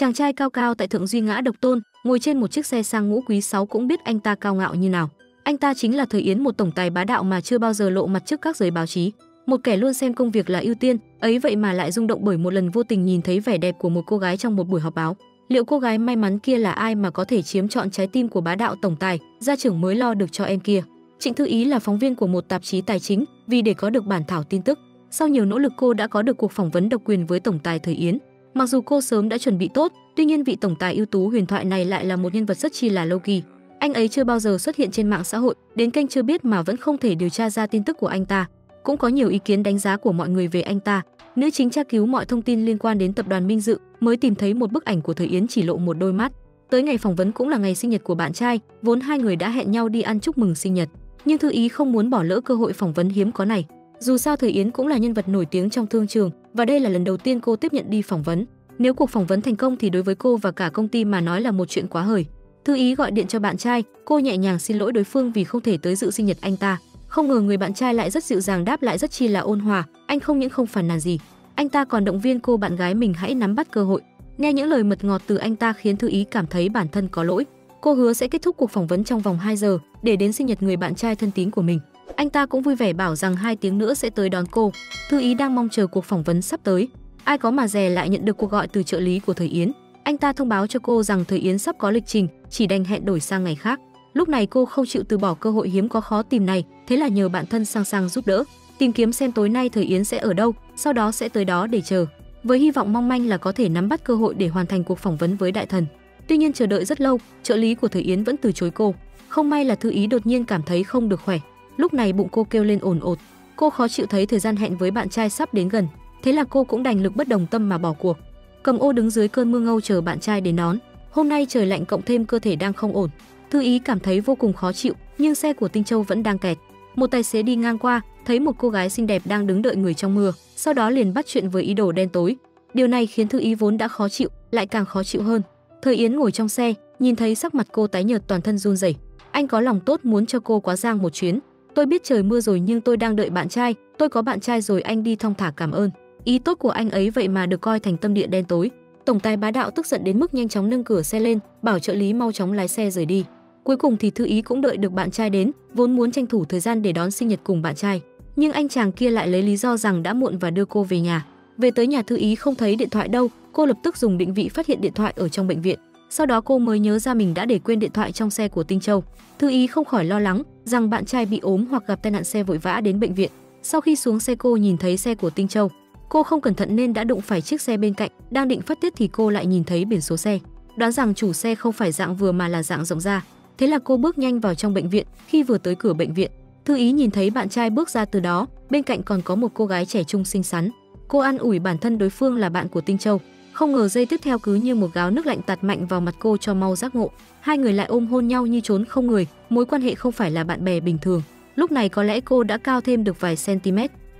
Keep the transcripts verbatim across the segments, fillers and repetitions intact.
Chàng trai cao cao tại thượng duy ngã độc tôn, ngồi trên một chiếc xe sang ngũ quý sáu cũng biết anh ta cao ngạo như nào. Anh ta chính là Thời Yến, một tổng tài bá đạo mà chưa bao giờ lộ mặt trước các giới báo chí, một kẻ luôn xem công việc là ưu tiên, ấy vậy mà lại rung động bởi một lần vô tình nhìn thấy vẻ đẹp của một cô gái trong một buổi họp báo. Liệu cô gái may mắn kia là ai mà có thể chiếm trọn trái tim của bá đạo tổng tài, gia trưởng mới lo được cho em kia? Trịnh Thư Ý là phóng viên của một tạp chí tài chính, vì để có được bản thảo tin tức, sau nhiều nỗ lực cô đã có được cuộc phỏng vấn độc quyền với tổng tài Thời Yến. Mặc dù cô sớm đã chuẩn bị tốt, tuy nhiên vị tổng tài ưu tú huyền thoại này lại là một nhân vật rất chi là low key. Anh ấy chưa bao giờ xuất hiện trên mạng xã hội, đến kênh chưa biết mà vẫn không thể điều tra ra tin tức của anh ta. Cũng có nhiều ý kiến đánh giá của mọi người về anh ta. Nữ chính tra cứu mọi thông tin liên quan đến tập đoàn Minh Dự mới tìm thấy một bức ảnh của Thời Yến chỉ lộ một đôi mắt. Tới ngày phỏng vấn cũng là ngày sinh nhật của bạn trai, vốn hai người đã hẹn nhau đi ăn chúc mừng sinh nhật, nhưng Thư Ý không muốn bỏ lỡ cơ hội phỏng vấn hiếm có này. Dù sao Thời Yến cũng là nhân vật nổi tiếng trong thương trường và đây là lần đầu tiên cô tiếp nhận đi phỏng vấn. Nếu cuộc phỏng vấn thành công thì đối với cô và cả công ty mà nói là một chuyện quá hời. Thư Ý gọi điện cho bạn trai, cô nhẹ nhàng xin lỗi đối phương vì không thể tới dự sinh nhật anh ta. Không ngờ người bạn trai lại rất dịu dàng đáp lại rất chi là ôn hòa, anh không những không phàn nàn gì, anh ta còn động viên cô bạn gái mình hãy nắm bắt cơ hội. Nghe những lời mật ngọt từ anh ta khiến Thư Ý cảm thấy bản thân có lỗi. Cô hứa sẽ kết thúc cuộc phỏng vấn trong vòng hai giờ để đến sinh nhật người bạn trai thân tín của mình. Anh ta cũng vui vẻ bảo rằng hai tiếng nữa sẽ tới đón cô. Thư Ý đang mong chờ cuộc phỏng vấn sắp tới. Ai có mà dè lại nhận được cuộc gọi từ trợ lý của Thời Yến. Anh ta thông báo cho cô rằng Thời Yến sắp có lịch trình, chỉ đành hẹn đổi sang ngày khác. Lúc này cô không chịu từ bỏ cơ hội hiếm có khó tìm này, thế là nhờ bạn thân Sang Sang giúp đỡ, tìm kiếm xem tối nay Thời Yến sẽ ở đâu, sau đó sẽ tới đó để chờ. Với hy vọng mong manh là có thể nắm bắt cơ hội để hoàn thành cuộc phỏng vấn với đại thần. Tuy nhiên chờ đợi rất lâu, trợ lý của Thời Yến vẫn từ chối cô. Không may là Thư Ý đột nhiên cảm thấy không được khỏe. Lúc này bụng cô kêu lên ồn ột, cô khó chịu thấy thời gian hẹn với bạn trai sắp đến gần, thế là cô cũng đành lực bất đồng tâm mà bỏ cuộc. Cầm ô đứng dưới cơn mưa ngâu chờ bạn trai đến đón. Hôm nay trời lạnh cộng thêm cơ thể đang không ổn, Thư Ý cảm thấy vô cùng khó chịu, nhưng xe của Tinh Châu vẫn đang kẹt. Một tài xế đi ngang qua, thấy một cô gái xinh đẹp đang đứng đợi người trong mưa, sau đó liền bắt chuyện với ý đồ đen tối. Điều này khiến Thư Ý vốn đã khó chịu, lại càng khó chịu hơn. Thời Yến ngồi trong xe, nhìn thấy sắc mặt cô tái nhợt toàn thân run rẩy. Anh có lòng tốt muốn cho cô quá giang một chuyến. Tôi biết trời mưa rồi nhưng tôi đang đợi bạn trai, tôi có bạn trai rồi anh đi thong thả cảm ơn. Ý tốt của anh ấy vậy mà được coi thành tâm địa đen tối. Tổng tài bá đạo tức giận đến mức nhanh chóng nâng cửa xe lên, bảo trợ lý mau chóng lái xe rời đi. Cuối cùng thì Thư Ý cũng đợi được bạn trai đến, vốn muốn tranh thủ thời gian để đón sinh nhật cùng bạn trai, nhưng anh chàng kia lại lấy lý do rằng đã muộn và đưa cô về nhà. Về tới nhà Thư Ý không thấy điện thoại đâu, cô lập tức dùng định vị phát hiện điện thoại ở trong bệnh viện. Sau đó cô mới nhớ ra mình đã để quên điện thoại trong xe của Tinh Châu. Thư Ý không khỏi lo lắng rằng bạn trai bị ốm hoặc gặp tai nạn xe vội vã đến bệnh viện. Sau khi xuống xe cô nhìn thấy xe của Tinh Châu. Cô không cẩn thận nên đã đụng phải chiếc xe bên cạnh, đang định phát tiết thì cô lại nhìn thấy biển số xe. Đoán rằng chủ xe không phải dạng vừa mà là dạng rộng ra. Thế là cô bước nhanh vào trong bệnh viện, khi vừa tới cửa bệnh viện, Thư Ý nhìn thấy bạn trai bước ra từ đó, bên cạnh còn có một cô gái trẻ trung xinh xắn. Cô an ủi bản thân đối phương là bạn của Tinh Châu, không ngờ giây tiếp theo cứ như một gáo nước lạnh tạt mạnh vào mặt cô cho mau giác ngộ. Hai người lại ôm hôn nhau như trốn không người, mối quan hệ không phải là bạn bè bình thường. Lúc này có lẽ cô đã cao thêm được vài cm.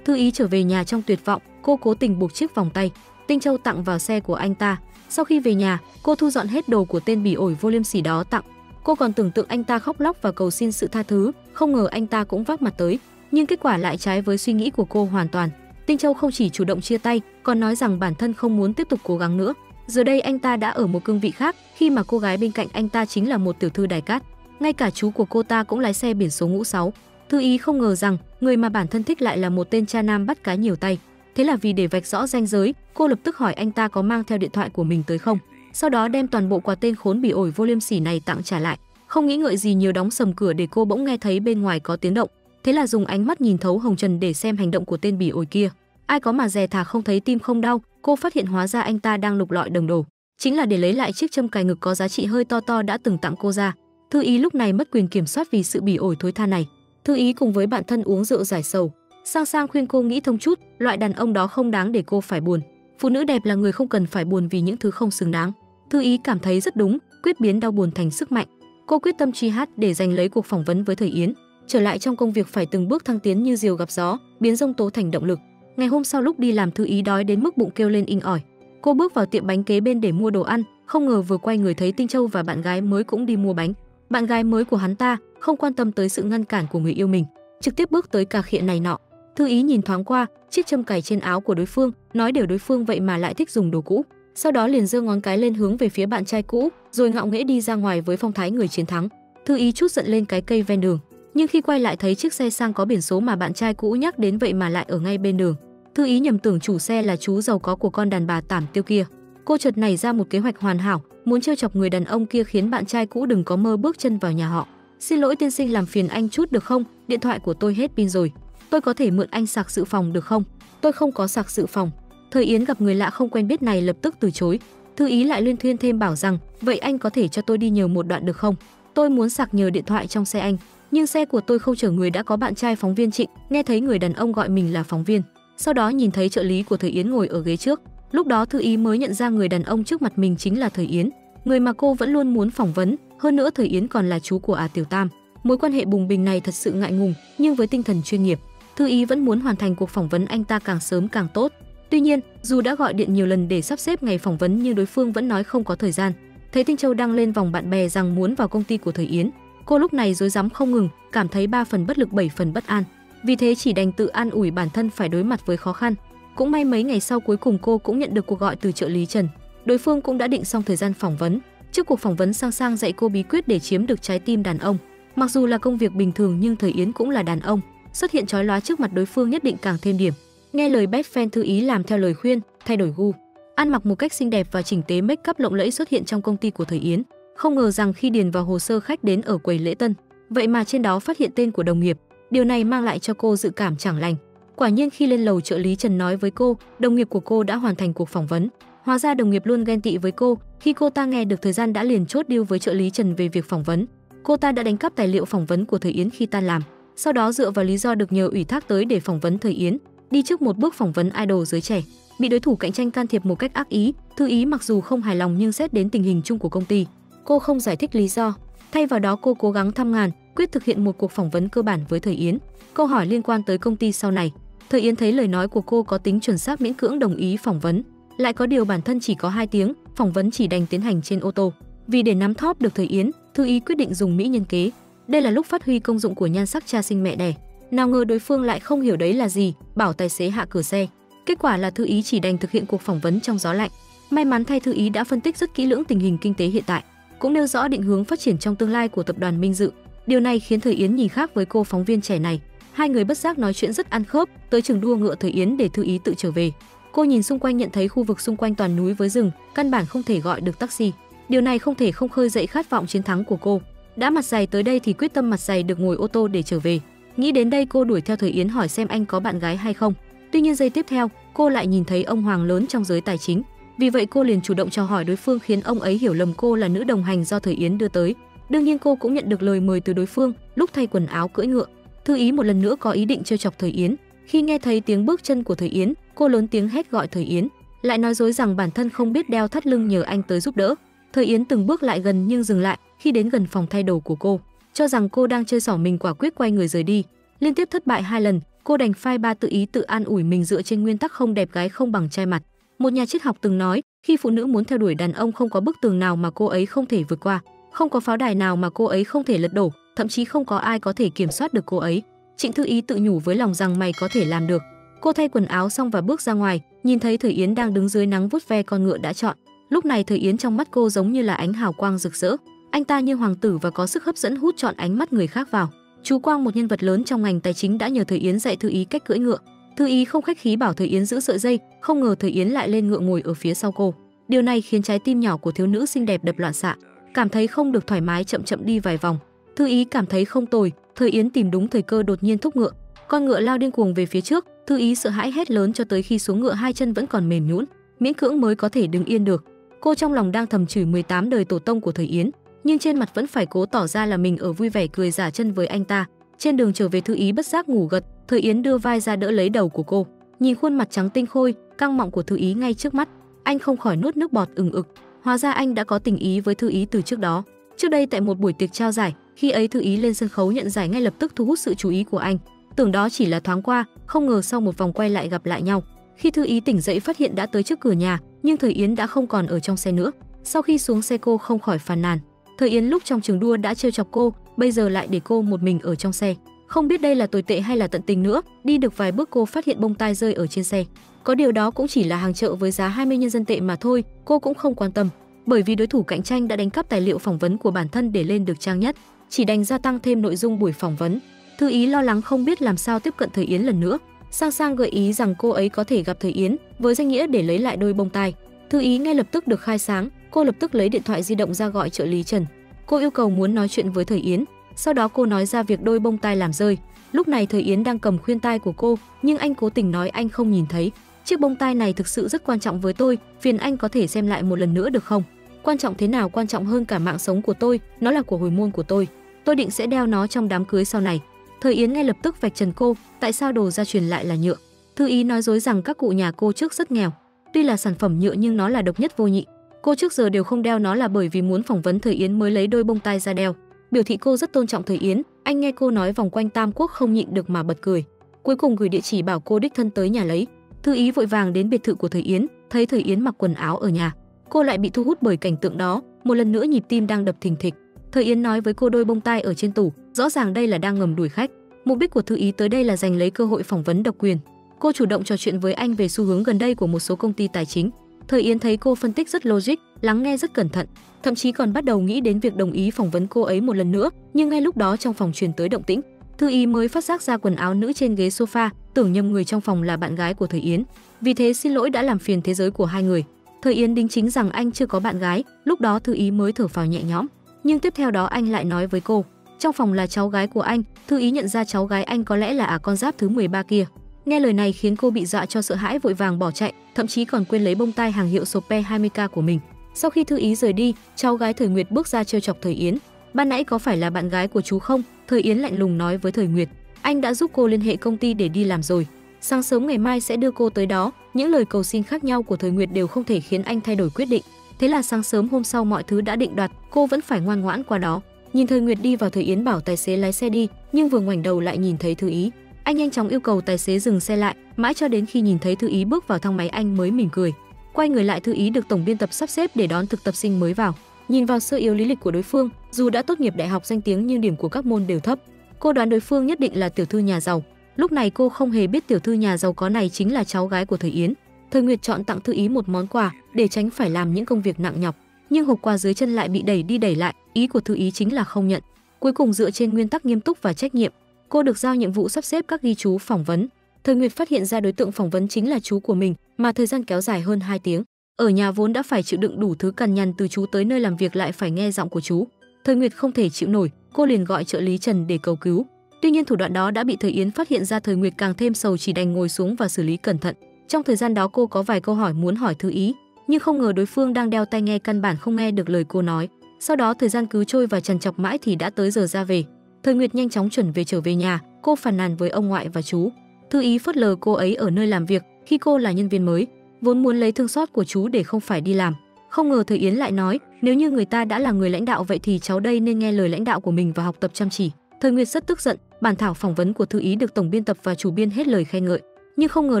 Thư Ý trở về nhà trong tuyệt vọng, cô cố tình buộc chiếc vòng tay Tinh Châu tặng vào xe của anh ta. Sau khi về nhà, cô thu dọn hết đồ của tên bỉ ổi vô liêm sỉ đó tặng. Cô còn tưởng tượng anh ta khóc lóc và cầu xin sự tha thứ, không ngờ anh ta cũng vác mặt tới, nhưng kết quả lại trái với suy nghĩ của cô hoàn toàn. Tinh Châu không chỉ chủ động chia tay, còn nói rằng bản thân không muốn tiếp tục cố gắng nữa. Giờ đây anh ta đã ở một cương vị khác, khi mà cô gái bên cạnh anh ta chính là một tiểu thư đài cát. Ngay cả chú của cô ta cũng lái xe biển số ngũ sáu. Thư Ý không ngờ rằng người mà bản thân thích lại là một tên cha nam bắt cá nhiều tay. Thế là vì để vạch rõ ranh giới, cô lập tức hỏi anh ta có mang theo điện thoại của mình tới không. Sau đó đem toàn bộ quà tên khốn bỉ ổi vô liêm sỉ này tặng trả lại. Không nghĩ ngợi gì nhiều đóng sầm cửa để cô bỗng nghe thấy bên ngoài có tiếng động. Thế là dùng ánh mắt nhìn thấu hồng trần để xem hành động của tên bỉ ổi kia. Ai có mà dè thà không thấy tim không đau, cô phát hiện hóa ra anh ta đang lục lọi đồng đồ, chính là để lấy lại chiếc châm cài ngực có giá trị hơi to to đã từng tặng cô ra. Thư Ý lúc này mất quyền kiểm soát vì sự bỉ ổi thối tha này. Thư Ý cùng với bạn thân uống rượu giải sầu. Sang Sang khuyên cô nghĩ thông chút, loại đàn ông đó không đáng để cô phải buồn. Phụ nữ đẹp là người không cần phải buồn vì những thứ không xứng đáng. Thư Ý cảm thấy rất đúng, quyết biến đau buồn thành sức mạnh. Cô quyết tâm truy hát để giành lấy cuộc phỏng vấn với Thời Yến. Trở lại trong công việc phải từng bước thăng tiến như diều gặp gió, biến giông tố thành động lực. Ngày hôm sau lúc đi làm Thư Ý đói đến mức bụng kêu lên inh ỏi. Cô bước vào tiệm bánh kế bên để mua đồ ăn, không ngờ vừa quay người thấy Tinh Châu và bạn gái mới cũng đi mua bánh. Bạn gái mới của hắn ta không quan tâm tới sự ngăn cản của người yêu mình, trực tiếp bước tới cà khịa này nọ. Thư Ý nhìn thoáng qua chiếc châm cài trên áo của đối phương, nói điều đối phương vậy mà lại thích dùng đồ cũ. sau đó liền giơ ngón cái lên hướng về phía bạn trai cũ, rồi ngạo nghễ đi ra ngoài với phong thái người chiến thắng. Thư Ý chút giận lên cái cây ven đường, nhưng khi quay lại thấy chiếc xe sang có biển số mà bạn trai cũ nhắc đến vậy mà lại ở ngay bên đường. Thư Ý nhầm tưởng chủ xe là chú giàu có của con đàn bà tảm tiêu kia. Cô chợt nảy ra một kế hoạch hoàn hảo, muốn trêu chọc người đàn ông kia khiến bạn trai cũ đừng có mơ bước chân vào nhà họ. "Xin lỗi tiên sinh, làm phiền anh chút được không? Điện thoại của tôi hết pin rồi. Tôi có thể mượn anh sạc dự phòng được không?" "Tôi không có sạc dự phòng." Thời Yến gặp người lạ không quen biết này lập tức từ chối. Thư Ý lại luyên thuyên thêm bảo rằng, "Vậy anh có thể cho tôi đi nhờ một đoạn được không? Tôi muốn sạc nhờ điện thoại trong xe anh, nhưng xe của tôi không chở người đã có bạn trai phóng viên Trịnh." Nghe thấy người đàn ông gọi mình là phóng viên, sau đó nhìn thấy trợ lý của Thời Yến ngồi ở ghế trước. Lúc đó Thư Ý mới nhận ra người đàn ông trước mặt mình chính là Thời Yến, người mà cô vẫn luôn muốn phỏng vấn. Hơn nữa Thời Yến còn là chú của Ả Tiểu Tam. Mối quan hệ bùng bình này thật sự ngại ngùng, nhưng với tinh thần chuyên nghiệp, Thư Ý vẫn muốn hoàn thành cuộc phỏng vấn anh ta càng sớm càng tốt. Tuy nhiên, dù đã gọi điện nhiều lần để sắp xếp ngày phỏng vấn nhưng đối phương vẫn nói không có thời gian. Thấy Tinh Châu đăng lên vòng bạn bè rằng muốn vào công ty của Thời Yến, cô lúc này rối rắm không ngừng, cảm thấy ba phần bất lực bảy phần bất an. Vì thế chỉ đành tự an ủi bản thân phải đối mặt với khó khăn. Cũng may mấy ngày sau cuối cùng cô cũng nhận được cuộc gọi từ trợ lý Trần. Đối phương cũng đã định xong thời gian phỏng vấn. Trước cuộc phỏng vấn, Sang Sang dạy cô bí quyết để chiếm được trái tim đàn ông. Mặc dù là công việc bình thường nhưng Thời Yến cũng là đàn ông, xuất hiện chói lóa trước mặt đối phương nhất định càng thêm điểm. Nghe lời best friend Thư Ý làm theo lời khuyên, thay đổi gu, ăn mặc một cách xinh đẹp và chỉnh tế, make up lộng lẫy xuất hiện trong công ty của Thời Yến. Không ngờ rằng khi điền vào hồ sơ khách đến ở quầy lễ tân, vậy mà trên đó phát hiện tên của đồng nghiệp. Điều này mang lại cho cô dự cảm chẳng lành. Quả nhiên khi lên lầu, trợ lý Trần nói với cô, đồng nghiệp của cô đã hoàn thành cuộc phỏng vấn. Hóa ra đồng nghiệp luôn ghen tị với cô, khi cô ta nghe được thời gian đã liền chốt deal với trợ lý Trần về việc phỏng vấn. Cô ta đã đánh cắp tài liệu phỏng vấn của Thời Yến khi tan làm, sau đó dựa vào lý do được nhờ ủy thác tới để phỏng vấn Thời Yến. Đi trước một bước phỏng vấn idol giới trẻ, bị đối thủ cạnh tranh can thiệp một cách ác ý. Thư Ý mặc dù không hài lòng nhưng xét đến tình hình chung của công ty, cô không giải thích lý do. Thay vào đó cô cố gắng thăm ngàn, quyết thực hiện một cuộc phỏng vấn cơ bản với Thời Yến, câu hỏi liên quan tới công ty sau này. Thời Yến thấy lời nói của cô có tính chuẩn xác, miễn cưỡng đồng ý phỏng vấn. Lại có điều bản thân chỉ có hai tiếng, phỏng vấn chỉ đành tiến hành trên ô tô. Vì để nắm thóp được Thời Yến, Thư Ý quyết định dùng mỹ nhân kế. Đây là lúc phát huy công dụng của nhan sắc cha sinh mẹ đẻ. Nào ngờ đối phương lại không hiểu đấy là gì, bảo tài xế hạ cửa xe. Kết quả là Thư Ý chỉ đành thực hiện cuộc phỏng vấn trong gió lạnh. May mắn thay, Thư Ý đã phân tích rất kỹ lưỡng tình hình kinh tế hiện tại, cũng nêu rõ định hướng phát triển trong tương lai của tập đoàn Minh Dự. Điều này khiến Thời Yến nhìn khác với cô phóng viên trẻ này. Hai người bất giác nói chuyện rất ăn khớp, tới chừng đua ngựa Thời Yến để Thư Ý tự trở về. Cô nhìn xung quanh nhận thấy khu vực xung quanh toàn núi với rừng, căn bản không thể gọi được taxi. Điều này không thể không khơi dậy khát vọng chiến thắng của cô. Đã mặt dày tới đây thì quyết tâm mặt dày được ngồi ô tô để trở về. Nghĩ đến đây cô đuổi theo Thời Yến hỏi xem anh có bạn gái hay không. Tuy nhiên giây tiếp theo cô lại nhìn thấy ông hoàng lớn trong giới tài chính, vì vậy cô liền chủ động chào hỏi đối phương, khiến ông ấy hiểu lầm cô là nữ đồng hành do Thời Yến đưa tới. Đương nhiên cô cũng nhận được lời mời từ đối phương. Lúc thay quần áo cưỡi ngựa, Thư Ý một lần nữa có ý định trêu chọc Thời Yến. Khi nghe thấy tiếng bước chân của Thời Yến, cô lớn tiếng hét gọi Thời Yến, lại nói dối rằng bản thân không biết đeo thắt lưng, nhờ anh tới giúp đỡ. Thời Yến từng bước lại gần nhưng dừng lại khi đến gần phòng thay đồ của cô, cho rằng cô đang chơi xỏ mình, quả quyết quay người rời đi. Liên tiếp thất bại hai lần, cô đành phai ba tự ý tự an ủi mình dựa trên nguyên tắc không đẹp gái không bằng trai mặt. Một nhà triết học từng nói, khi phụ nữ muốn theo đuổi đàn ông, không có bức tường nào mà cô ấy không thể vượt qua, không có pháo đài nào mà cô ấy không thể lật đổ, thậm chí không có ai có thể kiểm soát được cô ấy. Trịnh Thư Ý tự nhủ với lòng rằng mày có thể làm được. Cô thay quần áo xong và bước ra ngoài, nhìn thấy Thời Yến đang đứng dưới nắng vuốt ve con ngựa đã chọn. Lúc này Thời Yến trong mắt cô giống như là ánh hào quang rực rỡ. Anh ta như hoàng tử và có sức hấp dẫn hút trọn ánh mắt người khác vào. Chú Quang, một nhân vật lớn trong ngành tài chính, đã nhờ Thời Yến dạy Thư Ý cách cưỡi ngựa. Thư Ý không khách khí bảo Thời Yến giữ sợi dây, không ngờ Thời Yến lại lên ngựa ngồi ở phía sau cô. Điều này khiến trái tim nhỏ của thiếu nữ xinh đẹp đập loạn xạ, cảm thấy không được thoải mái, chậm chậm đi vài vòng. Thư Ý cảm thấy không tồi, Thời Yến tìm đúng thời cơ đột nhiên thúc ngựa. Con ngựa lao điên cuồng về phía trước, Thư Ý sợ hãi hét lớn cho tới khi xuống ngựa hai chân vẫn còn mềm nhũn, miễn cưỡng mới có thể đứng yên được. Cô trong lòng đang thầm chửi mười tám đời tổ tông của Thời Yến, nhưng trên mặt vẫn phải cố tỏ ra là mình ở vui vẻ cười giả chân với anh ta. Trên đường trở về Thư Ý bất giác ngủ gật, Thời Yến đưa vai ra đỡ lấy đầu của cô, nhìn khuôn mặt trắng tinh khôi, căng mọng của Thư Ý ngay trước mắt, anh không khỏi nuốt nước bọt ừng ực. Hóa ra anh đã có tình ý với Thư Ý từ trước đó. Trước đây tại một buổi tiệc trao giải, khi ấy Thư Ý lên sân khấu nhận giải ngay lập tức thu hút sự chú ý của anh. Tưởng đó chỉ là thoáng qua, không ngờ sau một vòng quay lại gặp lại nhau. Khi Thư Ý tỉnh dậy phát hiện đã tới trước cửa nhà, nhưng Thời Yến đã không còn ở trong xe nữa. Sau khi xuống xe cô không khỏi phàn nàn, Thời Yến lúc trong trường đua đã trêu chọc cô, bây giờ lại để cô một mình ở trong xe. Không biết đây là tồi tệ hay là tận tình nữa. Đi được vài bước cô phát hiện bông tai rơi ở trên xe. Có điều đó cũng chỉ là hàng chợ với giá hai mươi nhân dân tệ mà thôi, cô cũng không quan tâm, bởi vì đối thủ cạnh tranh đã đánh cắp tài liệu phỏng vấn của bản thân để lên được trang nhất, chỉ đành gia tăng thêm nội dung buổi phỏng vấn. Thư Ý lo lắng không biết làm sao tiếp cận Thời Yến lần nữa. Sang Sang gợi ý rằng cô ấy có thể gặp Thời Yến với danh nghĩa để lấy lại đôi bông tai. Thư Ý ngay lập tức được khai sáng, cô lập tức lấy điện thoại di động ra gọi trợ lý Trần. Cô yêu cầu muốn nói chuyện với Thời Yến, sau đó cô nói ra việc đôi bông tai làm rơi. Lúc này Thời Yến đang cầm khuyên tai của cô, nhưng anh cố tình nói anh không nhìn thấy. Chiếc bông tai này thực sự rất quan trọng với tôi, phiền anh có thể xem lại một lần nữa được không? Quan trọng thế nào? Quan trọng hơn cả mạng sống của tôi, nó là của hồi môn của tôi. Tôi định sẽ đeo nó trong đám cưới sau này. Thời Yến ngay lập tức vạch trần cô, tại sao đồ gia truyền lại là nhựa? Thư Ý nói dối rằng các cụ nhà cô trước rất nghèo, tuy là sản phẩm nhựa nhưng nó là độc nhất vô nhị. Cô trước giờ đều không đeo nó là bởi vì muốn phỏng vấn Thời Yến mới lấy đôi bông tai ra đeo. Biểu thị cô rất tôn trọng Thời Yến, anh nghe cô nói vòng quanh Tam Quốc không nhịn được mà bật cười. Cuối cùng gửi địa chỉ bảo cô đích thân tới nhà lấy. Thư Ý vội vàng đến biệt thự của Thời Yến, thấy Thời Yến mặc quần áo ở nhà. Cô lại bị thu hút bởi cảnh tượng đó, một lần nữa nhịp tim đang đập thình thịch. Thời Yến nói với cô đôi bông tai ở trên tủ, rõ ràng đây là đang ngầm đuổi khách. Mục đích của Thư Ý tới đây là giành lấy cơ hội phỏng vấn độc quyền. Cô chủ động trò chuyện với anh về xu hướng gần đây của một số công ty tài chính. Thời Yến thấy cô phân tích rất logic, lắng nghe rất cẩn thận, thậm chí còn bắt đầu nghĩ đến việc đồng ý phỏng vấn cô ấy một lần nữa, nhưng ngay lúc đó trong phòng truyền tới động tĩnh, Thư Ý mới phát giác ra quần áo nữ trên ghế sofa, tưởng nhầm người trong phòng là bạn gái của Thời Yến, vì thế xin lỗi đã làm phiền thế giới của hai người. Thời Yến đính chính rằng anh chưa có bạn gái, lúc đó Thư Ý mới thở phào nhẹ nhõm, nhưng tiếp theo đó anh lại nói với cô, trong phòng là cháu gái của anh. Thư Ý nhận ra cháu gái anh có lẽ là à con giáp thứ mười ba kia. Nghe lời này khiến cô bị dọa cho sợ hãi vội vàng bỏ chạy, thậm chí còn quên lấy bông tai hàng hiệu Sope hai mươi k của mình. Sau khi Thư Ý rời đi, cháu gái Thời Nguyệt bước ra trêu chọc Thời Yến. Ban nãy có phải là bạn gái của chú không? Thời Yến lạnh lùng nói với Thời Nguyệt. Anh đã giúp cô liên hệ công ty để đi làm rồi. Sáng sớm ngày mai sẽ đưa cô tới đó. Những lời cầu xin khác nhau của Thời Nguyệt đều không thể khiến anh thay đổi quyết định. Thế là sáng sớm hôm sau mọi thứ đã định đoạt, cô vẫn phải ngoan ngoãn qua đó. Nhìn Thời Nguyệt đi vào, Thời Yến bảo tài xế lái xe đi, nhưng vừa ngoảnh đầu lại nhìn thấy Thư Ý. Anh nhanh chóng yêu cầu tài xế dừng xe lại, mãi cho đến khi nhìn thấy Thư Ý bước vào thang máy anh mới mỉm cười. Quay người lại, Thư Ý được tổng biên tập sắp xếp để đón thực tập sinh mới vào. Nhìn vào sơ yếu lý lịch của đối phương, dù đã tốt nghiệp đại học danh tiếng nhưng điểm của các môn đều thấp. Cô đoán đối phương nhất định là tiểu thư nhà giàu. Lúc này cô không hề biết tiểu thư nhà giàu có này chính là cháu gái của Thời Yến. Thời Nguyệt chọn tặng Thư Ý một món quà để tránh phải làm những công việc nặng nhọc, nhưng hộp quà dưới chân lại bị đẩy đi đẩy lại, ý của Thư Ý chính là không nhận. Cuối cùng dựa trên nguyên tắc nghiêm túc và trách nhiệm, cô được giao nhiệm vụ sắp xếp các ghi chú phỏng vấn. Thời Nguyệt phát hiện ra đối tượng phỏng vấn chính là chú của mình, mà thời gian kéo dài hơn hai tiếng. Ở nhà vốn đã phải chịu đựng đủ thứ cằn nhằn từ chú, tới nơi làm việc lại phải nghe giọng của chú. Thời Nguyệt không thể chịu nổi, cô liền gọi trợ lý Trần để cầu cứu. Tuy nhiên thủ đoạn đó đã bị Thời Yến phát hiện ra, Thời Nguyệt càng thêm sầu, chỉ đành ngồi xuống và xử lý cẩn thận. Trong thời gian đó cô có vài câu hỏi muốn hỏi Thư Ý, nhưng không ngờ đối phương đang đeo tai nghe căn bản không nghe được lời cô nói. Sau đó thời gian cứ trôi và trằn trọc mãi thì đã tới giờ ra về. Thời Nguyệt nhanh chóng chuẩn về trở về nhà, cô phàn nàn với ông ngoại và chú. Thư Ý phớt lờ cô ấy ở nơi làm việc khi cô là nhân viên mới, vốn muốn lấy thương xót của chú để không phải đi làm. Không ngờ Thời Yến lại nói, nếu như người ta đã là người lãnh đạo vậy thì cháu đây nên nghe lời lãnh đạo của mình và học tập chăm chỉ. Thời Nguyệt rất tức giận, bản thảo phỏng vấn của Thư Ý được tổng biên tập và chủ biên hết lời khen ngợi, nhưng không ngờ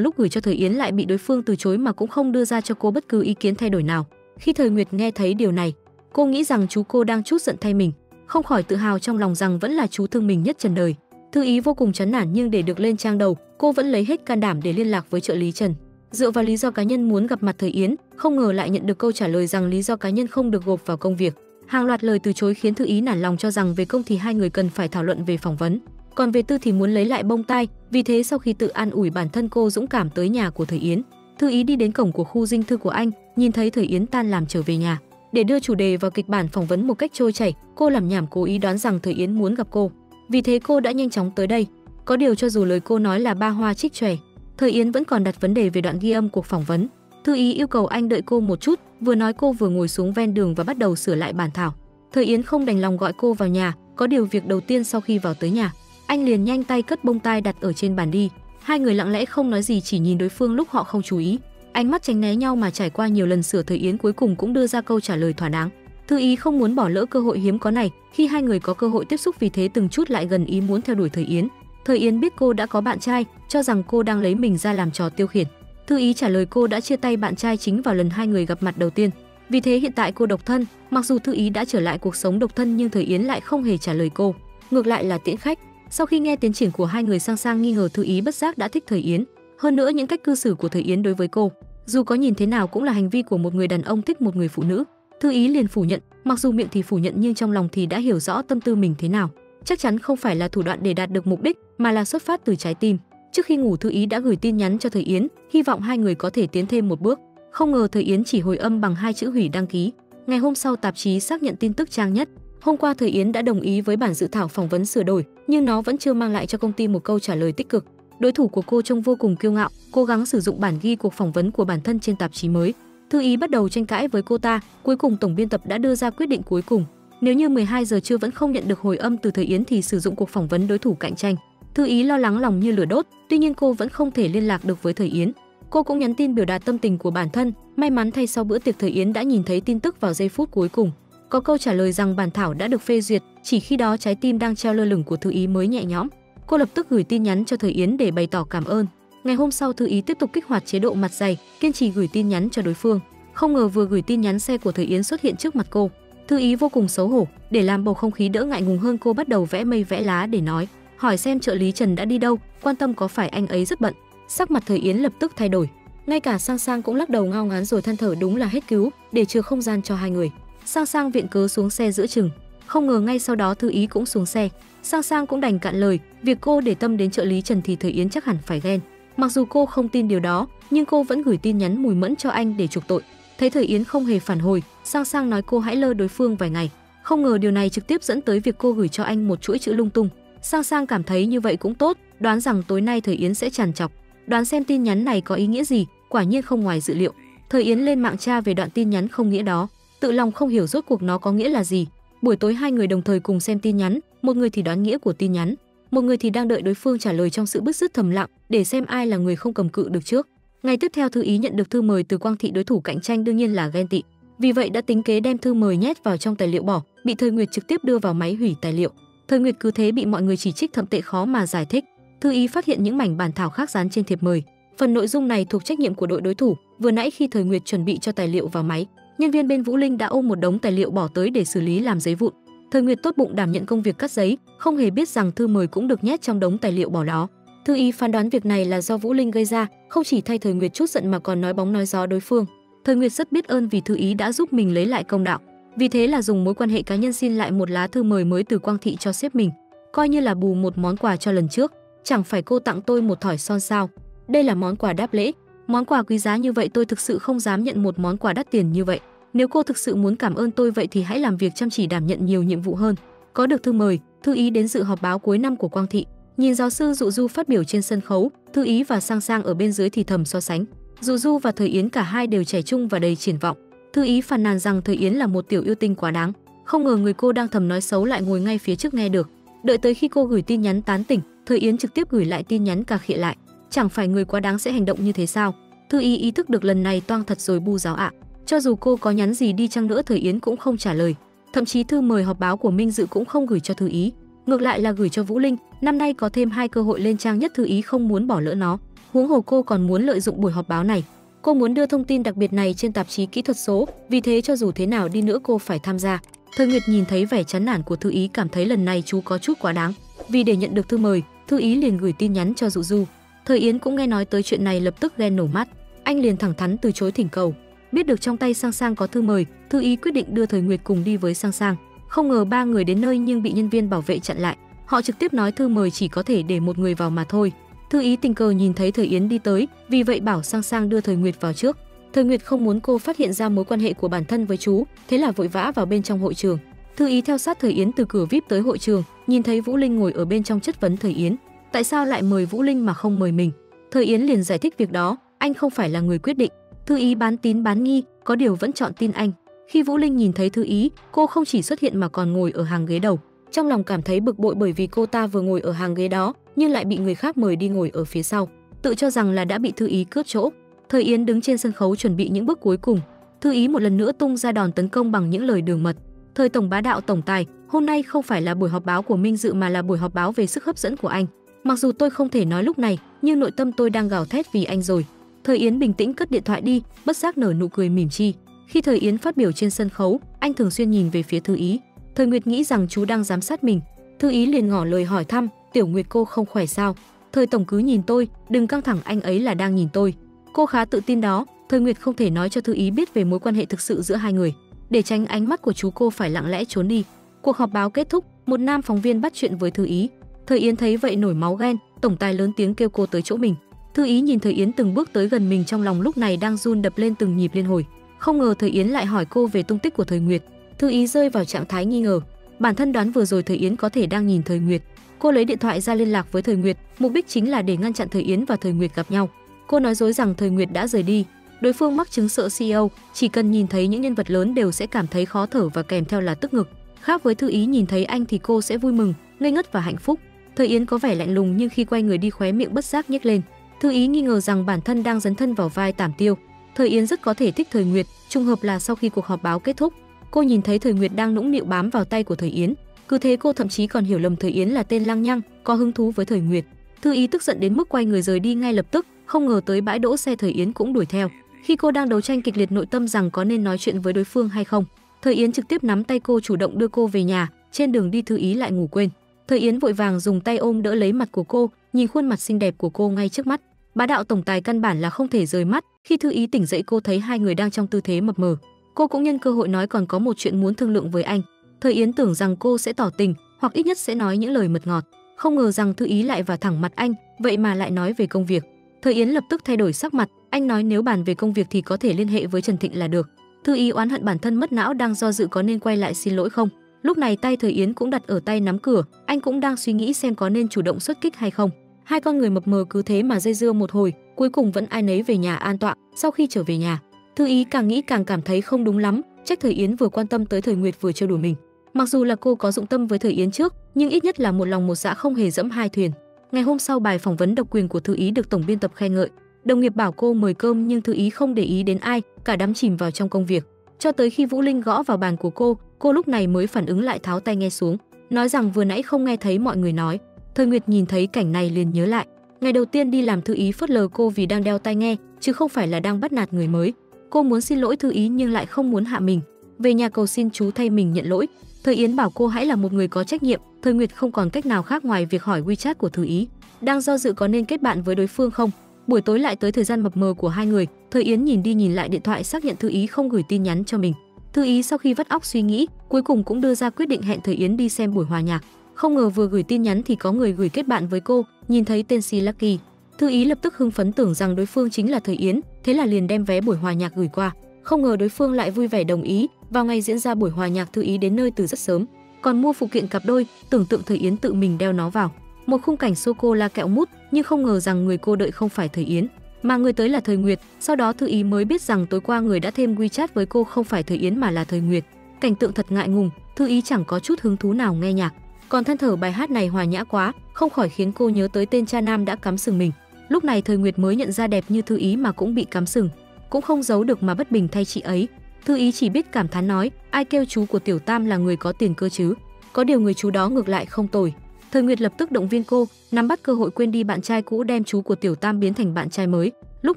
lúc gửi cho Thời Yến lại bị đối phương từ chối mà cũng không đưa ra cho cô bất cứ ý kiến thay đổi nào. Khi Thời Nguyệt nghe thấy điều này, cô nghĩ rằng chú cô đang chút giận thay mình, không khỏi tự hào trong lòng rằng vẫn là chú thương mình nhất trần đời. Thư Ý vô cùng chán nản, nhưng để được lên trang đầu, cô vẫn lấy hết can đảm để liên lạc với trợ lý Trần. Dựa vào lý do cá nhân muốn gặp mặt Thời Yến, không ngờ lại nhận được câu trả lời rằng lý do cá nhân không được gộp vào công việc. Hàng loạt lời từ chối khiến Thư Ý nản lòng, cho rằng về công thì hai người cần phải thảo luận về phỏng vấn, còn về tư thì muốn lấy lại bông tai. Vì thế sau khi tự an ủi bản thân, cô dũng cảm tới nhà của Thời Yến. Thư Ý đi đến cổng của khu dinh thư của anh, nhìn thấy Thời Yến tan làm trở về nhà. Để đưa chủ đề vào kịch bản phỏng vấn một cách trôi chảy, cô làm nhảm cố ý đoán rằng Thời Yến muốn gặp cô, vì thế cô đã nhanh chóng tới đây. Có điều cho dù lời cô nói là ba hoa trích chòe, Thời Yến vẫn còn đặt vấn đề về đoạn ghi âm cuộc phỏng vấn. Thư Ý yêu cầu anh đợi cô một chút, vừa nói cô vừa ngồi xuống ven đường và bắt đầu sửa lại bản thảo. Thời Yến không đành lòng gọi cô vào nhà, có điều việc đầu tiên sau khi vào tới nhà, anh liền nhanh tay cất bông tai đặt ở trên bàn đi. Hai người lặng lẽ không nói gì, chỉ nhìn đối phương lúc họ không chú ý, ánh mắt tránh né nhau mà trải qua nhiều lần sửa. Thời Yến cuối cùng cũng đưa ra câu trả lời thỏa đáng. Thư Ý không muốn bỏ lỡ cơ hội hiếm có này, khi hai người có cơ hội tiếp xúc vì thế từng chút lại gần ý muốn theo đuổi Thời Yến. Thời Yến biết cô đã có bạn trai, cho rằng cô đang lấy mình ra làm trò tiêu khiển. Thư Ý trả lời cô đã chia tay bạn trai chính vào lần hai người gặp mặt đầu tiên, vì thế hiện tại cô độc thân. Mặc dù Thư Ý đã trở lại cuộc sống độc thân nhưng Thời Yến lại không hề trả lời cô, ngược lại là tiễn khách. Sau khi nghe tiến triển của hai người, Sang Sang nghi ngờ Thư Ý bất giác đã thích Thời Yến, hơn nữa những cách cư xử của Thời Yến đối với cô, dù có nhìn thế nào cũng là hành vi của một người đàn ông thích một người phụ nữ. Thư Ý liền phủ nhận, mặc dù miệng thì phủ nhận nhưng trong lòng thì đã hiểu rõ tâm tư mình thế nào, chắc chắn không phải là thủ đoạn để đạt được mục đích mà là xuất phát từ trái tim. Trước khi ngủ, Thư Ý đã gửi tin nhắn cho Thời Yến, hy vọng hai người có thể tiến thêm một bước. Không ngờ Thời Yến chỉ hồi âm bằng hai chữ hủy đăng ký. Ngày hôm sau, tạp chí xác nhận tin tức trang nhất. Hôm qua Thời Yến đã đồng ý với bản dự thảo phỏng vấn sửa đổi, nhưng nó vẫn chưa mang lại cho công ty một câu trả lời tích cực. Đối thủ của cô trông vô cùng kiêu ngạo, cố gắng sử dụng bản ghi cuộc phỏng vấn của bản thân trên tạp chí mới. Thư Ý bắt đầu tranh cãi với cô ta, cuối cùng tổng biên tập đã đưa ra quyết định cuối cùng. Nếu như mười hai giờ trưa vẫn không nhận được hồi âm từ Thời Yến thì sử dụng cuộc phỏng vấn đối thủ cạnh tranh. Thư Ý lo lắng lòng như lửa đốt, tuy nhiên cô vẫn không thể liên lạc được với Thời Yến. Cô cũng nhắn tin biểu đạt tâm tình của bản thân, may mắn thay sau bữa tiệc Thời Yến đã nhìn thấy tin tức vào giây phút cuối cùng. Có câu trả lời rằng bản thảo đã được phê duyệt, chỉ khi đó trái tim đang treo lơ lửng của Thư Ý mới nhẹ nhõm. Cô lập tức gửi tin nhắn cho Thời Yến để bày tỏ cảm ơn. Ngày hôm sau, Thư Ý tiếp tục kích hoạt chế độ mặt dày, kiên trì gửi tin nhắn cho đối phương. Không ngờ vừa gửi tin nhắn, xe của Thời Yến xuất hiện trước mặt cô. Thư Ý vô cùng xấu hổ, để làm bầu không khí đỡ ngại ngùng hơn, cô bắt đầu vẽ mây vẽ lá để nói, hỏi xem trợ lý Trần đã đi đâu, quan tâm có phải anh ấy rất bận. Sắc mặt Thời Yến lập tức thay đổi, ngay cả Sang Sang cũng lắc đầu ngao ngán rồi than thở đúng là hết cứu, để chừa không gian cho hai người. Sang Sang viện cớ xuống xe giữa chừng, không ngờ ngay sau đó Thư Ý cũng xuống xe. Sang Sang cũng đành cạn lời, việc cô để tâm đến trợ lý Trần thì Thời Yến chắc hẳn phải ghen. Mặc dù cô không tin điều đó, nhưng cô vẫn gửi tin nhắn mùi mẫn cho anh để chuộc tội. Thấy Thời Yến không hề phản hồi, Sang Sang nói cô hãy lơ đối phương vài ngày. Không ngờ điều này trực tiếp dẫn tới việc cô gửi cho anh một chuỗi chữ lung tung. Sang Sang cảm thấy như vậy cũng tốt, đoán rằng tối nay Thời Yến sẽ trằn trọc. Đoán xem tin nhắn này có ý nghĩa gì, quả nhiên không ngoài dự liệu. Thời Yến lên mạng tra về đoạn tin nhắn không nghĩa đó, tự lòng không hiểu rốt cuộc nó có nghĩa là gì. Buổi tối hai người đồng thời cùng xem tin nhắn, một người thì đoán nghĩa của tin nhắn, một người thì đang đợi đối phương trả lời trong sự bứt rứt thầm lặng để xem ai là người không cầm cự được trước. Ngày tiếp theo, Thư Ý nhận được thư mời từ Quang Thị, đối thủ cạnh tranh đương nhiên là ghen tị, vì vậy đã tính kế đem thư mời nhét vào trong tài liệu bỏ, bị Thời Nguyệt trực tiếp đưa vào máy hủy tài liệu. Thời Nguyệt cứ thế bị mọi người chỉ trích thậm tệ khó mà giải thích. Thư Ý phát hiện những mảnh bản thảo khác dán trên thiệp mời, phần nội dung này thuộc trách nhiệm của đội đối thủ. Vừa nãy khi Thời Nguyệt chuẩn bị cho tài liệu vào máy, nhân viên bên Vũ Linh đã ôm một đống tài liệu bỏ tới để xử lý làm giấy vụn. Thời Nguyệt tốt bụng đảm nhận công việc cắt giấy, không hề biết rằng thư mời cũng được nhét trong đống tài liệu bỏ đó. Thư Ý phán đoán việc này là do Vũ Linh gây ra, không chỉ thay Thời Nguyệt chút giận mà còn nói bóng nói gió đối phương. Thời Nguyệt rất biết ơn vì Thư Ý đã giúp mình lấy lại công đạo, vì thế là dùng mối quan hệ cá nhân xin lại một lá thư mời mới từ Quang Thị cho sếp mình, coi như là bù một món quà cho lần trước. Chẳng phải cô tặng tôi một thỏi son sao? Đây là món quà đáp lễ, món quà quý giá như vậy, tôi thực sự không dám nhận một món quà đắt tiền như vậy. Nếu cô thực sự muốn cảm ơn tôi vậy thì hãy làm việc chăm chỉ, đảm nhận nhiều nhiệm vụ hơn. Có được thư mời, Thư Ý đến dự họp báo cuối năm của Quang Thị. Nhìn giáo sư Dụ Du phát biểu trên sân khấu, Thư Ý và Sang Sang ở bên dưới thì thầm so sánh. Dụ Du và Thời Yến cả hai đều trẻ trung và đầy triển vọng. Thư Ý phàn nàn rằng Thời Yến là một tiểu yêu tinh quá đáng, không ngờ người cô đang thầm nói xấu lại ngồi ngay phía trước nghe được. Đợi tới khi cô gửi tin nhắn tán tỉnh, Thời Yến trực tiếp gửi lại tin nhắn cà khịa lại. Chẳng phải người quá đáng sẽ hành động như thế sao? Thư Ý ý thức được lần này toang thật rồi, bu giáo ạ. À. Cho dù cô có nhắn gì đi chăng nữa, Thời Yến cũng không trả lời. Thậm chí thư mời họp báo của Minh Dự cũng không gửi cho Thư Ý, ngược lại là gửi cho Vũ Linh. Năm nay có thêm hai cơ hội lên trang nhất, Thư Ý không muốn bỏ lỡ nó. Huống hồ cô còn muốn lợi dụng buổi họp báo này. Cô muốn đưa thông tin đặc biệt này trên tạp chí kỹ thuật số, vì thế cho dù thế nào đi nữa cô phải tham gia. Thời Nguyệt nhìn thấy vẻ chán nản của Thư Ý cảm thấy lần này chú có chút quá đáng. Vì để nhận được thư mời, Thư Ý liền gửi tin nhắn cho Dụ Du. Thời Yến cũng nghe nói tới chuyện này lập tức ghen nổ mắt, anh liền thẳng thắn từ chối thỉnh cầu. Biết được trong tay Sang Sang có thư mời, Thư Ý quyết định đưa Thời Nguyệt cùng đi với Sang Sang. Không ngờ ba người đến nơi nhưng bị nhân viên bảo vệ chặn lại, họ trực tiếp nói thư mời chỉ có thể để một người vào mà thôi. Thư Ý tình cờ nhìn thấy Thời Yến đi tới, vì vậy bảo Sang Sang đưa Thời Nguyệt vào trước. Thời Nguyệt không muốn cô phát hiện ra mối quan hệ của bản thân với chú, thế là vội vã vào bên trong hội trường. Thư Ý theo sát Thời Yến từ cửa vi ai pi tới hội trường, nhìn thấy Vũ Linh ngồi ở bên trong chất vấn Thời Yến, tại sao lại mời Vũ Linh mà không mời mình. Thời Yến liền giải thích việc đó, anh không phải là người quyết định. Thư Ý bán tín bán nghi, có điều vẫn chọn tin anh. Khi Vũ Linh nhìn thấy Thư Ý, cô không chỉ xuất hiện mà còn ngồi ở hàng ghế đầu, trong lòng cảm thấy bực bội bởi vì cô ta vừa ngồi ở hàng ghế đó nhưng lại bị người khác mời đi ngồi ở phía sau, tự cho rằng là đã bị Thư Ý cướp chỗ. Thời Yến đứng trên sân khấu chuẩn bị những bước cuối cùng, Thư Ý một lần nữa tung ra đòn tấn công bằng những lời đường mật. Thời tổng bá đạo tổng tài, hôm nay không phải là buổi họp báo của Minh Dự mà là buổi họp báo về sức hấp dẫn của anh. Mặc dù tôi không thể nói lúc này, nhưng nội tâm tôi đang gào thét vì anh rồi. Thời Yến bình tĩnh cất điện thoại đi, bất giác nở nụ cười mỉm chi. Khi Thời Yến phát biểu trên sân khấu, anh thường xuyên nhìn về phía Thư Ý. Thời Nguyệt nghĩ rằng chú đang giám sát mình. Thư Ý liền ngỏ lời hỏi thăm, Tiểu Nguyệt cô không khỏe sao? Thời tổng cứ nhìn tôi, đừng căng thẳng, anh ấy là đang nhìn tôi. Cô khá tự tin đó. Thời Nguyệt không thể nói cho Thư Ý biết về mối quan hệ thực sự giữa hai người. Để tránh ánh mắt của chú, cô phải lặng lẽ trốn đi. Cuộc họp báo kết thúc, một nam phóng viên bắt chuyện với Thư Ý. Thời Yến thấy vậy nổi máu ghen, tổng tài lớn tiếng kêu cô tới chỗ mình. Thư Ý nhìn Thời Yến từng bước tới gần mình, trong lòng lúc này đang run đập lên từng nhịp liên hồi. Không ngờ Thời Yến lại hỏi cô về tung tích của Thời Nguyệt. Thư Ý rơi vào trạng thái nghi ngờ. Bản thân đoán vừa rồi Thời Yến có thể đang nhìn Thời Nguyệt. Cô lấy điện thoại ra liên lạc với Thời Nguyệt, mục đích chính là để ngăn chặn Thời Yến và Thời Nguyệt gặp nhau. Cô nói dối rằng Thời Nguyệt đã rời đi. Đối phương mắc chứng sợ xê i ô, chỉ cần nhìn thấy những nhân vật lớn đều sẽ cảm thấy khó thở và kèm theo là tức ngực. Khác với Thư Ý, nhìn thấy anh thì cô sẽ vui mừng, ngây ngất và hạnh phúc. Thời Yến có vẻ lạnh lùng nhưng khi quay người đi khóe miệng bất giác nhếch lên. Thư Ý nghi ngờ rằng bản thân đang dấn thân vào vai Tảm Tiêu. Thời Yến rất có thể thích Thời Nguyệt, trùng hợp là sau khi cuộc họp báo kết thúc, cô nhìn thấy Thời Nguyệt đang nũng nịu bám vào tay của Thời Yến. Cứ thế cô thậm chí còn hiểu lầm Thời Yến là tên lăng nhăng, có hứng thú với Thời Nguyệt. Thư Ý tức giận đến mức quay người rời đi ngay lập tức, không ngờ tới bãi đỗ xe Thời Yến cũng đuổi theo. Khi cô đang đấu tranh kịch liệt nội tâm rằng có nên nói chuyện với đối phương hay không, Thời Yến trực tiếp nắm tay cô chủ động đưa cô về nhà. Trên đường đi Thư Ý lại ngủ quên. Thời Yến vội vàng dùng tay ôm đỡ lấy mặt của cô, nhìn khuôn mặt xinh đẹp của cô ngay trước mắt. Bá đạo tổng tài căn bản là không thể rời mắt. Khi Thư Ý tỉnh dậy, cô thấy hai người đang trong tư thế mập mờ. Cô cũng nhân cơ hội nói còn có một chuyện muốn thương lượng với anh. Thời Yến tưởng rằng cô sẽ tỏ tình hoặc ít nhất sẽ nói những lời mật ngọt, không ngờ rằng Thư Ý lại vào thẳng mặt anh, vậy mà lại nói về công việc. Thời Yến lập tức thay đổi sắc mặt, anh nói nếu bàn về công việc thì có thể liên hệ với Trần Thịnh là được. Thư Ý oán hận bản thân mất não, đang do dự có nên quay lại xin lỗi không. Lúc này tay Thời Yến cũng đặt ở tay nắm cửa, anh cũng đang suy nghĩ xem có nên chủ động xuất kích hay không. Hai con người mập mờ cứ thế mà dây dưa một hồi, cuối cùng vẫn ai nấy về nhà an tọa. Sau khi trở về nhà, Thư Ý càng nghĩ càng cảm thấy không đúng lắm, trách Thời Yến vừa quan tâm tới Thời Nguyệt vừa trêu đùa mình. Mặc dù là cô có dụng tâm với Thời Yến trước, nhưng ít nhất là một lòng một dạ, không hề dẫm hai thuyền. Ngày hôm sau, bài phỏng vấn độc quyền của Thư Ý được tổng biên tập khen ngợi. Đồng nghiệp bảo cô mời cơm nhưng Thư Ý không để ý đến ai, cả đám chìm vào trong công việc. Cho tới khi Vũ Linh gõ vào bàn của cô, cô lúc này mới phản ứng lại, tháo tay nghe xuống, nói rằng vừa nãy không nghe thấy mọi người nói. Thời Nguyệt nhìn thấy cảnh này liền nhớ lại, ngày đầu tiên đi làm Thư Ý phớt lờ cô vì đang đeo tai nghe, chứ không phải là đang bắt nạt người mới. Cô muốn xin lỗi Thư Ý nhưng lại không muốn hạ mình, về nhà cầu xin chú thay mình nhận lỗi. Thời Yến bảo cô hãy là một người có trách nhiệm. Thời Nguyệt không còn cách nào khác ngoài việc hỏi WeChat của Thư Ý, đang do dự có nên kết bạn với đối phương không. Buổi tối lại tới thời gian mập mờ của hai người, Thời Yến nhìn đi nhìn lại điện thoại xác nhận Thư Ý không gửi tin nhắn cho mình. Thư Ý sau khi vắt óc suy nghĩ, cuối cùng cũng đưa ra quyết định hẹn Thời Yến đi xem buổi hòa nhạc. Không ngờ vừa gửi tin nhắn thì có người gửi kết bạn với cô, nhìn thấy tên Si Lucky. Thư Ý lập tức hưng phấn tưởng rằng đối phương chính là Thời Yến, thế là liền đem vé buổi hòa nhạc gửi qua. Không ngờ đối phương lại vui vẻ đồng ý. Vào ngày diễn ra buổi hòa nhạc, Thư Ý đến nơi từ rất sớm, còn mua phụ kiện cặp đôi, tưởng tượng Thời Yến tự mình đeo nó vào. Một khung cảnh sô cô la kẹo mút, nhưng không ngờ rằng người cô đợi không phải Thời Yến, mà người tới là Thời Nguyệt. Sau đó Thư Ý mới biết rằng tối qua người đã thêm WeChat với cô không phải Thời Yến mà là Thời Nguyệt. Cảnh tượng thật ngại ngùng, Thư Ý chẳng có chút hứng thú nào nghe nhạc, còn than thở bài hát này hòa nhã quá, không khỏi khiến cô nhớ tới tên cha nam đã cắm sừng mình. Lúc này Thời Nguyệt mới nhận ra đẹp như Thư Ý mà cũng bị cắm sừng, cũng không giấu được mà bất bình thay chị ấy. Thư Ý chỉ biết cảm thán nói, ai kêu chú của Tiểu Tam là người có tiền cơ chứ, có điều người chú đó ngược lại không tồi. Thời Nguyệt lập tức động viên cô, nắm bắt cơ hội quên đi bạn trai cũ, đem chú của Tiểu Tam biến thành bạn trai mới. Lúc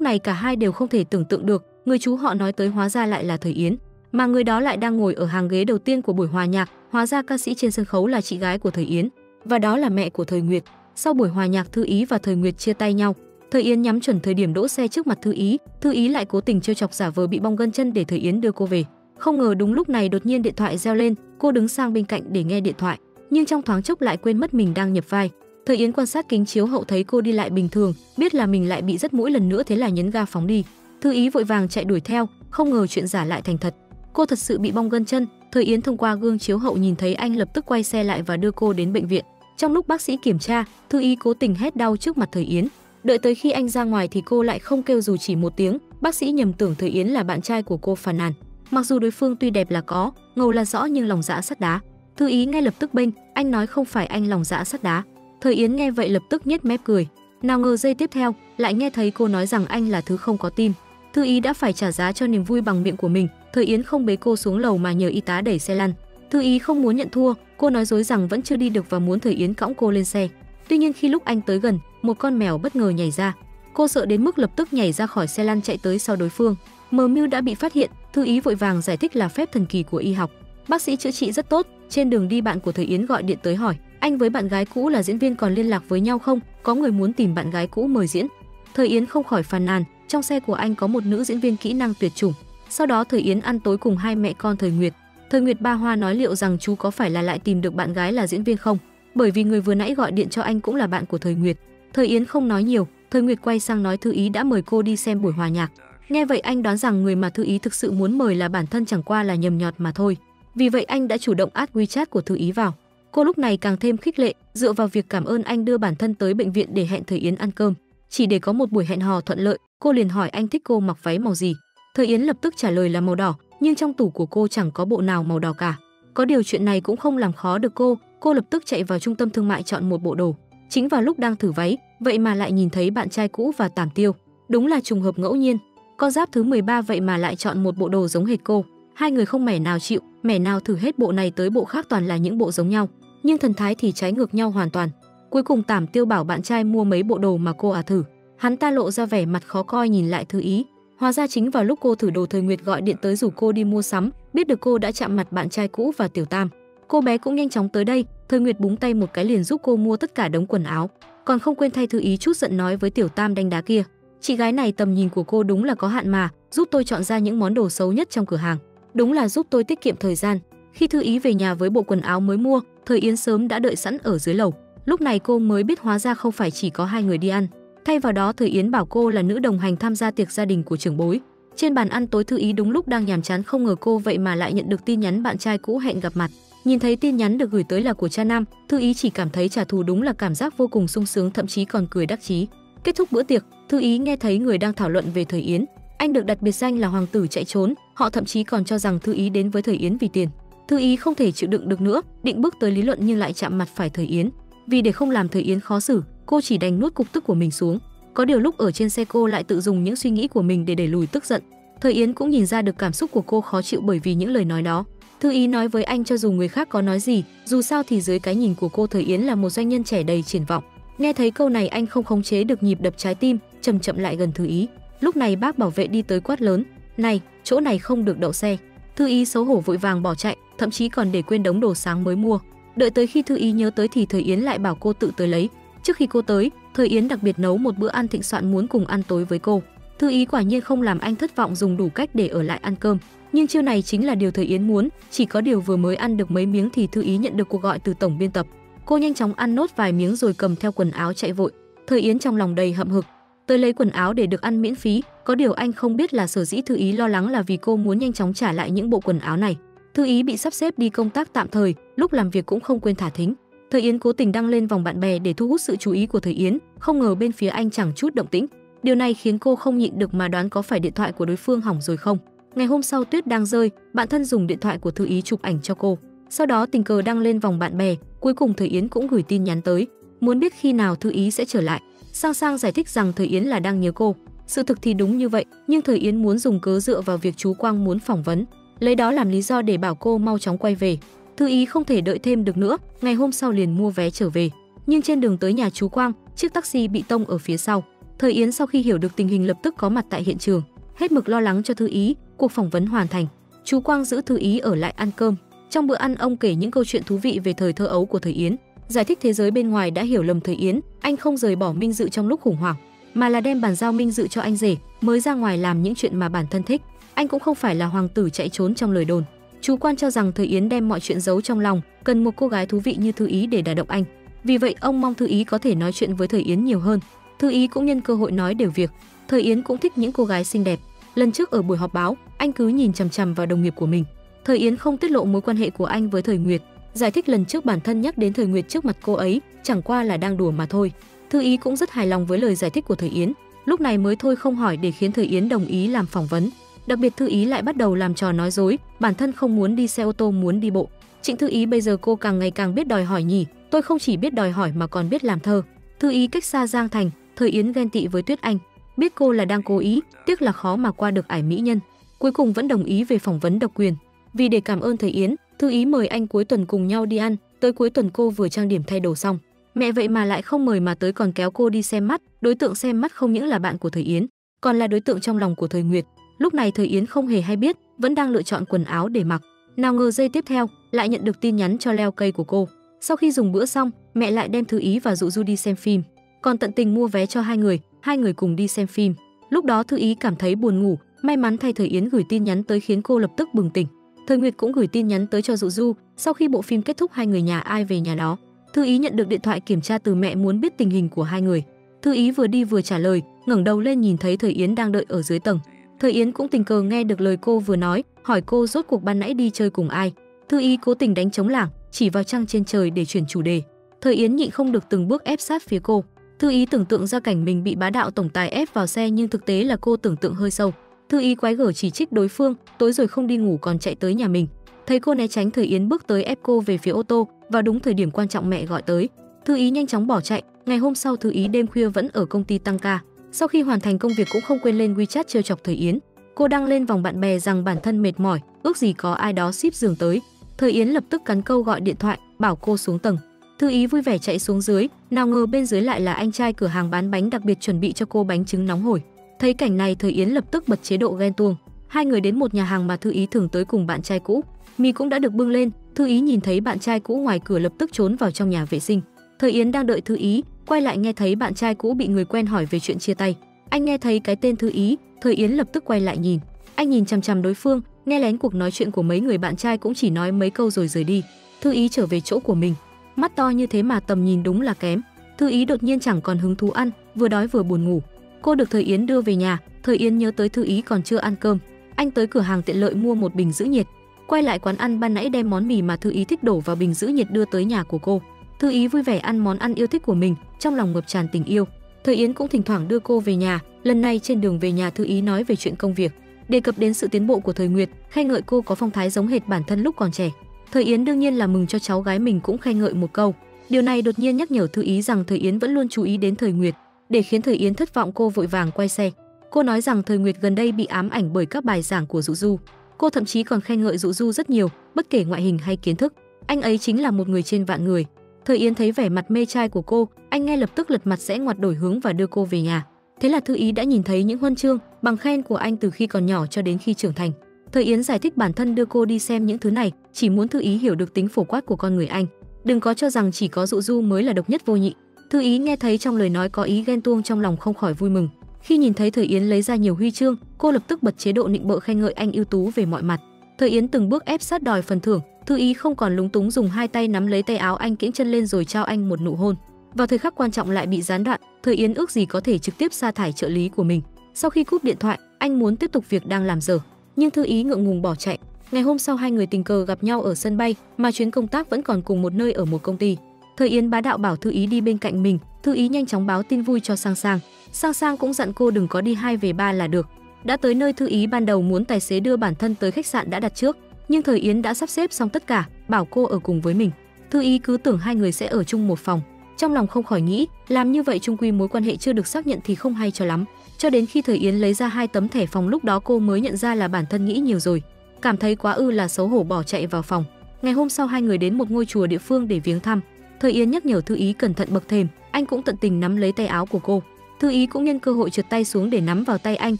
này cả hai đều không thể tưởng tượng được, người chú họ nói tới hóa ra lại là Thời Yến, mà người đó lại đang ngồi ở hàng ghế đầu tiên của buổi hòa nhạc. Hóa ra ca sĩ trên sân khấu là chị gái của Thời Yến, và đó là mẹ của Thời Nguyệt. Sau buổi hòa nhạc, Thư Ý và Thời Nguyệt chia tay nhau. Thời Yến nhắm chuẩn thời điểm đỗ xe trước mặt Thư Ý, Thư Ý lại cố tình trêu chọc giả vờ bị bong gân chân để Thời Yến đưa cô về. Không ngờ đúng lúc này đột nhiên điện thoại reo lên, cô đứng sang bên cạnh để nghe điện thoại, nhưng trong thoáng chốc lại quên mất mình đang nhập vai. Thời Yến quan sát kính chiếu hậu thấy cô đi lại bình thường, biết là mình lại bị dắt mũi lần nữa, thế là nhấn ga phóng đi. Thư Ý vội vàng chạy đuổi theo, không ngờ chuyện giả lại thành thật. Cô thật sự bị bong gân chân. Thời Yến thông qua gương chiếu hậu nhìn thấy anh, lập tức quay xe lại và đưa cô đến bệnh viện. Trong lúc bác sĩ kiểm tra, Thư Ý cố tình hét đau trước mặt Thời Yến. Đợi tới khi anh ra ngoài thì cô lại không kêu dù chỉ một tiếng. Bác sĩ nhầm tưởng Thời Yến là bạn trai của cô, phàn nàn. Mặc dù đối phương tuy đẹp là có, ngầu là rõ, nhưng lòng dạ sắt đá. Thư Ý ngay lập tức bênh, anh nói không phải anh lòng dạ sắt đá. Thời Yến nghe vậy lập tức nhếch mép cười. Nào ngờ giây tiếp theo, lại nghe thấy cô nói rằng anh là thứ không có tim. Thư Ý đã phải trả giá cho niềm vui bằng miệng của mình. Thời Yến không bế cô xuống lầu mà nhờ y tá đẩy xe lăn. Thư Ý không muốn nhận thua, cô nói dối rằng vẫn chưa đi được và muốn Thời Yến cõng cô lên xe. Tuy nhiên khi lúc anh tới gần, một con mèo bất ngờ nhảy ra. Cô sợ đến mức lập tức nhảy ra khỏi xe lăn chạy tới sau đối phương. Mờ mưu đã bị phát hiện, Thư Ý vội vàng giải thích là phép thần kỳ của y học. Bác sĩ chữa trị rất tốt, trên đường đi bạn của Thời Yến gọi điện tới hỏi Anh với bạn gái cũ là diễn viên còn liên lạc với nhau không? Có người muốn tìm bạn gái cũ mời diễn. Thời Yến không khỏi phàn nàn, trong xe của anh có một nữ diễn viên kỹ năng tuyệt chủng. Sau đó Thời Yến ăn tối cùng hai mẹ con Thời Nguyệt. Thời Nguyệt ba hoa nói liệu rằng chú có phải là lại tìm được bạn gái là diễn viên không? Bởi vì người vừa nãy gọi điện cho anh cũng là bạn của Thời Nguyệt. Thời Yến không nói nhiều, Thời Nguyệt quay sang nói Thư Ý đã mời cô đi xem buổi hòa nhạc. Nghe vậy anh đoán rằng người mà Thư Ý thực sự muốn mời là bản thân, chẳng qua là nhầm nhọt mà thôi. Vì vậy anh đã chủ động add WeChat của Thư Ý vào. Cô lúc này càng thêm khích lệ, dựa vào việc cảm ơn anh đưa bản thân tới bệnh viện để hẹn Thời Yến ăn cơm. Chỉ để có một buổi hẹn hò thuận lợi, cô liền hỏi anh thích cô mặc váy màu gì. Thời Yến lập tức trả lời là màu đỏ, nhưng trong tủ của cô chẳng có bộ nào màu đỏ cả. Có điều chuyện này cũng không làm khó được cô, cô lập tức chạy vào trung tâm thương mại chọn một bộ đồ. Chính vào lúc đang thử váy, vậy mà lại nhìn thấy bạn trai cũ và Tàm Tiêu. Đúng là trùng hợp ngẫu nhiên. Con giáp thứ mười ba vậy mà lại chọn một bộ đồ giống hệt cô. Hai người không mẻ nào chịu, mẻ nào thử hết bộ này tới bộ khác toàn là những bộ giống nhau, nhưng thần thái thì trái ngược nhau hoàn toàn. Cuối cùng Tàm Tiêu bảo bạn trai mua mấy bộ đồ mà cô à thử. Hắn ta lộ ra vẻ mặt khó coi nhìn lại Thư Ý. Hóa ra chính vào lúc cô thử đồ, Thời Nguyệt gọi điện tới rủ cô đi mua sắm, biết được cô đã chạm mặt bạn trai cũ và Tiểu Tam. Cô bé cũng nhanh chóng tới đây, Thời Nguyệt búng tay một cái liền giúp cô mua tất cả đống quần áo, còn không quên thay Thư Ý chút giận nói với Tiểu Tam đánh đá kia. Chị gái này tầm nhìn của cô đúng là có hạn mà, giúp tôi chọn ra những món đồ xấu nhất trong cửa hàng. Đúng là giúp tôi tiết kiệm thời gian. Khi Thư Ý về nhà với bộ quần áo mới mua, Thời Yến sớm đã đợi sẵn ở dưới lầu. Lúc này cô mới biết hóa ra không phải chỉ có hai người đi ăn. Thay vào đó Thời Yến bảo cô là nữ đồng hành tham gia tiệc gia đình của trưởng bối. Trên bàn ăn tối Thư Ý đúng lúc đang nhàm chán, không ngờ cô vậy mà lại nhận được tin nhắn bạn trai cũ hẹn gặp mặt. Nhìn thấy tin nhắn được gửi tới là của cha Nam, Thư Ý chỉ cảm thấy trả thù đúng là cảm giác vô cùng sung sướng, thậm chí còn cười đắc chí. Kết thúc bữa tiệc, Thư Ý nghe thấy người đang thảo luận về Thời Yến. Anh được đặt biệt danh là hoàng tử chạy trốn, họ thậm chí còn cho rằng Thư Ý đến với Thời Yến vì tiền. Thư Ý không thể chịu đựng được nữa, định bước tới lý luận nhưng lại chạm mặt phải Thời Yến. Vì để không làm Thời Yến khó xử, cô chỉ đành nuốt cục tức của mình xuống. Có điều lúc ở trên xe cô lại tự dùng những suy nghĩ của mình để đẩy lùi tức giận. Thời Yến cũng nhìn ra được cảm xúc của cô khó chịu bởi vì những lời nói đó. Thư Ý nói với anh cho dù người khác có nói gì, dù sao thì dưới cái nhìn của cô Thời Yến là một doanh nhân trẻ đầy triển vọng. Nghe thấy câu này anh không khống chế được nhịp đập trái tim, chậm chậm lại gần Thư Ý. Lúc này bác bảo vệ đi tới quát lớn, "Này, chỗ này không được đậu xe." Thư Ý xấu hổ vội vàng bỏ chạy, thậm chí còn để quên đống đồ sáng mới mua. Đợi tới khi Thư Ý nhớ tới thì Thời Yến lại bảo cô tự tới lấy. Trước khi cô tới, Thời Yến đặc biệt nấu một bữa ăn thịnh soạn muốn cùng ăn tối với cô. Thư Ý quả nhiên không làm anh thất vọng, dùng đủ cách để ở lại ăn cơm. Nhưng chiêu này chính là điều Thời Yến muốn, chỉ có điều vừa mới ăn được mấy miếng thì Thư Ý nhận được cuộc gọi từ tổng biên tập. Cô nhanh chóng ăn nốt vài miếng rồi cầm theo quần áo chạy vội. Thời Yến trong lòng đầy hậm hực, tới lấy quần áo để được ăn miễn phí, có điều anh không biết là sở dĩ Thư Ý lo lắng là vì cô muốn nhanh chóng trả lại những bộ quần áo này. Thư Ý bị sắp xếp đi công tác tạm thời, lúc làm việc cũng không quên thả thính. Thời Yến cố tình đăng lên vòng bạn bè để thu hút sự chú ý của Thời Yến, không ngờ bên phía anh chẳng chút động tĩnh. Điều này khiến cô không nhịn được mà đoán có phải điện thoại của đối phương hỏng rồi không. Ngày hôm sau tuyết đang rơi, bạn thân dùng điện thoại của Thư Ý chụp ảnh cho cô. Sau đó tình cờ đăng lên vòng bạn bè, cuối cùng Thời Yến cũng gửi tin nhắn tới, muốn biết khi nào Thư Ý sẽ trở lại. Sang Sang giải thích rằng Thời Yến là đang nhớ cô. Sự thực thì đúng như vậy, nhưng Thời Yến muốn dùng cớ dựa vào việc chú Quang muốn phỏng vấn, lấy đó làm lý do để bảo cô mau chóng quay về. Thư Ý không thể đợi thêm được nữa, ngày hôm sau liền mua vé trở về. Nhưng trên đường tới nhà chú Quang, chiếc taxi bị tông ở phía sau. Thời Yến sau khi hiểu được tình hình lập tức có mặt tại hiện trường, hết mực lo lắng cho Thư Ý. Cuộc phỏng vấn hoàn thành, chú Quang giữ Thư Ý ở lại ăn cơm. Trong bữa ăn ông kể những câu chuyện thú vị về thời thơ ấu của Thời Yến, giải thích thế giới bên ngoài đã hiểu lầm Thời Yến. Anh không rời bỏ Minh Dự trong lúc khủng hoảng, mà là đem bàn giao Minh Dự cho anh rể, mới ra ngoài làm những chuyện mà bản thân thích. Anh cũng không phải là hoàng tử chạy trốn trong lời đồn. Chú Quan cho rằng Thời Yến đem mọi chuyện giấu trong lòng, cần một cô gái thú vị như Thư Ý để đả động anh. Vì vậy ông mong Thư Ý có thể nói chuyện với Thời Yến nhiều hơn. Thư Ý cũng nhân cơ hội nói đều việc. Thời Yến cũng thích những cô gái xinh đẹp. Lần trước ở buổi họp báo, anh cứ nhìn chằm chằm vào đồng nghiệp của mình. Thời Yến không tiết lộ mối quan hệ của anh với Thời Nguyệt, giải thích lần trước bản thân nhắc đến Thời Nguyệt trước mặt cô ấy, chẳng qua là đang đùa mà thôi. Thư Ý cũng rất hài lòng với lời giải thích của Thời Yến, lúc này mới thôi không hỏi để khiến Thời Yến đồng ý làm phỏng vấn. Đặc biệt Thư Ý lại bắt đầu làm trò nói dối, bản thân không muốn đi xe ô tô muốn đi bộ. Trịnh Thư Ý bây giờ cô càng ngày càng biết đòi hỏi nhỉ, tôi không chỉ biết đòi hỏi mà còn biết làm thơ. Thư Ý cách xa Giang Thành, Thời Yến ghen tị với Tuyết Anh, biết cô là đang cố ý, tiếc là khó mà qua được ải mỹ nhân, cuối cùng vẫn đồng ý về phỏng vấn độc quyền. Vì để cảm ơn Thời Yến, Thư Ý mời anh cuối tuần cùng nhau đi ăn. Tới cuối tuần cô vừa trang điểm thay đồ xong, mẹ vậy mà lại không mời mà tới còn kéo cô đi xem mắt. Đối tượng xem mắt không những là bạn của Thời Yến, còn là đối tượng trong lòng của Thời Nguyệt. Lúc này Thời Yến không hề hay biết, vẫn đang lựa chọn quần áo để mặc. Nào ngờ giây tiếp theo lại nhận được tin nhắn cho leo cây của cô. Sau khi dùng bữa xong, mẹ lại đem Thư Ý và Dụ Du đi xem phim, còn tận tình mua vé cho hai người, hai người cùng đi xem phim. Lúc đó Thư Ý cảm thấy buồn ngủ, may mắn thay Thời Yến gửi tin nhắn tới khiến cô lập tức bừng tỉnh. Thời Nguyệt cũng gửi tin nhắn tới cho Dụ Du, sau khi bộ phim kết thúc hai người nhà ai về nhà đó. Thư Ý nhận được điện thoại kiểm tra từ mẹ muốn biết tình hình của hai người. Thư Ý vừa đi vừa trả lời, ngẩng đầu lên nhìn thấy Thời Yến đang đợi ở dưới tầng. Thời Yến cũng tình cờ nghe được lời cô vừa nói, hỏi cô rốt cuộc ban nãy đi chơi cùng ai. Thư Ý cố tình đánh trống lảng, chỉ vào trăng trên trời để chuyển chủ đề. Thời Yến nhịn không được từng bước ép sát phía cô. Thư Ý tưởng tượng ra cảnh mình bị bá đạo tổng tài ép vào xe nhưng thực tế là cô tưởng tượng hơi sâu. Thư Ý quái gở chỉ trích đối phương, tối rồi không đi ngủ còn chạy tới nhà mình. Thấy cô né tránh, Thời Yến bước tới ép cô về phía ô tô, vào đúng thời điểm quan trọng mẹ gọi tới. Thư Ý nhanh chóng bỏ chạy. Ngày hôm sau Thư Ý đêm khuya vẫn ở công ty tăng ca. Sau khi hoàn thành công việc cũng không quên lên WeChat trêu chọc Thời Yến. Cô đăng lên vòng bạn bè rằng bản thân mệt mỏi, ước gì có ai đó ship giường tới. Thời Yến lập tức cắn câu gọi điện thoại, bảo cô xuống tầng. Thư Ý vui vẻ chạy xuống dưới, nào ngờ bên dưới lại là anh trai cửa hàng bán bánh đặc biệt chuẩn bị cho cô bánh trứng nóng hổi. Thấy cảnh này Thời Yến lập tức bật chế độ ghen tuông. Hai người đến một nhà hàng mà Thư Ý thường tới cùng bạn trai cũ. Mì cũng đã được bưng lên, Thư Ý nhìn thấy bạn trai cũ ngoài cửa lập tức trốn vào trong nhà vệ sinh. Thời Yến đang đợi Thư Ý, quay lại nghe thấy bạn trai cũ bị người quen hỏi về chuyện chia tay. Anh nghe thấy cái tên Thư Ý, Thời Yến lập tức quay lại nhìn. Anh nhìn chằm chằm đối phương, nghe lén cuộc nói chuyện của mấy người bạn trai cũng chỉ nói mấy câu rồi rời đi. Thư Ý trở về chỗ của mình. Mắt to như thế mà tầm nhìn đúng là kém. Thư Ý đột nhiên chẳng còn hứng thú ăn, vừa đói vừa buồn ngủ. Cô được Thời Yến đưa về nhà, Thời Yến nhớ tới Thư Ý còn chưa ăn cơm. Anh tới cửa hàng tiện lợi mua một bình giữ nhiệt. Quay lại quán ăn ban nãy đem món mì mà Thư Ý thích đổ vào bình giữ nhiệt đưa tới nhà của cô. Thư Ý vui vẻ ăn món ăn yêu thích của mình, trong lòng ngập tràn tình yêu. Thời Yến cũng thỉnh thoảng đưa cô về nhà, lần này trên đường về nhà Thư Ý nói về chuyện công việc, đề cập đến sự tiến bộ của Thời Nguyệt, khen ngợi cô có phong thái giống hệt bản thân lúc còn trẻ. Thời Yến đương nhiên là mừng cho cháu gái mình cũng khen ngợi một câu. Điều này đột nhiên nhắc nhở Thư Ý rằng Thời Yến vẫn luôn chú ý đến Thời Nguyệt. Để khiến Thời Yến thất vọng cô vội vàng quay xe. Cô nói rằng Thời Nguyệt gần đây bị ám ảnh bởi các bài giảng của Dụ Du. Cô thậm chí còn khen ngợi Dụ Du rất nhiều, bất kể ngoại hình hay kiến thức. Anh ấy chính là một người trên vạn người. Thời Yến thấy vẻ mặt mê trai của cô, anh ngay lập tức lật mặt sẽ ngoặt đổi hướng và đưa cô về nhà. Thế là Thư Ý đã nhìn thấy những huân chương, bằng khen của anh từ khi còn nhỏ cho đến khi trưởng thành. Thời Yến giải thích bản thân đưa cô đi xem những thứ này, chỉ muốn Thư Ý hiểu được tính phổ quát của con người anh. Đừng có cho rằng chỉ có Dụ Du mới là độc nhất vô nhị. Thư Ý nghe thấy trong lời nói có ý ghen tuông, trong lòng không khỏi vui mừng. Khi nhìn thấy Thời Yến lấy ra nhiều huy chương, cô lập tức bật chế độ nịnh bợ khen ngợi anh ưu tú về mọi mặt. Thời Yến từng bước ép sát đòi phần thưởng, Thư Ý không còn lúng túng dùng hai tay nắm lấy tay áo anh, kiễng chân lên rồi trao anh một nụ hôn. Vào thời khắc quan trọng lại bị gián đoạn, Thời Yến ước gì có thể trực tiếp sa thải trợ lý của mình. Sau khi cúp điện thoại, anh muốn tiếp tục việc đang làm giờ, nhưng Thư Ý ngượng ngùng bỏ chạy. Ngày hôm sau hai người tình cờ gặp nhau ở sân bay, mà chuyến công tác vẫn còn cùng một nơi ở một công ty. Thời Yến bá đạo bảo Thư Ý đi bên cạnh mình, Thư Ý nhanh chóng báo tin vui cho Sang Sang. Sang Sang cũng dặn cô đừng có đi hai về ba là được. Đã tới nơi, Thư Ý ban đầu muốn tài xế đưa bản thân tới khách sạn đã đặt trước, nhưng Thời Yến đã sắp xếp xong tất cả, bảo cô ở cùng với mình. Thư Ý cứ tưởng hai người sẽ ở chung một phòng, trong lòng không khỏi nghĩ, làm như vậy chung quy mối quan hệ chưa được xác nhận thì không hay cho lắm. Cho đến khi Thời Yến lấy ra hai tấm thẻ phòng, lúc đó cô mới nhận ra là bản thân nghĩ nhiều rồi, cảm thấy quá ư là xấu hổ bỏ chạy vào phòng. Ngày hôm sau hai người đến một ngôi chùa địa phương để viếng thăm. Thời Yến nhắc nhở Thư Ý cẩn thận bậc thềm, anh cũng tận tình nắm lấy tay áo của cô. Thư Ý cũng nhân cơ hội trượt tay xuống để nắm vào tay anh,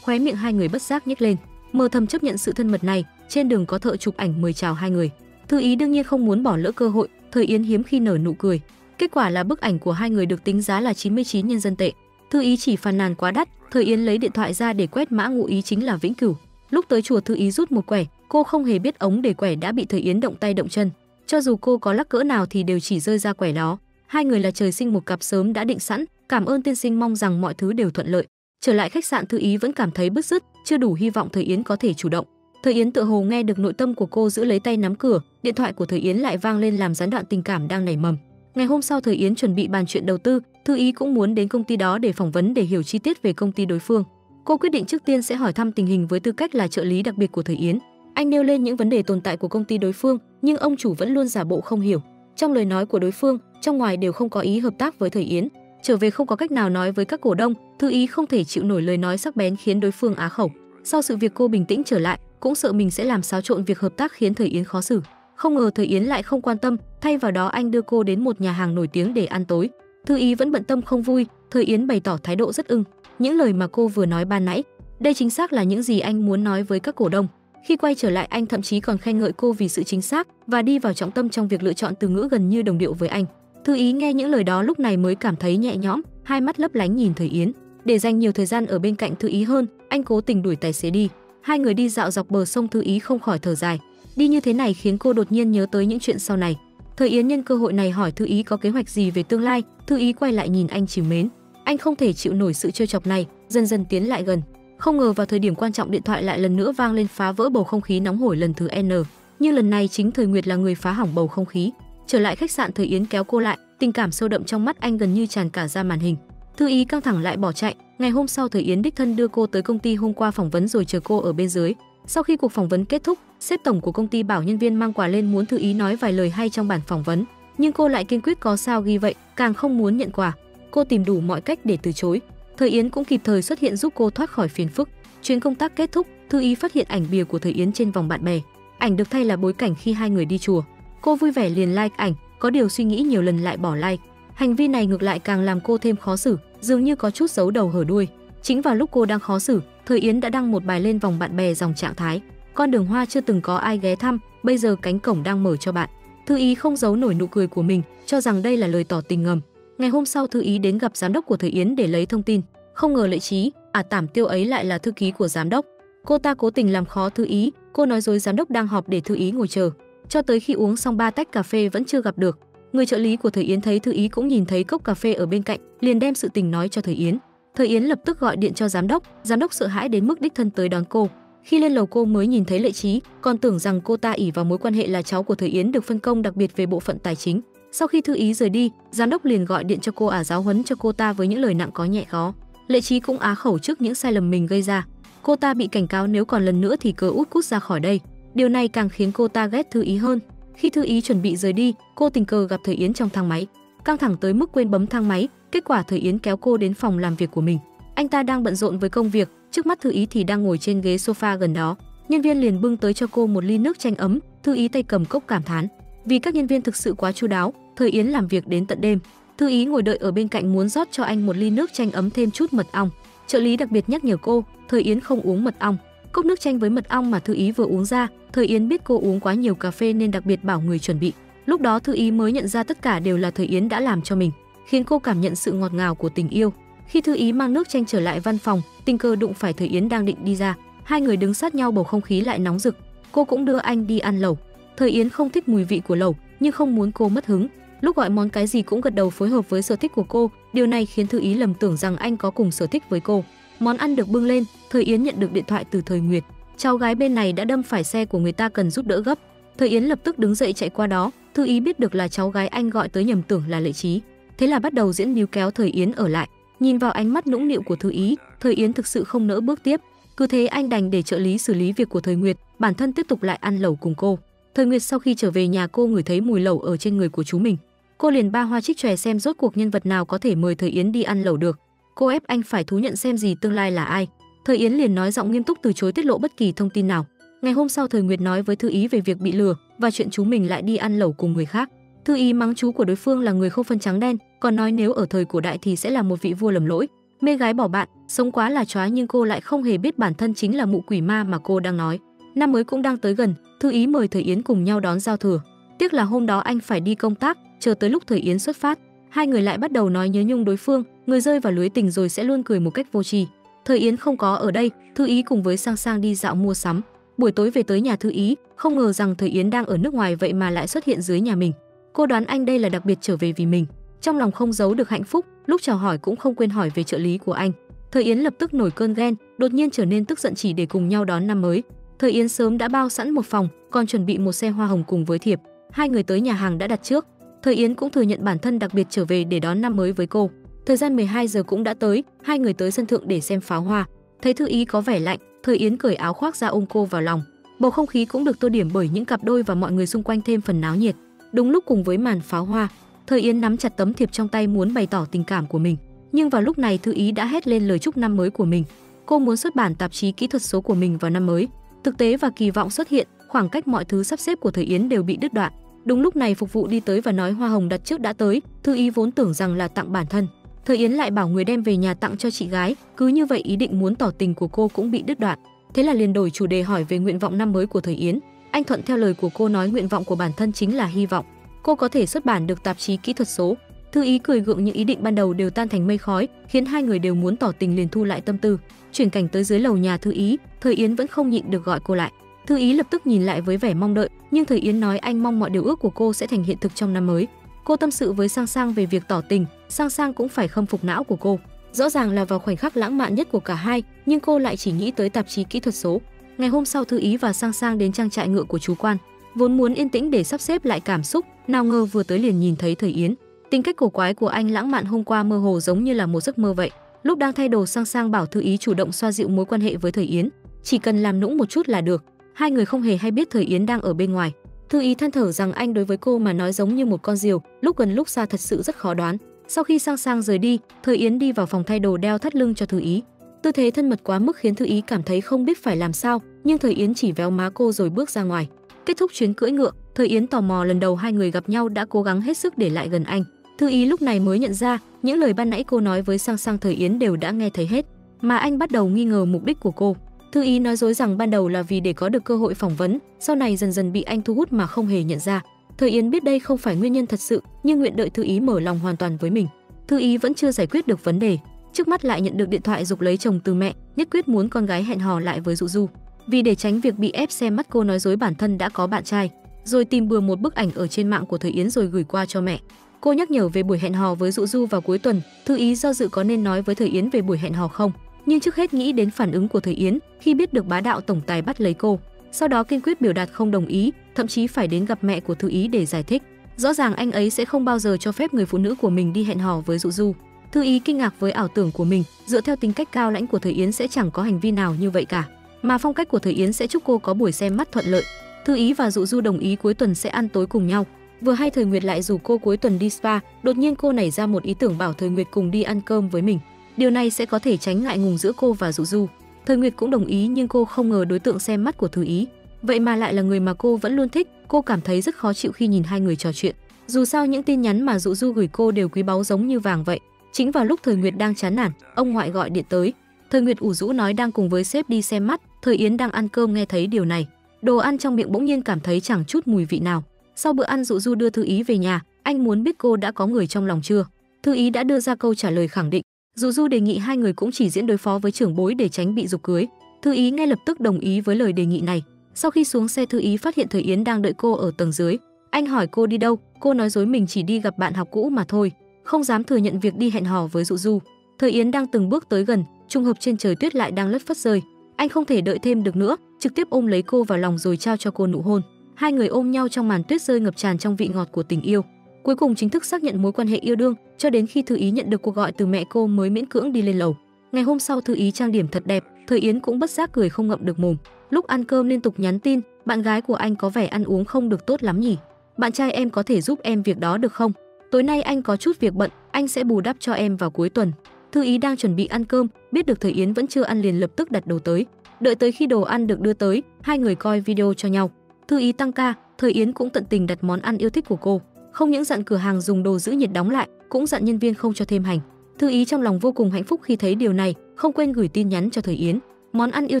khóe miệng hai người bất giác nhếch lên, mơ thầm chấp nhận sự thân mật này. Trên đường có thợ chụp ảnh mời chào hai người, Thư Ý đương nhiên không muốn bỏ lỡ cơ hội. Thời Yến hiếm khi nở nụ cười. Kết quả là bức ảnh của hai người được tính giá là chín mươi chín nhân dân tệ. Thư Ý chỉ phàn nàn quá đắt. Thời Yến lấy điện thoại ra để quét mã ngụ ý chính là vĩnh cửu. Lúc tới chùa Thư Ý rút một quẻ, cô không hề biết ống để quẻ đã bị Thời Yến động tay động chân. Cho dù cô có lắc cỡ nào thì đều chỉ rơi ra quẻ đó. Hai người là trời sinh một cặp, sớm đã định sẵn. Cảm ơn tiên sinh, mong rằng mọi thứ đều thuận lợi. Trở lại khách sạn, Thư Ý vẫn cảm thấy bứt rứt, chưa đủ hy vọng Thời Yến có thể chủ động. Thời Yến tựa hồ nghe được nội tâm của cô, giữ lấy tay nắm cửa, điện thoại của Thời Yến lại vang lên làm gián đoạn tình cảm đang nảy mầm. Ngày hôm sau Thời Yến chuẩn bị bàn chuyện đầu tư, Thư Ý cũng muốn đến công ty đó để phỏng vấn để hiểu chi tiết về công ty đối phương. Cô quyết định trước tiên sẽ hỏi thăm tình hình với tư cách là trợ lý đặc biệt của Thời Yến. Anh nêu lên những vấn đề tồn tại của công ty đối phương, nhưng ông chủ vẫn luôn giả bộ không hiểu. Trong lời nói của đối phương, trong ngoài đều không có ý hợp tác với Thời Yến. Trở về không có cách nào nói với các cổ đông, Thư Ý không thể chịu nổi lời nói sắc bén khiến đối phương á khẩu. Sau sự việc cô bình tĩnh trở lại, cũng sợ mình sẽ làm xáo trộn việc hợp tác khiến Thời Yến khó xử. Không ngờ Thời Yến lại không quan tâm, thay vào đó anh đưa cô đến một nhà hàng nổi tiếng để ăn tối. Thư Ý vẫn bận tâm không vui, Thời Yến bày tỏ thái độ rất ưng. Những lời mà cô vừa nói ban nãy, đây chính xác là những gì anh muốn nói với các cổ đông. Khi quay trở lại, anh thậm chí còn khen ngợi cô vì sự chính xác và đi vào trọng tâm trong việc lựa chọn từ ngữ gần như đồng điệu với anh. Thư Ý nghe những lời đó lúc này mới cảm thấy nhẹ nhõm, hai mắt lấp lánh nhìn Thời Yến. Để dành nhiều thời gian ở bên cạnh Thư Ý hơn, anh cố tình đuổi tài xế đi. Hai người đi dạo dọc bờ sông, Thư Ý không khỏi thở dài. Đi như thế này khiến cô đột nhiên nhớ tới những chuyện sau này. Thời Yến nhân cơ hội này hỏi Thư Ý có kế hoạch gì về tương lai. Thư Ý quay lại nhìn anh trìu mến. Anh không thể chịu nổi sự trêu chọc này, dần dần tiến lại gần. Không ngờ vào thời điểm quan trọng, điện thoại lại lần nữa vang lên phá vỡ bầu không khí nóng hổi lần thứ N. Nhưng lần này chính Thời Nguyệt là người phá hỏng bầu không khí. Trở lại khách sạn, Thời Yến kéo cô lại, tình cảm sâu đậm trong mắt anh gần như tràn cả ra màn hình. Thư Ý căng thẳng lại bỏ chạy. Ngày hôm sau, Thời Yến đích thân đưa cô tới công ty hôm qua phỏng vấn rồi chờ cô ở bên dưới. Sau khi cuộc phỏng vấn kết thúc, sếp tổng của công ty bảo nhân viên mang quà lên muốn Thư Ý nói vài lời hay trong bản phỏng vấn, nhưng cô lại kiên quyết có sao ghi vậy, càng không muốn nhận quà. Cô tìm đủ mọi cách để từ chối. Thời Yến cũng kịp thời xuất hiện giúp cô thoát khỏi phiền phức. Chuyến công tác kết thúc, Thư Ý phát hiện ảnh bìa của Thời Yến trên vòng bạn bè. Ảnh được thay là bối cảnh khi hai người đi chùa. Cô vui vẻ liền like ảnh, có điều suy nghĩ nhiều lần lại bỏ like. Hành vi này ngược lại càng làm cô thêm khó xử, dường như có chút giấu đầu hở đuôi. Chính vào lúc cô đang khó xử, Thời Yến đã đăng một bài lên vòng bạn bè dòng trạng thái: "Con đường hoa chưa từng có ai ghé thăm, bây giờ cánh cổng đang mở cho bạn." Thư Ý không giấu nổi nụ cười của mình, cho rằng đây là lời tỏ tình ngầm. Ngày hôm sau, Thư Ý đến gặp giám đốc của Thời Yến để lấy thông tin. Không ngờ Lệ Trí, à tảm tiêu ấy lại là thư ký của giám đốc. Cô ta cố tình làm khó Thư Ý, cô nói dối giám đốc đang họp để Thư Ý ngồi chờ. Cho tới khi uống xong ba tách cà phê vẫn chưa gặp được. Người trợ lý của Thời Yến thấy Thư Ý cũng nhìn thấy cốc cà phê ở bên cạnh, liền đem sự tình nói cho Thời Yến. Thời Yến lập tức gọi điện cho giám đốc, giám đốc sợ hãi đến mức đích thân tới đón cô. Khi lên lầu cô mới nhìn thấy Lệ Trí, còn tưởng rằng cô ta ỷ vào mối quan hệ là cháu của Thời Yến được phân công đặc biệt về bộ phận tài chính. Sau khi Thư Ý rời đi, giám đốc liền gọi điện cho cô à giáo huấn cho cô ta với những lời nặng có nhẹ khó. Lệ Trí cũng á khẩu trước những sai lầm mình gây ra. Cô ta bị cảnh cáo nếu còn lần nữa thì cớ út cút ra khỏi đây. Điều này càng khiến cô ta ghét Thư Ý hơn. Khi Thư Ý chuẩn bị rời đi, cô tình cờ gặp Thời Yến trong thang máy. Căng thẳng tới mức quên bấm thang máy, kết quả Thời Yến kéo cô đến phòng làm việc của mình. Anh ta đang bận rộn với công việc, trước mắt Thư Ý thì đang ngồi trên ghế sofa gần đó. Nhân viên liền bưng tới cho cô một ly nước chanh ấm. Thư Ý tay cầm cốc cảm thán, vì các nhân viên thực sự quá chu đáo. Thời Yến làm việc đến tận đêm, Thư Ý ngồi đợi ở bên cạnh muốn rót cho anh một ly nước chanh ấm thêm chút mật ong. Trợ lý đặc biệt nhắc nhở cô, Thời Yến không uống mật ong. Cốc nước chanh với mật ong mà Thư Ý vừa uống ra, Thời Yến biết cô uống quá nhiều cà phê nên đặc biệt bảo người chuẩn bị. Lúc đó Thư Ý mới nhận ra tất cả đều là Thời Yến đã làm cho mình, khiến cô cảm nhận sự ngọt ngào của tình yêu. Khi Thư Ý mang nước chanh trở lại văn phòng, tình cờ đụng phải Thời Yến đang định đi ra, hai người đứng sát nhau, bầu không khí lại nóng rực. Cô cũng đưa anh đi ăn lẩu. Thời Yến không thích mùi vị của lẩu, nhưng không muốn cô mất hứng. Lúc gọi món cái gì cũng gật đầu phối hợp với sở thích của cô, điều này khiến Thư Ý lầm tưởng rằng anh có cùng sở thích với cô. Món ăn được bưng lên, Thời Yến nhận được điện thoại từ Thời Nguyệt. Cháu gái bên này đã đâm phải xe của người ta, cần giúp đỡ gấp. Thời Yến lập tức đứng dậy chạy qua đó. Thư Ý biết được là cháu gái anh gọi tới, nhầm tưởng là Lệ Trí. Thế là bắt đầu diễn níu kéo Thời Yến ở lại. Nhìn vào ánh mắt nũng nịu của Thư Ý, Thời Yến thực sự không nỡ bước tiếp. Cứ thế anh đành để trợ lý xử lý việc của Thời Nguyệt, bản thân tiếp tục lại ăn lẩu cùng cô. Thời Nguyệt sau khi trở về nhà, cô ngửi thấy mùi lẩu ở trên người của chú mình. Cô liền ba hoa chích chòe xem rốt cuộc nhân vật nào có thể mời Thời Yến đi ăn lẩu được. Cô ép anh phải thú nhận xem gì tương lai là ai. Thời Yến liền nói giọng nghiêm túc từ chối tiết lộ bất kỳ thông tin nào. Ngày hôm sau, Thời Nguyệt nói với Thư Ý về việc bị lừa và chuyện chú mình lại đi ăn lẩu cùng người khác. Thư Ý mắng chú của đối phương là người không phân trắng đen, còn nói nếu ở thời cổ đại thì sẽ là một vị vua lầm lỗi, mê gái bỏ bạn, sống quá là chóa, nhưng cô lại không hề biết bản thân chính là mụ quỷ ma mà cô đang nói. Năm mới cũng đang tới gần, Thư Ý mời Thời Yến cùng nhau đón giao thừa. Tiếc là hôm đó anh phải đi công tác, chờ tới lúc Thời Yến xuất phát, hai người lại bắt đầu nói nhớ nhung đối phương, người rơi vào lưới tình rồi sẽ luôn cười một cách vô tri. Thời Yến không có ở đây, Thư Ý cùng với Sang Sang đi dạo mua sắm. Buổi tối về tới nhà Thư Ý, không ngờ rằng Thời Yến đang ở nước ngoài vậy mà lại xuất hiện dưới nhà mình. Cô đoán anh đây là đặc biệt trở về vì mình. Trong lòng không giấu được hạnh phúc, lúc chào hỏi cũng không quên hỏi về trợ lý của anh. Thời Yến lập tức nổi cơn ghen, đột nhiên trở nên tức giận chỉ để cùng nhau đón năm mới. Thời Yến sớm đã bao sẵn một phòng, còn chuẩn bị một xe hoa hồng cùng với thiệp. Hai người tới nhà hàng đã đặt trước. Thời Yến cũng thừa nhận bản thân đặc biệt trở về để đón năm mới với cô. Thời gian mười hai giờ cũng đã tới, hai người tới sân thượng để xem pháo hoa. Thấy Thư Ý có vẻ lạnh, Thời Yến cởi áo khoác ra ôm cô vào lòng. Bầu không khí cũng được tô điểm bởi những cặp đôi và mọi người xung quanh thêm phần náo nhiệt. Đúng lúc cùng với màn pháo hoa, Thời Yến nắm chặt tấm thiệp trong tay muốn bày tỏ tình cảm của mình, nhưng vào lúc này Thư Ý đã hét lên lời chúc năm mới của mình. Cô muốn xuất bản tạp chí kỹ thuật số của mình vào năm mới. Thực tế và kỳ vọng xuất hiện, khoảng cách mọi thứ sắp xếp của Thời Yến đều bị đứt đoạn. Đúng lúc này phục vụ đi tới và nói hoa hồng đặt trước đã tới. Thư Ý vốn tưởng rằng là tặng bản thân, Thời Yến lại bảo người đem về nhà tặng cho chị gái. Cứ như vậy ý định muốn tỏ tình của cô cũng bị đứt đoạn. Thế là liền đổi chủ đề hỏi về nguyện vọng năm mới của Thời Yến. Anh thuận theo lời của cô nói nguyện vọng của bản thân chính là hy vọng cô có thể xuất bản được tạp chí kỹ thuật số. Thư Ý cười gượng, những ý định ban đầu đều tan thành mây khói, khiến hai người đều muốn tỏ tình liền thu lại tâm tư. Chuyển cảnh tới dưới lầu nhà Thư Ý, Thời Yến vẫn không nhịn được gọi cô lại. Thư Ý lập tức nhìn lại với vẻ mong đợi, nhưng Thời Yến nói anh mong mọi điều ước của cô sẽ thành hiện thực trong năm mới. Cô tâm sự với Sang Sang về việc tỏ tình, Sang Sang cũng phải khâm phục não của cô. Rõ ràng là vào khoảnh khắc lãng mạn nhất của cả hai, nhưng cô lại chỉ nghĩ tới tạp chí kỹ thuật số. Ngày hôm sau, Thư Ý và Sang Sang đến trang trại ngựa của chú Quan, vốn muốn yên tĩnh để sắp xếp lại cảm xúc, nào ngờ vừa tới liền nhìn thấy Thời Yến. Tính cách cổ quái của anh lãng mạn hôm qua mơ hồ giống như là một giấc mơ vậy. Lúc đang thay đồ, Sang Sang bảo Thư Ý chủ động xoa dịu mối quan hệ với Thời Yến, chỉ cần làm nũng một chút là được. Hai người không hề hay biết Thời Yến đang ở bên ngoài. Thư Ý than thở rằng anh đối với cô mà nói giống như một con diều, lúc gần lúc xa thật sự rất khó đoán. Sau khi Sang Sang rời đi, Thời Yến đi vào phòng thay đồ đeo thắt lưng cho Thư Ý. Tư thế thân mật quá mức khiến Thư Ý cảm thấy không biết phải làm sao, nhưng Thời Yến chỉ véo má cô rồi bước ra ngoài. Kết thúc chuyến cưỡi ngựa, Thời Yến tò mò lần đầu hai người gặp nhau đã cố gắng hết sức để lại gần anh. Thư Ý lúc này mới nhận ra, những lời ban nãy cô nói với Sang Sang Thời Yến đều đã nghe thấy hết, mà anh bắt đầu nghi ngờ mục đích của cô. Thư Ý nói dối rằng ban đầu là vì để có được cơ hội phỏng vấn, sau này dần dần bị anh thu hút mà không hề nhận ra. Thời Yến biết đây không phải nguyên nhân thật sự, nhưng nguyện đợi Thư Ý mở lòng hoàn toàn với mình. Thư Ý vẫn chưa giải quyết được vấn đề, trước mắt lại nhận được điện thoại giục lấy chồng từ mẹ, nhất quyết muốn con gái hẹn hò lại với Dụ Du. Vì để tránh việc bị ép xem mắt, cô nói dối bản thân đã có bạn trai, rồi tìm bừa một bức ảnh ở trên mạng của Thời Yến rồi gửi qua cho mẹ. Cô nhắc nhở về buổi hẹn hò với Dụ Du vào cuối tuần. Thư Ý do dự có nên nói với Thời Yến về buổi hẹn hò không, nhưng trước hết nghĩ đến phản ứng của Thời Yến khi biết được bá đạo tổng tài bắt lấy cô, sau đó kiên quyết biểu đạt không đồng ý, thậm chí phải đến gặp mẹ của Thư Ý để giải thích. Rõ ràng anh ấy sẽ không bao giờ cho phép người phụ nữ của mình đi hẹn hò với Dụ Du. Thư Ý kinh ngạc với ảo tưởng của mình, dựa theo tính cách cao lãnh của Thời Yến sẽ chẳng có hành vi nào như vậy cả, mà phong cách của Thời Yến sẽ chúc cô có buổi xem mắt thuận lợi. Thư Ý và Dụ Du đồng ý cuối tuần sẽ ăn tối cùng nhau. Vừa hay Thời Nguyệt lại rủ cô cuối tuần đi spa, đột nhiên cô nảy ra một ý tưởng bảo Thời Nguyệt cùng đi ăn cơm với mình. Điều này sẽ có thể tránh ngại ngùng giữa cô và Dụ Du. Thời Nguyệt cũng đồng ý, nhưng cô không ngờ đối tượng xem mắt của Thư Ý vậy mà lại là người mà cô vẫn luôn thích. Cô cảm thấy rất khó chịu khi nhìn hai người trò chuyện. Dù sao những tin nhắn mà Dụ Du gửi cô đều quý báu giống như vàng vậy. Chính vào lúc Thời Nguyệt đang chán nản, ông ngoại gọi điện tới. Thời Nguyệt ủ rũ nói đang cùng với sếp đi xem mắt. Thời Yến đang ăn cơm nghe thấy điều này, đồ ăn trong miệng bỗng nhiên cảm thấy chẳng chút mùi vị nào. Sau bữa ăn, Dụ Du đưa Thư Ý về nhà, anh muốn biết cô đã có người trong lòng chưa. Thư Ý đã đưa ra câu trả lời khẳng định. Dụ Du đề nghị hai người cũng chỉ diễn đối phó với trưởng bối để tránh bị giục cưới. Thư Ý ngay lập tức đồng ý với lời đề nghị này. Sau khi xuống xe, Thư Ý phát hiện Thời Yến đang đợi cô ở tầng dưới. Anh hỏi cô đi đâu, cô nói dối mình chỉ đi gặp bạn học cũ mà thôi, không dám thừa nhận việc đi hẹn hò với Dụ Du. Thời Yến đang từng bước tới gần, trùng hợp trên trời tuyết lại đang lất phất rơi. Anh không thể đợi thêm được nữa, trực tiếp ôm lấy cô vào lòng rồi trao cho cô nụ hôn. Hai người ôm nhau trong màn tuyết rơi ngập tràn trong vị ngọt của tình yêu. Cuối cùng chính thức xác nhận mối quan hệ yêu đương, cho đến khi Thư Ý nhận được cuộc gọi từ mẹ cô mới miễn cưỡng đi lên lầu. Ngày hôm sau, Thư Ý trang điểm thật đẹp, Thời Yến cũng bất giác cười không ngậm được mồm. Lúc ăn cơm liên tục nhắn tin, bạn gái của anh có vẻ ăn uống không được tốt lắm nhỉ? Bạn trai em có thể giúp em việc đó được không? Tối nay anh có chút việc bận, anh sẽ bù đắp cho em vào cuối tuần. Thư Ý đang chuẩn bị ăn cơm, biết được Thời Yến vẫn chưa ăn liền lập tức đặt đồ tới. Đợi tới khi đồ ăn được đưa tới, hai người coi video cho nhau. Thư Ý tăng ca, Thời Yến cũng tận tình đặt món ăn yêu thích của cô. Không những dặn cửa hàng dùng đồ giữ nhiệt đóng lại, cũng dặn nhân viên không cho thêm hành. Thư Ý trong lòng vô cùng hạnh phúc khi thấy điều này, không quên gửi tin nhắn cho Thời Yến. Món ăn yêu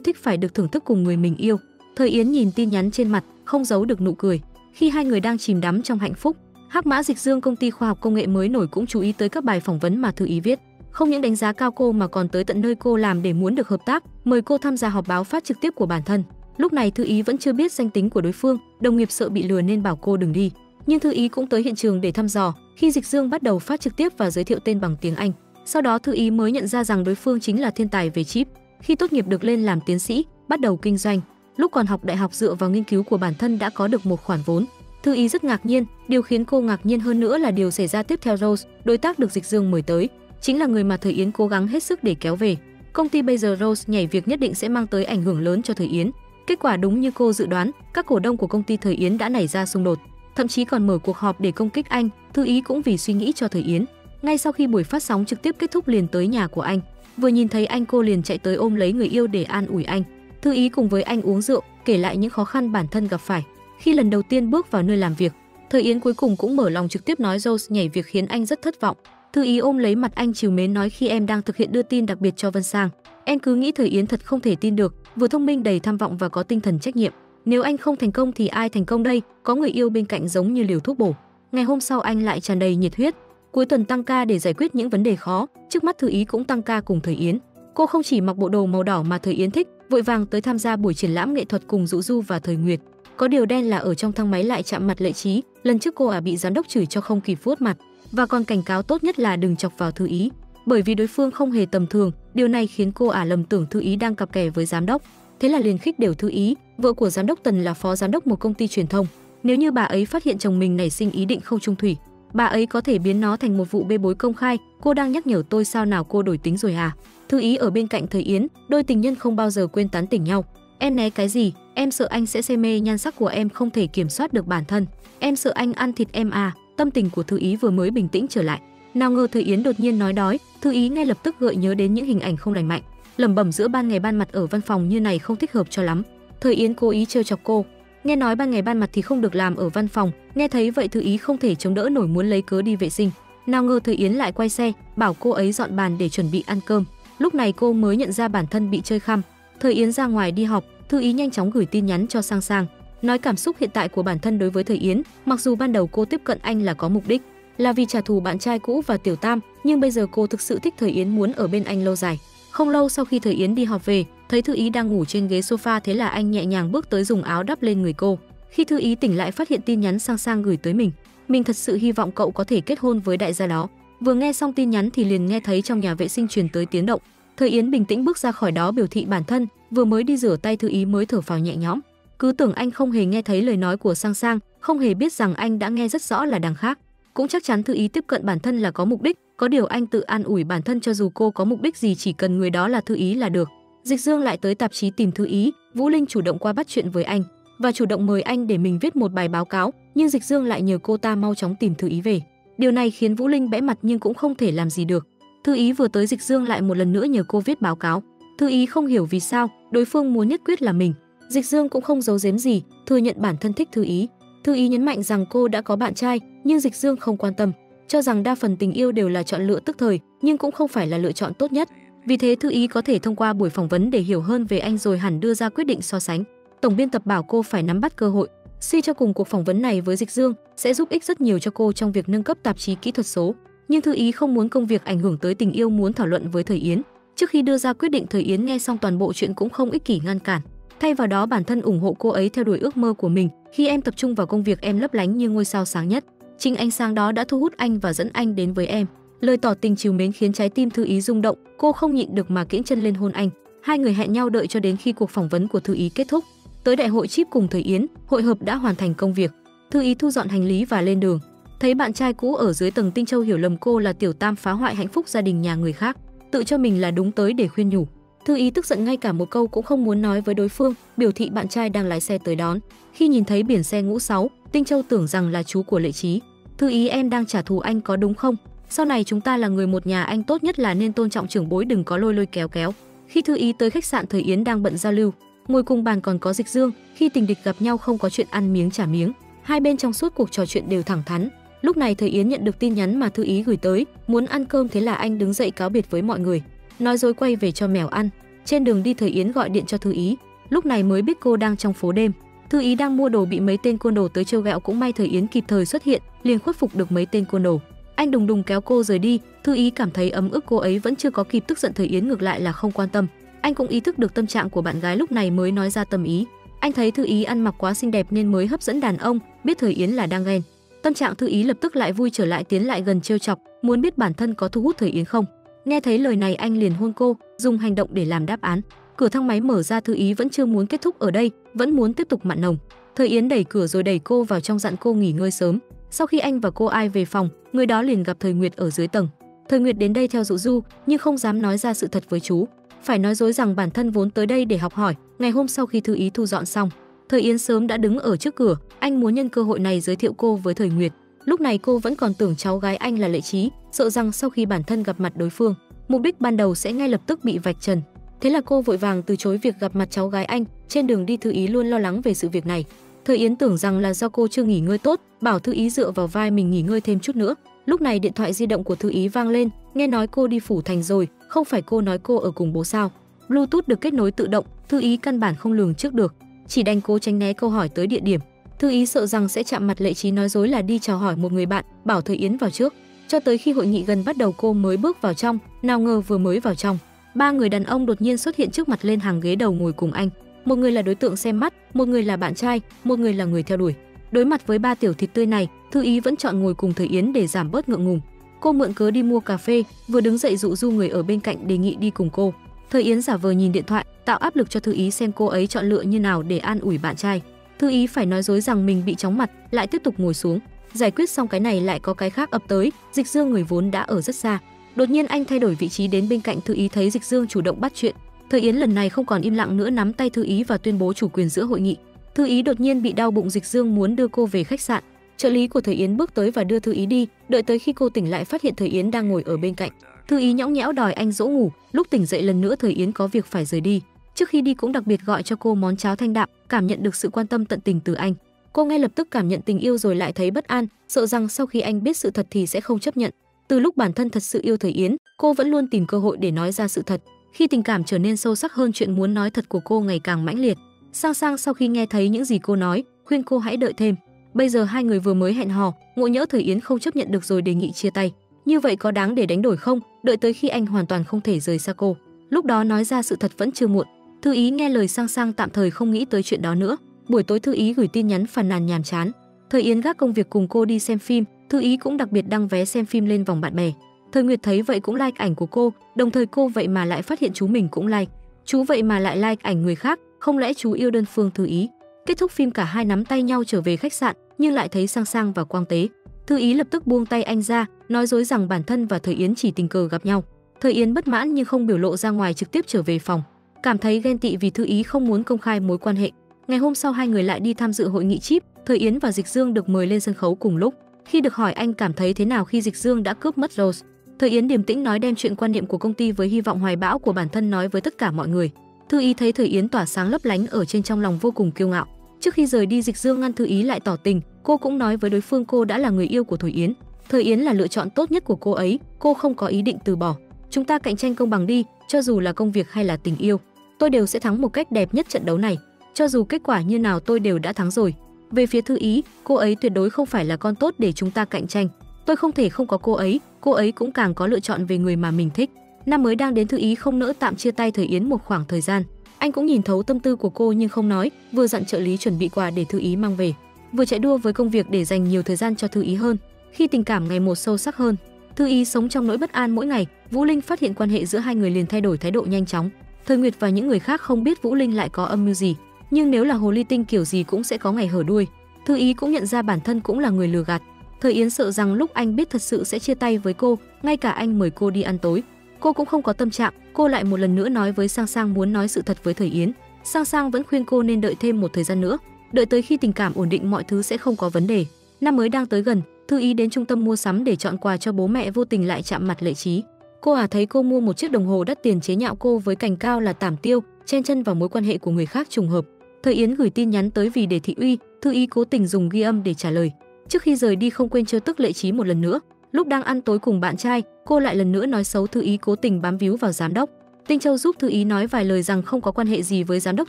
thích phải được thưởng thức cùng người mình yêu. Thời Yến nhìn tin nhắn trên mặt, không giấu được nụ cười. Khi hai người đang chìm đắm trong hạnh phúc, hắc mã Dịch Dương, công ty khoa học công nghệ mới nổi cũng chú ý tới các bài phỏng vấn mà Thư Ý viết. Không những đánh giá cao cô mà còn tới tận nơi cô làm để muốn được hợp tác, mời cô tham gia họp báo phát trực tiếp của bản thân. Lúc này Thư Ý vẫn chưa biết danh tính của đối phương, đồng nghiệp sợ bị lừa nên bảo cô đừng đi. Nhưng Thư Ý cũng tới hiện trường để thăm dò. Khi Dịch Dương bắt đầu phát trực tiếp và giới thiệu tên bằng tiếng Anh, sau đó Thư Ý mới nhận ra rằng đối phương chính là thiên tài về chip. Khi tốt nghiệp được lên làm tiến sĩ, bắt đầu kinh doanh. Lúc còn học đại học, dựa vào nghiên cứu của bản thân đã có được một khoản vốn. Thư Ý rất ngạc nhiên, điều khiến cô ngạc nhiên hơn nữa là điều xảy ra tiếp theo. Rose, đối tác được Dịch Dương mời tới, chính là người mà Thời Yến cố gắng hết sức để kéo về. Công ty bây giờ Rose nhảy việc nhất định sẽ mang tới ảnh hưởng lớn cho Thời Yến. Kết quả đúng như cô dự đoán, các cổ đông của công ty Thời Yến đã nảy ra xung đột, thậm chí còn mở cuộc họp để công kích anh. Thư Ý cũng vì suy nghĩ cho Thời Yến. Ngay sau khi buổi phát sóng trực tiếp kết thúc liền tới nhà của anh. Vừa nhìn thấy anh, cô liền chạy tới ôm lấy người yêu để an ủi anh. Thư Ý cùng với anh uống rượu, kể lại những khó khăn bản thân gặp phải khi lần đầu tiên bước vào nơi làm việc. Thời Yến cuối cùng cũng mở lòng trực tiếp nói Rose nhảy việc khiến anh rất thất vọng. Thư Ý ôm lấy mặt anh trìu mến nói, khi em đang thực hiện đưa tin đặc biệt cho Vân Sang, em cứ nghĩ Thời Yến thật không thể tin được, vừa thông minh đầy tham vọng và có tinh thần trách nhiệm. Nếu anh không thành công thì ai thành công đây, có người yêu bên cạnh giống như liều thuốc bổ. Ngày hôm sau anh lại tràn đầy nhiệt huyết, cuối tuần tăng ca để giải quyết những vấn đề khó, trước mắt Thư Ý cũng tăng ca cùng Thời Yến. Cô không chỉ mặc bộ đồ màu đỏ mà Thời Yến thích, vội vàng tới tham gia buổi triển lãm nghệ thuật cùng Dụ Du và Thời Nguyệt. Có điều đen là ở trong thang máy lại chạm mặt Lệ Trí, lần trước cô à bị giám đốc chửi cho không kịp vuốt mặt và còn cảnh cáo tốt nhất là đừng chọc vào Thư Ý, bởi vì đối phương không hề tầm thường, điều này khiến cô à lầm tưởng Thư Ý đang cặp kè với giám đốc. Thế là liền khích đều Thư Ý, vợ của giám đốc Tần là phó giám đốc một công ty truyền thông. Nếu như bà ấy phát hiện chồng mình nảy sinh ý định không chung thủy, bà ấy có thể biến nó thành một vụ bê bối công khai. Cô đang nhắc nhở tôi sao nào, cô đổi tính rồi à? Thư Ý ở bên cạnh Thời Yến, đôi tình nhân không bao giờ quên tán tỉnh nhau. Em né cái gì, em sợ anh sẽ say mê nhan sắc của em, không thể kiểm soát được bản thân. Em sợ anh ăn thịt em à? Tâm tình của Thư Ý vừa mới bình tĩnh trở lại, nào ngờ Thời Yến đột nhiên nói đói. Thư Ý ngay lập tức gợi nhớ đến những hình ảnh không lành mạnh, lẩm bẩm giữa ban ngày ban mặt ở văn phòng như này không thích hợp cho lắm. Thời Yến cố ý trêu chọc cô, nghe nói ban ngày ban mặt thì không được làm ở văn phòng. Nghe thấy vậy Thư Ý không thể chống đỡ nổi, muốn lấy cớ đi vệ sinh, nào ngờ Thời Yến lại quay xe bảo cô ấy dọn bàn để chuẩn bị ăn cơm. Lúc này cô mới nhận ra bản thân bị chơi khăm. Thời Yến ra ngoài đi họp, Thư Ý nhanh chóng gửi tin nhắn cho Sang Sang, nói cảm xúc hiện tại của bản thân đối với Thời Yến. Mặc dù ban đầu cô tiếp cận anh là có mục đích, là vì trả thù bạn trai cũ và Tiểu Tam, nhưng bây giờ cô thực sự thích Thời Yến, muốn ở bên anh lâu dài. Không lâu sau khi Thời Yến đi họp về, thấy Thư Ý đang ngủ trên ghế sofa, thế là anh nhẹ nhàng bước tới dùng áo đắp lên người cô. Khi Thư Ý tỉnh lại phát hiện tin nhắn Sang Sang gửi tới mình, mình thật sự hy vọng cậu có thể kết hôn với đại gia đó. Vừa nghe xong tin nhắn thì liền nghe thấy trong nhà vệ sinh truyền tới tiếng động. Thời Yến bình tĩnh bước ra khỏi đó biểu thị bản thân, vừa mới đi rửa tay Thư Ý mới thở phào nhẹ nhõm. Cứ tưởng anh không hề nghe thấy lời nói của Sang Sang, không hề biết rằng anh đã nghe rất rõ là đằng khác. Cũng chắc chắn Thư Ý tiếp cận bản thân là có mục đích, có điều anh tự an ủi bản thân cho dù cô có mục đích gì chỉ cần người đó là Thư Ý là được. Dịch Dương lại tới tạp chí tìm Thư Ý, Vũ Linh chủ động qua bắt chuyện với anh và chủ động mời anh để mình viết một bài báo cáo, nhưng Dịch Dương lại nhờ cô ta mau chóng tìm Thư Ý về. Điều này khiến Vũ Linh bẽ mặt nhưng cũng không thể làm gì được. Thư Ý vừa tới, Dịch Dương lại một lần nữa nhờ cô viết báo cáo. Thư Ý không hiểu vì sao, đối phương muốn nhất quyết là mình. Dịch Dương cũng không giấu giếm gì, thừa nhận bản thân thích Thư Ý. Thư Ý nhấn mạnh rằng cô đã có bạn trai, nhưng Dịch Dương không quan tâm, cho rằng đa phần tình yêu đều là chọn lựa tức thời, nhưng cũng không phải là lựa chọn tốt nhất. Vì thế Thư Ý có thể thông qua buổi phỏng vấn để hiểu hơn về anh rồi hẳn đưa ra quyết định so sánh. Tổng biên tập bảo cô phải nắm bắt cơ hội, suy cho cùng cuộc phỏng vấn này với Dịch Dương sẽ giúp ích rất nhiều cho cô trong việc nâng cấp tạp chí kỹ thuật số. Nhưng Thư Ý không muốn công việc ảnh hưởng tới tình yêu, muốn thảo luận với Thời Yến. Trước khi đưa ra quyết định, Thời Yến nghe xong toàn bộ chuyện cũng không ích kỷ ngăn cản, thay vào đó bản thân ủng hộ cô ấy theo đuổi ước mơ của mình. Khi em tập trung vào công việc, em lấp lánh như ngôi sao sáng nhất. Chính ánh sáng đó đã thu hút anh và dẫn anh đến với em. Lời tỏ tình trìu mến khiến trái tim Thư Ý rung động, cô không nhịn được mà kiễng chân lên hôn anh. Hai người hẹn nhau đợi cho đến khi cuộc phỏng vấn của Thư Ý kết thúc. Tới đại hội chip cùng Thời Yến, hội hợp đã hoàn thành công việc. Thư Ý thu dọn hành lý và lên đường. Thấy bạn trai cũ ở dưới tầng Tinh Châu hiểu lầm cô là Tiểu Tam phá hoại hạnh phúc gia đình nhà người khác, tự cho mình là đúng tới để khuyên nhủ. Thư Ý tức giận ngay cả một câu cũng không muốn nói với đối phương, biểu thị bạn trai đang lái xe tới đón. Khi nhìn thấy biển xe ngũ sáu, Tinh Châu tưởng rằng là chú của Lệ Trí. Thư Ý, em đang trả thù anh có đúng không? Sau này chúng ta là người một nhà, anh tốt nhất là nên tôn trọng trưởng bối, đừng có lôi lôi kéo kéo. Khi Thư Ý tới khách sạn, Thời Yến đang bận giao lưu, ngồi cùng bàn còn có Dịch Dương. Khi tình địch gặp nhau không có chuyện ăn miếng trả miếng, hai bên trong suốt cuộc trò chuyện đều thẳng thắn. Lúc này Thời Yến nhận được tin nhắn mà Thư Ý gửi tới, muốn ăn cơm, thế là anh đứng dậy cáo biệt với mọi người, nói dối quay về cho mèo ăn. Trên đường đi Thời Yến gọi điện cho Thư Ý, lúc này mới biết cô đang trong phố đêm. Thư Ý đang mua đồ bị mấy tên côn đồ tới trêu ghẹo, cũng may Thời Yến kịp thời xuất hiện, liền khuất phục được mấy tên côn đồ. Anh đùng đùng kéo cô rời đi. Thư Ý cảm thấy ấm ức, cô ấy vẫn chưa có kịp tức giận, Thời Yến ngược lại là không quan tâm. Anh cũng ý thức được tâm trạng của bạn gái, lúc này mới nói ra tâm ý. Anh thấy Thư Ý ăn mặc quá xinh đẹp nên mới hấp dẫn đàn ông, biết Thời Yến là đang ghen. Tâm trạng Thư Ý lập tức lại vui trở lại, tiến lại gần trêu chọc, muốn biết bản thân có thu hút Thời Yến không. Nghe thấy lời này anh liền hôn cô, dùng hành động để làm đáp án. Cửa thang máy mở ra, Thư Ý vẫn chưa muốn kết thúc ở đây, vẫn muốn tiếp tục mặn nồng. Thời Yến đẩy cửa rồi đẩy cô vào trong, dặn cô nghỉ ngơi sớm. Sau khi anh và cô ai về phòng, người đó liền gặp Thời Nguyệt ở dưới tầng. Thời Nguyệt đến đây theo Dụ Du, nhưng không dám nói ra sự thật với chú, phải nói dối rằng bản thân vốn tới đây để học hỏi. Ngày hôm sau khi Thư Ý thu dọn xong, Thời Yến sớm đã đứng ở trước cửa, anh muốn nhân cơ hội này giới thiệu cô với Thời Nguyệt. Lúc này cô vẫn còn tưởng cháu gái anh là Lệ Trí, sợ rằng sau khi bản thân gặp mặt đối phương, mục đích ban đầu sẽ ngay lập tức bị vạch trần. Thế là cô vội vàng từ chối việc gặp mặt cháu gái anh. Trên đường đi Thư Ý luôn lo lắng về sự việc này. Thời Yến tưởng rằng là do cô chưa nghỉ ngơi tốt, bảo Thư Ý dựa vào vai mình nghỉ ngơi thêm chút nữa. Lúc này điện thoại di động của Thư Ý vang lên, nghe nói cô đi phủ thành rồi, không phải cô nói cô ở cùng bố sao? Bluetooth được kết nối tự động, Thư Ý căn bản không lường trước được, chỉ đành cố tránh né câu hỏi tới địa điểm. Thư Ý sợ rằng sẽ chạm mặt Lệ Trí nói dối là đi chào hỏi một người bạn, bảo Thời Yến vào trước. Cho tới khi hội nghị gần bắt đầu cô mới bước vào trong, nào ngờ vừa mới vào trong, ba người đàn ông đột nhiên xuất hiện trước mặt lên hàng ghế đầu ngồi cùng anh. Một người là đối tượng xem mắt, một người là bạn trai, một người là người theo đuổi. Đối mặt với ba tiểu thịt tươi này, Thư Ý vẫn chọn ngồi cùng Thời Yến để giảm bớt ngượng ngùng. Cô mượn cớ đi mua cà phê, vừa đứng dậy Dụ Du người ở bên cạnh đề nghị đi cùng cô. Thời Yến giả vờ nhìn điện thoại, tạo áp lực cho Thư Ý xem cô ấy chọn lựa như nào để an ủi bạn trai. Thư Ý phải nói dối rằng mình bị chóng mặt, lại tiếp tục ngồi xuống. Giải quyết xong cái này lại có cái khác ập tới, Dịch Dương người vốn đã ở rất xa. Đột nhiên anh thay đổi vị trí đến bên cạnh Thư Ý, thấy Dịch Dương chủ động bắt chuyện. Thời Yến lần này không còn im lặng nữa, nắm tay Thư Ý và tuyên bố chủ quyền giữa hội nghị. Thư Ý đột nhiên bị đau bụng, Dịch Dương muốn đưa cô về khách sạn. Trợ lý của Thời Yến bước tới và đưa Thư Ý đi, đợi tới khi cô tỉnh lại phát hiện Thời Yến đang ngồi ở bên cạnh. Thư Ý nhõng nhẽo đòi anh dỗ ngủ, lúc tỉnh dậy lần nữa Thời Yến có việc phải rời đi. Trước khi đi cũng đặc biệt gọi cho cô món cháo thanh đạm, cảm nhận được sự quan tâm tận tình từ anh. Cô ngay lập tức cảm nhận tình yêu rồi lại thấy bất an, sợ rằng sau khi anh biết sự thật thì sẽ không chấp nhận. Từ lúc bản thân thật sự yêu Thời Yến, cô vẫn luôn tìm cơ hội để nói ra sự thật. Khi tình cảm trở nên sâu sắc hơn, chuyện muốn nói thật của cô ngày càng mãnh liệt. Sang Sang sau khi nghe thấy những gì cô nói, khuyên cô hãy đợi thêm. Bây giờ hai người vừa mới hẹn hò, ngộ nhỡ Thời Yến không chấp nhận được rồi đề nghị chia tay. Như vậy có đáng để đánh đổi không? Đợi tới khi anh hoàn toàn không thể rời xa cô, lúc đó nói ra sự thật vẫn chưa muộn. Thư Ý nghe lời Sang Sang tạm thời không nghĩ tới chuyện đó nữa. Buổi tối Thư Ý gửi tin nhắn phàn nàn nhàm chán. Thời Yến gác công việc cùng cô đi xem phim, Thư Ý cũng đặc biệt đăng vé xem phim lên vòng bạn bè. Thời Nguyệt thấy vậy cũng like ảnh của cô, đồng thời cô vậy mà lại phát hiện chú mình cũng like. Chú vậy mà lại like ảnh người khác, không lẽ chú yêu đơn phương Thư Ý? Kết thúc phim cả hai nắm tay nhau trở về khách sạn, nhưng lại thấy Sang Sang và Quang Tế. Thư Ý lập tức buông tay anh ra, nói dối rằng bản thân và Thời Yến chỉ tình cờ gặp nhau. Thời Yến bất mãn nhưng không biểu lộ ra ngoài, trực tiếp trở về phòng, cảm thấy ghen tị vì Thư Ý không muốn công khai mối quan hệ. Ngày hôm sau hai người lại đi tham dự hội nghị chip, Thời Yến và Dịch Dương được mời lên sân khấu cùng lúc. Khi được hỏi anh cảm thấy thế nào khi Dịch Dương đã cướp mất Rose, Thời Yến điềm tĩnh nói đem chuyện quan niệm của công ty với hy vọng hoài bão của bản thân nói với tất cả mọi người. Thư Ý thấy Thời Yến tỏa sáng lấp lánh ở trên trong lòng vô cùng kiêu ngạo. Trước khi rời đi Dịch Dương ngăn Thư Ý lại tỏ tình, cô cũng nói với đối phương cô đã là người yêu của Thời Yến. Thời Yến là lựa chọn tốt nhất của cô ấy, cô không có ý định từ bỏ. Chúng ta cạnh tranh công bằng đi, cho dù là công việc hay là tình yêu, tôi đều sẽ thắng một cách đẹp nhất trận đấu này. Cho dù kết quả như nào tôi đều đã thắng rồi. Về phía Thư Ý, cô ấy tuyệt đối không phải là con tốt để chúng ta cạnh tranh. Tôi không thể không có cô ấy, cô ấy cũng càng có lựa chọn về người mà mình thích. Năm mới đang đến, Thư Ý không nỡ tạm chia tay Thời Yến một khoảng thời gian. Anh cũng nhìn thấu tâm tư của cô nhưng không nói, vừa dặn trợ lý chuẩn bị quà để Thư Ý mang về, vừa chạy đua với công việc để dành nhiều thời gian cho Thư Ý hơn. Khi tình cảm ngày một sâu sắc hơn, Thư Ý sống trong nỗi bất an mỗi ngày. Vũ Linh phát hiện quan hệ giữa hai người liền thay đổi thái độ nhanh chóng. Thời Nguyệt và những người khác không biết Vũ Linh lại có âm mưu gì, nhưng nếu là hồ ly tinh kiểu gì cũng sẽ có ngày hở đuôi. Thư Ý cũng nhận ra bản thân cũng là người lừa gạt. Thời Yến sợ rằng lúc anh biết thật sự sẽ chia tay với cô, ngay cả anh mời cô đi ăn tối, cô cũng không có tâm trạng. Cô lại một lần nữa nói với Sang Sang muốn nói sự thật với Thời Yến. Sang Sang vẫn khuyên cô nên đợi thêm một thời gian nữa, đợi tới khi tình cảm ổn định mọi thứ sẽ không có vấn đề. Năm mới đang tới gần, Thư Ý đến trung tâm mua sắm để chọn quà cho bố mẹ, vô tình lại chạm mặt Lệ Trí. Cô à thấy cô mua một chiếc đồng hồ đắt tiền chế nhạo cô với cành cao là tảm tiêu, chen chân vào mối quan hệ của người khác trùng hợp. Thời Yến gửi tin nhắn tới vì để thị uy, Thư Ý cố tình dùng ghi âm để trả lời. Trước khi rời đi không quên trêu tức Lệ Trí một lần nữa. Lúc đang ăn tối cùng bạn trai, cô lại lần nữa nói xấu Thư Ý, cố tình bám víu vào giám đốc. Tinh Châu giúp Thư Ý nói vài lời rằng không có quan hệ gì với giám đốc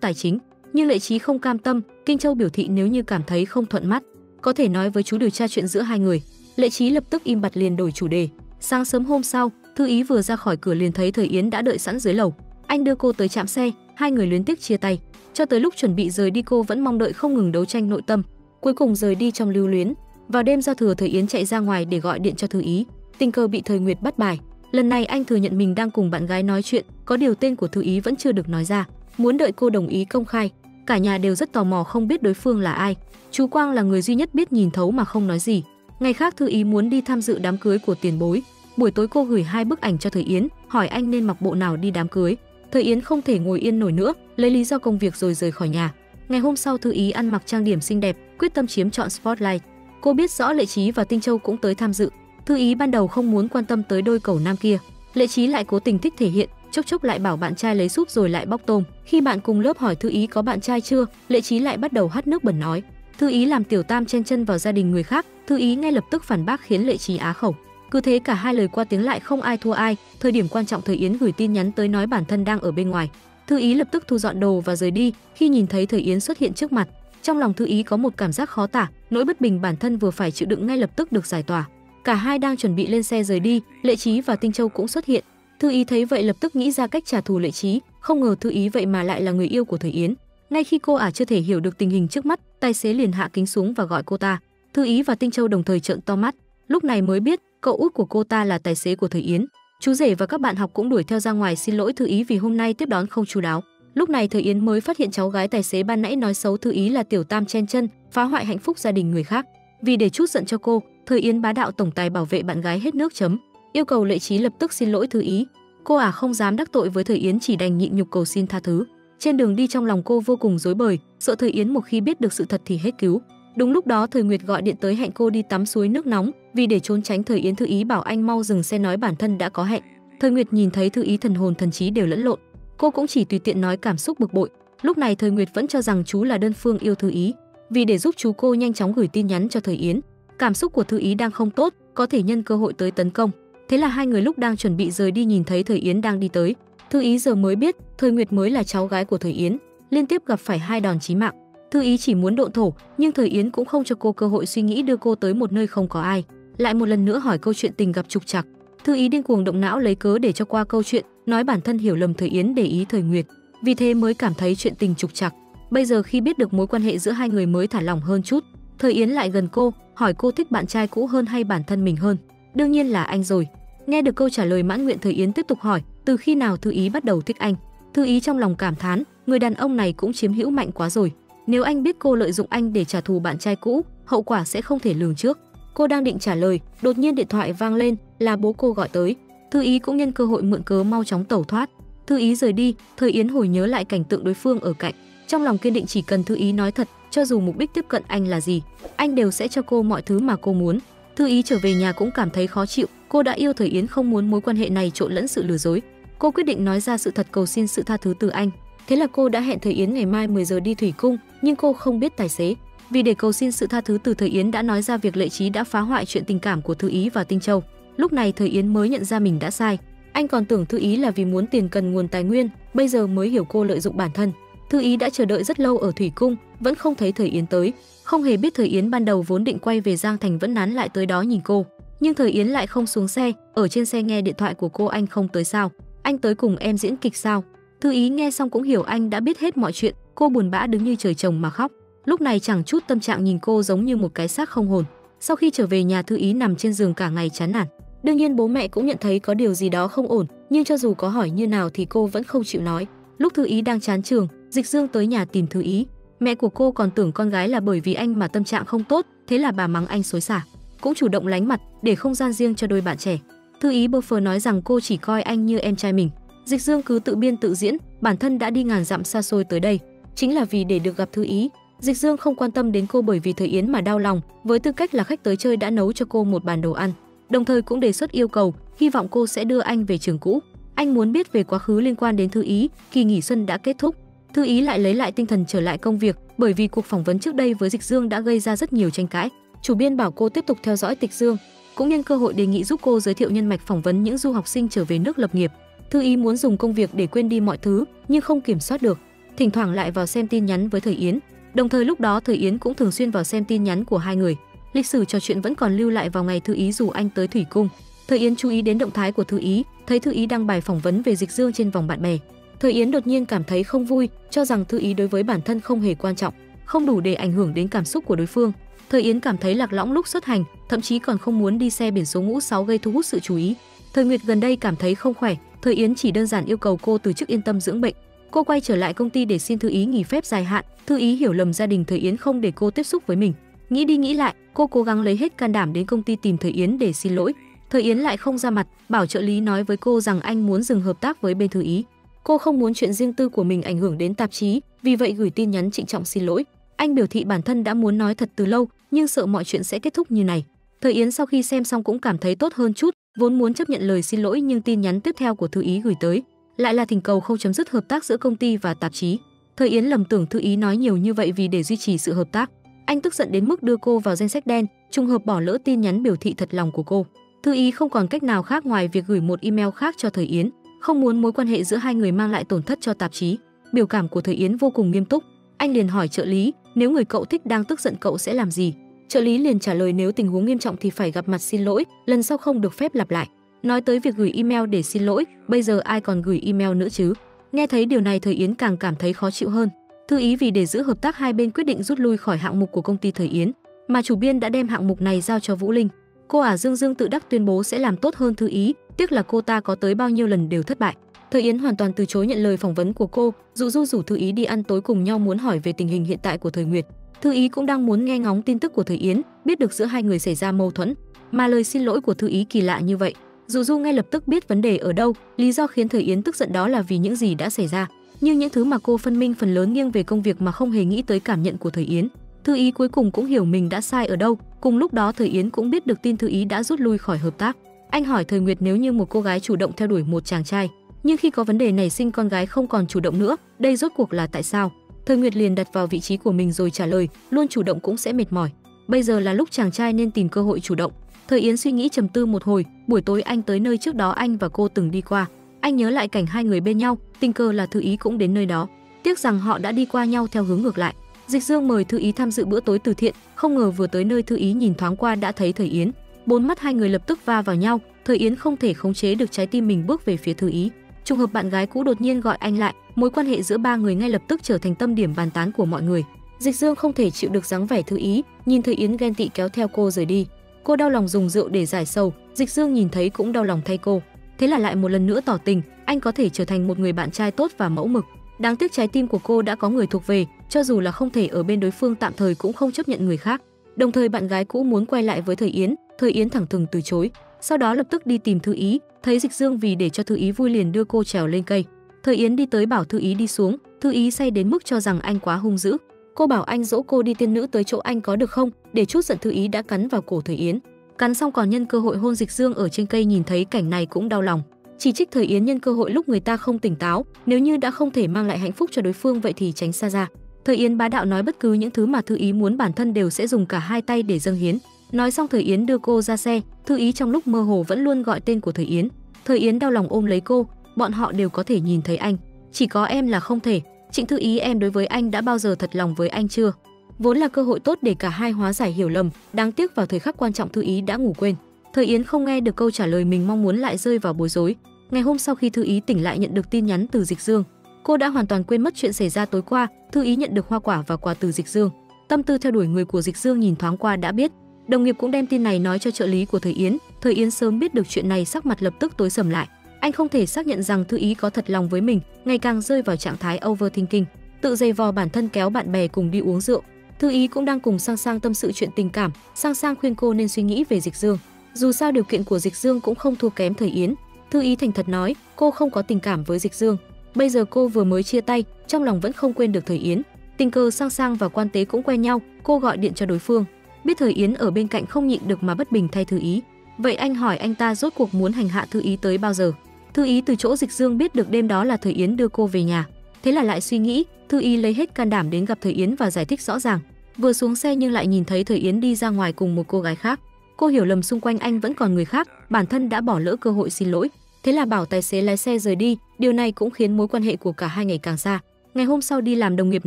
tài chính, nhưng Lệ Trí không cam tâm. Kinh Châu biểu thị nếu như cảm thấy không thuận mắt, có thể nói với chú điều tra chuyện giữa hai người. Lệ Trí lập tức im bặt liền đổi chủ đề. Sáng sớm hôm sau, Thư Ý vừa ra khỏi cửa liền thấy Thời Yến đã đợi sẵn dưới lầu. Anh đưa cô tới trạm xe, hai người luyến tiếc chia tay. Cho tới lúc chuẩn bị rời đi cô vẫn mong đợi không ngừng, đấu tranh nội tâm. Cuối cùng rời đi trong lưu luyến. Vào đêm giao thừa, Thời Yến chạy ra ngoài để gọi điện cho Thư Ý, tình cờ bị Thời Nguyệt bắt bài. Lần này anh thừa nhận mình đang cùng bạn gái nói chuyện, có điều tên của Thư Ý vẫn chưa được nói ra, muốn đợi cô đồng ý công khai. Cả nhà đều rất tò mò không biết đối phương là ai. Chú Quang là người duy nhất biết nhìn thấu mà không nói gì. Ngày khác Thư Ý muốn đi tham dự đám cưới của tiền bối. Buổi tối cô gửi hai bức ảnh cho Thời Yến, hỏi anh nên mặc bộ nào đi đám cưới. Thời Yến không thể ngồi yên nổi nữa, lấy lý do công việc rồi rời khỏi nhà. Ngày hôm sau Thư Ý ăn mặc trang điểm xinh đẹp, quyết tâm chiếm trọn spotlight. Cô biết rõ Lệ Trí và Tinh Châu cũng tới tham dự. Thư Ý ban đầu không muốn quan tâm tới đôi cẩu nam kia, Lệ Trí lại cố tình thích thể hiện, chốc chốc lại bảo bạn trai lấy súp rồi lại bóc tôm. Khi bạn cùng lớp hỏi Thư Ý có bạn trai chưa, Lệ Trí lại bắt đầu hắt nước bẩn nói Thư Ý làm tiểu tam chen chân vào gia đình người khác. Thư Ý ngay lập tức phản bác khiến Lệ Trí á khẩu. Cứ thế cả hai lời qua tiếng lại không ai thua ai. Thời điểm quan trọng, Thời Yến gửi tin nhắn tới nói bản thân đang ở bên ngoài. Thư Ý lập tức thu dọn đồ và rời đi. Khi nhìn thấy Thời Yến xuất hiện trước mặt, trong lòng Thư Ý có một cảm giác khó tả, nỗi bất bình bản thân vừa phải chịu đựng ngay lập tức được giải tỏa. Cả hai đang chuẩn bị lên xe rời đi, Lệ Trí và Tinh Châu cũng xuất hiện. Thư Ý thấy vậy lập tức nghĩ ra cách trả thù Lệ Trí, không ngờ Thư Ý vậy mà lại là người yêu của Thời Yến. Ngay khi cô ả chưa thể hiểu được tình hình trước mắt, tài xế liền hạ kính xuống và gọi cô ta. Thư Ý và Tinh Châu đồng thời trợn to mắt, lúc này mới biết cậu út của cô ta là tài xế của Thời Yến. Chú rể và các bạn học cũng đuổi theo ra ngoài xin lỗi Thư Ý vì hôm nay tiếp đón không chú đáo. Lúc này Thời Yến mới phát hiện cháu gái tài xế ban nãy nói xấu Thư Ý là tiểu tam chen chân, phá hoại hạnh phúc gia đình người khác. Vì để chút giận cho cô, Thời Yến bá đạo tổng tài bảo vệ bạn gái hết nước chấm, yêu cầu Lệ Trí lập tức xin lỗi Thư Ý. Cô ả à không dám đắc tội với Thời Yến, chỉ đành nhịn nhục cầu xin tha thứ. Trên đường đi trong lòng cô vô cùng rối bời, sợ Thời Yến một khi biết được sự thật thì hết cứu. Đúng lúc đó Thời Nguyệt gọi điện tới hẹn cô đi tắm suối nước nóng. Vì để trốn tránh Thời Yến, Thư Ý bảo anh mau dừng xe nói bản thân đã có hẹn. Thời Nguyệt nhìn thấy Thư Ý thần hồn thần trí đều lẫn lộn, cô cũng chỉ tùy tiện nói cảm xúc bực bội. Lúc này Thời Nguyệt vẫn cho rằng chú là đơn phương yêu Thư Ý. Vì để giúp chú, cô nhanh chóng gửi tin nhắn cho Thời Yến. Cảm xúc của Thư Ý đang không tốt, có thể nhân cơ hội tới tấn công. Thế là hai người lúc đang chuẩn bị rời đi nhìn thấy Thời Yến đang đi tới. Thư Ý giờ mới biết Thời Nguyệt mới là cháu gái của Thời Yến, liên tiếp gặp phải hai đòn chí mạng. Thư Ý chỉ muốn độn thổ, nhưng Thời Yến cũng không cho cô cơ hội suy nghĩ, đưa cô tới một nơi không có ai, lại một lần nữa hỏi câu chuyện tình gặp trục trặc. Thư Ý điên cuồng động não lấy cớ để cho qua câu chuyện, nói bản thân hiểu lầm Thời Yến để ý Thời Nguyệt, vì thế mới cảm thấy chuyện tình trục trặc. Bây giờ khi biết được mối quan hệ giữa hai người mới thả lỏng hơn chút. Thời Yến lại gần cô, hỏi cô thích bạn trai cũ hơn hay bản thân mình hơn. Đương nhiên là anh rồi. Nghe được câu trả lời mãn nguyện, Thời Yến tiếp tục hỏi từ khi nào Thư Ý bắt đầu thích anh. Thư Ý trong lòng cảm thán, người đàn ông này cũng chiếm hữu mạnh quá rồi. Nếu anh biết cô lợi dụng anh để trả thù bạn trai cũ, hậu quả sẽ không thể lường trước. Cô đang định trả lời, đột nhiên điện thoại vang lên, là bố cô gọi tới. Thư Ý cũng nhân cơ hội mượn cớ mau chóng tẩu thoát. Thư Ý rời đi, Thời Yến hồi nhớ lại cảnh tượng đối phương ở cạnh, trong lòng kiên định chỉ cần Thư Ý nói thật, cho dù mục đích tiếp cận anh là gì, anh đều sẽ cho cô mọi thứ mà cô muốn. Thư Ý trở về nhà cũng cảm thấy khó chịu, cô đã yêu Thời Yến, không muốn mối quan hệ này trộn lẫn sự lừa dối. Cô quyết định nói ra sự thật, cầu xin sự tha thứ từ anh. Thế là cô đã hẹn Thời Yến ngày mai mười giờ đi thủy cung, nhưng cô không biết tài xế. Vì để cầu xin sự tha thứ từ Thời Yến đã nói ra việc Lệ Trí đã phá hoại chuyện tình cảm của Thư Ý và Tinh Châu. Lúc này Thời Yến mới nhận ra mình đã sai. Anh còn tưởng Thư Ý là vì muốn tiền cần nguồn tài nguyên, bây giờ mới hiểu cô lợi dụng bản thân. Thư Ý đã chờ đợi rất lâu ở thủy cung, vẫn không thấy Thời Yến tới, không hề biết Thời Yến ban đầu vốn định quay về Giang Thành vẫn nán lại tới đó nhìn cô, nhưng Thời Yến lại không xuống xe, ở trên xe nghe điện thoại của cô, anh không tới sao? Anh tới cùng em diễn kịch sao? Thư Ý nghe xong cũng hiểu anh đã biết hết mọi chuyện, cô buồn bã đứng như trời trồng mà khóc. Lúc này chẳng chút tâm trạng, nhìn cô giống như một cái xác không hồn. Sau khi trở về nhà, Thư Ý nằm trên giường cả ngày chán nản. Đương nhiên bố mẹ cũng nhận thấy có điều gì đó không ổn, nhưng cho dù có hỏi như nào thì cô vẫn không chịu nói. Lúc Thư Ý đang chán trường, Dịch Dương tới nhà tìm Thư Ý. Mẹ của cô còn tưởng con gái là bởi vì anh mà tâm trạng không tốt, thế là bà mắng anh xối xả, cũng chủ động lánh mặt để không gian riêng cho đôi bạn trẻ. Thư Ý bơ phờ nói rằng cô chỉ coi anh như em trai mình. Dịch Dương cứ tự biên tự diễn bản thân đã đi ngàn dặm xa xôi tới đây chính là vì để được gặp Thư Ý. Dịch Dương không quan tâm đến cô bởi vì Thời Yến mà đau lòng, với tư cách là khách tới chơi đã nấu cho cô một bàn đồ ăn, đồng thời cũng đề xuất yêu cầu hy vọng cô sẽ đưa anh về trường cũ. Anh muốn biết về quá khứ liên quan đến Thư Ý. Kỳ nghỉ xuân đã kết thúc, Thư Ý lại lấy lại tinh thần trở lại công việc, bởi vì cuộc phỏng vấn trước đây với Dịch Dương đã gây ra rất nhiều tranh cãi. Chủ biên bảo cô tiếp tục theo dõi Dịch Dương, cũng nhân cơ hội đề nghị giúp cô giới thiệu nhân mạch phỏng vấn những du học sinh trở về nước lập nghiệp. Thư Ý muốn dùng công việc để quên đi mọi thứ nhưng không kiểm soát được, thỉnh thoảng lại vào xem tin nhắn với Thời Yến. Đồng thời lúc đó Thời Yến cũng thường xuyên vào xem tin nhắn của hai người. Lịch sử trò chuyện vẫn còn lưu lại vào ngày Thư Ý rủ anh tới thủy cung. Thời Yến chú ý đến động thái của Thư Ý, thấy Thư Ý đăng bài phỏng vấn về Dịch Dương trên vòng bạn bè. Thời Yến đột nhiên cảm thấy không vui, cho rằng Thư Ý đối với bản thân không hề quan trọng, không đủ để ảnh hưởng đến cảm xúc của đối phương. Thời Yến cảm thấy lạc lõng lúc xuất hành, thậm chí còn không muốn đi xe biển số ngũ sáu gây thu hút sự chú ý. Thời Nguyệt gần đây cảm thấy không khỏe, Thời Yến chỉ đơn giản yêu cầu cô từ chức yên tâm dưỡng bệnh. Cô quay trở lại công ty để xin Thư Ý nghỉ phép dài hạn. Thư Ý hiểu lầm gia đình Thời Yến không để cô tiếp xúc với mình. Nghĩ đi nghĩ lại, cô cố gắng lấy hết can đảm đến công ty tìm Thời Yến để xin lỗi. Thời Yến lại không ra mặt, bảo trợ lý nói với cô rằng anh muốn dừng hợp tác với bên Thư Ý. Cô không muốn chuyện riêng tư của mình ảnh hưởng đến tạp chí, vì vậy gửi tin nhắn trịnh trọng xin lỗi. Anh biểu thị bản thân đã muốn nói thật từ lâu, nhưng sợ mọi chuyện sẽ kết thúc như này. Thời Yến sau khi xem xong cũng cảm thấy tốt hơn chút, vốn muốn chấp nhận lời xin lỗi, nhưng tin nhắn tiếp theo của Thư Ý gửi tới lại là thỉnh cầu không chấm dứt hợp tác giữa công ty và tạp chí. Thời Yến lầm tưởng Thư Ý nói nhiều như vậy vì để duy trì sự hợp tác. Anh tức giận đến mức đưa cô vào danh sách đen, trùng hợp bỏ lỡ tin nhắn biểu thị thật lòng của cô. Thư Ý không còn cách nào khác ngoài việc gửi một email khác cho Thời Yến, không muốn mối quan hệ giữa hai người mang lại tổn thất cho tạp chí. Biểu cảm của Thời Yến vô cùng nghiêm túc, anh liền hỏi trợ lý, nếu người cậu thích đang tức giận cậu sẽ làm gì? Trợ lý liền trả lời nếu tình huống nghiêm trọng thì phải gặp mặt xin lỗi, lần sau không được phép lặp lại. Nói tới việc gửi email để xin lỗi, bây giờ ai còn gửi email nữa chứ? Nghe thấy điều này Thời Yến càng cảm thấy khó chịu hơn. Thư Ý vì để giữ hợp tác hai bên quyết định rút lui khỏi hạng mục của công ty Thời Yến, mà chủ biên đã đem hạng mục này giao cho Vũ Linh. Cô ả dương dương tự đắc tuyên bố sẽ làm tốt hơn Thư Ý, tiếc là cô ta có tới bao nhiêu lần đều thất bại. Thời Yến hoàn toàn từ chối nhận lời phỏng vấn của cô, Dụ Du rủ Thư Ý đi ăn tối cùng nhau muốn hỏi về tình hình hiện tại của Thời Nguyệt. Thư Ý cũng đang muốn nghe ngóng tin tức của Thời Yến, biết được giữa hai người xảy ra mâu thuẫn, mà lời xin lỗi của Thư Ý kỳ lạ như vậy. Dụ Du ngay lập tức biết vấn đề ở đâu, lý do khiến Thời Yến tức giận đó là vì những gì đã xảy ra, nhưng những thứ mà cô phân minh phần lớn nghiêng về công việc mà không hề nghĩ tới cảm nhận của Thời Yến. Thư Ý cuối cùng cũng hiểu mình đã sai ở đâu, cùng lúc đó Thời Yến cũng biết được tin Thư Ý đã rút lui khỏi hợp tác. Anh hỏi Thời Nguyệt nếu như một cô gái chủ động theo đuổi một chàng trai, nhưng khi có vấn đề nảy sinh con gái không còn chủ động nữa, đây rốt cuộc là tại sao? Thời Nguyệt liền đặt vào vị trí của mình rồi trả lời, luôn chủ động cũng sẽ mệt mỏi. Bây giờ là lúc chàng trai nên tìm cơ hội chủ động. Thời Yến suy nghĩ trầm tư một hồi, buổi tối anh tới nơi trước đó anh và cô từng đi qua. Anh nhớ lại cảnh hai người bên nhau, tình cờ là Thư Ý cũng đến nơi đó. Tiếc rằng họ đã đi qua nhau theo hướng ngược lại. Dịch Dương mời Thư Ý tham dự bữa tối từ thiện, không ngờ vừa tới nơi Thư Ý nhìn thoáng qua đã thấy Thời Yến. Bốn mắt hai người lập tức va vào nhau, Thời Yến không thể khống chế được trái tim mình bước về phía Thư Ý. Trùng hợp bạn gái cũ đột nhiên gọi anh lại, mối quan hệ giữa ba người ngay lập tức trở thành tâm điểm bàn tán của mọi người. Dịch Dương không thể chịu được dáng vẻ Thư Ý, nhìn Thời Yến ghen tị kéo theo cô rời đi. Cô đau lòng dùng rượu để giải sầu, Dịch Dương nhìn thấy cũng đau lòng thay cô. Thế là lại một lần nữa tỏ tình, anh có thể trở thành một người bạn trai tốt và mẫu mực. Đáng tiếc trái tim của cô đã có người thuộc về, cho dù là không thể ở bên đối phương tạm thời cũng không chấp nhận người khác. Đồng thời bạn gái cũ muốn quay lại với Thời Yến, Thời Yến thẳng thừng từ chối. Sau đó lập tức đi tìm Thư Ý, thấy Dịch Dương vì để cho Thư Ý vui liền đưa cô trèo lên cây. Thời Yến đi tới bảo Thư Ý đi xuống, Thư Ý say đến mức cho rằng anh quá hung dữ. Cô bảo anh dỗ cô đi tiên nữ tới chỗ anh có được không, để chút giận Thư Ý đã cắn vào cổ Thời Yến. Cắn xong còn nhân cơ hội hôn Dịch Dương ở trên cây, nhìn thấy cảnh này cũng đau lòng. Chỉ trích Thời Yến nhân cơ hội lúc người ta không tỉnh táo, nếu như đã không thể mang lại hạnh phúc cho đối phương vậy thì tránh xa ra. Thời Yến bá đạo nói bất cứ những thứ mà Thư Ý muốn bản thân đều sẽ dùng cả hai tay để dâng hiến. Nói xong Thời Yến đưa cô ra xe, Thư Ý trong lúc mơ hồ vẫn luôn gọi tên của Thời Yến. Thời Yến đau lòng ôm lấy cô, bọn họ đều có thể nhìn thấy anh, chỉ có em là không thể. Trịnh Thư Ý, em đối với anh đã bao giờ thật lòng với anh chưa? Vốn là cơ hội tốt để cả hai hóa giải hiểu lầm, đáng tiếc vào thời khắc quan trọng Thư Ý đã ngủ quên. Thời Yến không nghe được câu trả lời mình mong muốn lại rơi vào bối rối. Ngày hôm sau khi Thư Ý tỉnh lại nhận được tin nhắn từ Dịch Dương, cô đã hoàn toàn quên mất chuyện xảy ra tối qua. Thư Ý nhận được hoa quả và quà từ Dịch Dương. Tâm tư theo đuổi người của Dịch Dương nhìn thoáng qua đã biết. Đồng nghiệp cũng đem tin này nói cho trợ lý của Thời Yến. Thời Yến sớm biết được chuyện này sắc mặt lập tức tối sầm lại. Anh không thể xác nhận rằng Thư Ý có thật lòng với mình, ngày càng rơi vào trạng thái overthinking, tự dày vò bản thân kéo bạn bè cùng đi uống rượu. Thư Ý cũng đang cùng Sang Sang tâm sự chuyện tình cảm, Sang Sang khuyên cô nên suy nghĩ về Dịch Dương. Dù sao điều kiện của Dịch Dương cũng không thua kém Thời Yến. Thư Ý thành thật nói, cô không có tình cảm với Dịch Dương. Bây giờ cô vừa mới chia tay, trong lòng vẫn không quên được Thời Yến. Tình cờ Sang Sang và Quan Tế cũng quen nhau, cô gọi điện cho đối phương. Biết Thời Yến ở bên cạnh không nhịn được mà bất bình thay Thư Ý. Vậy anh hỏi anh ta rốt cuộc muốn hành hạ Thư Ý tới bao giờ? Thư Ý từ chỗ Dịch Dương biết được đêm đó là Thời Yến đưa cô về nhà. Thế là lại suy nghĩ, Thư Ý lấy hết can đảm đến gặp Thời Yến và giải thích rõ ràng. Vừa xuống xe nhưng lại nhìn thấy Thời Yến đi ra ngoài cùng một cô gái khác. Cô hiểu lầm xung quanh anh vẫn còn người khác, bản thân đã bỏ lỡ cơ hội xin lỗi. Thế là bảo tài xế lái xe rời đi, điều này cũng khiến mối quan hệ của cả hai ngày càng xa. Ngày hôm sau đi làm đồng nghiệp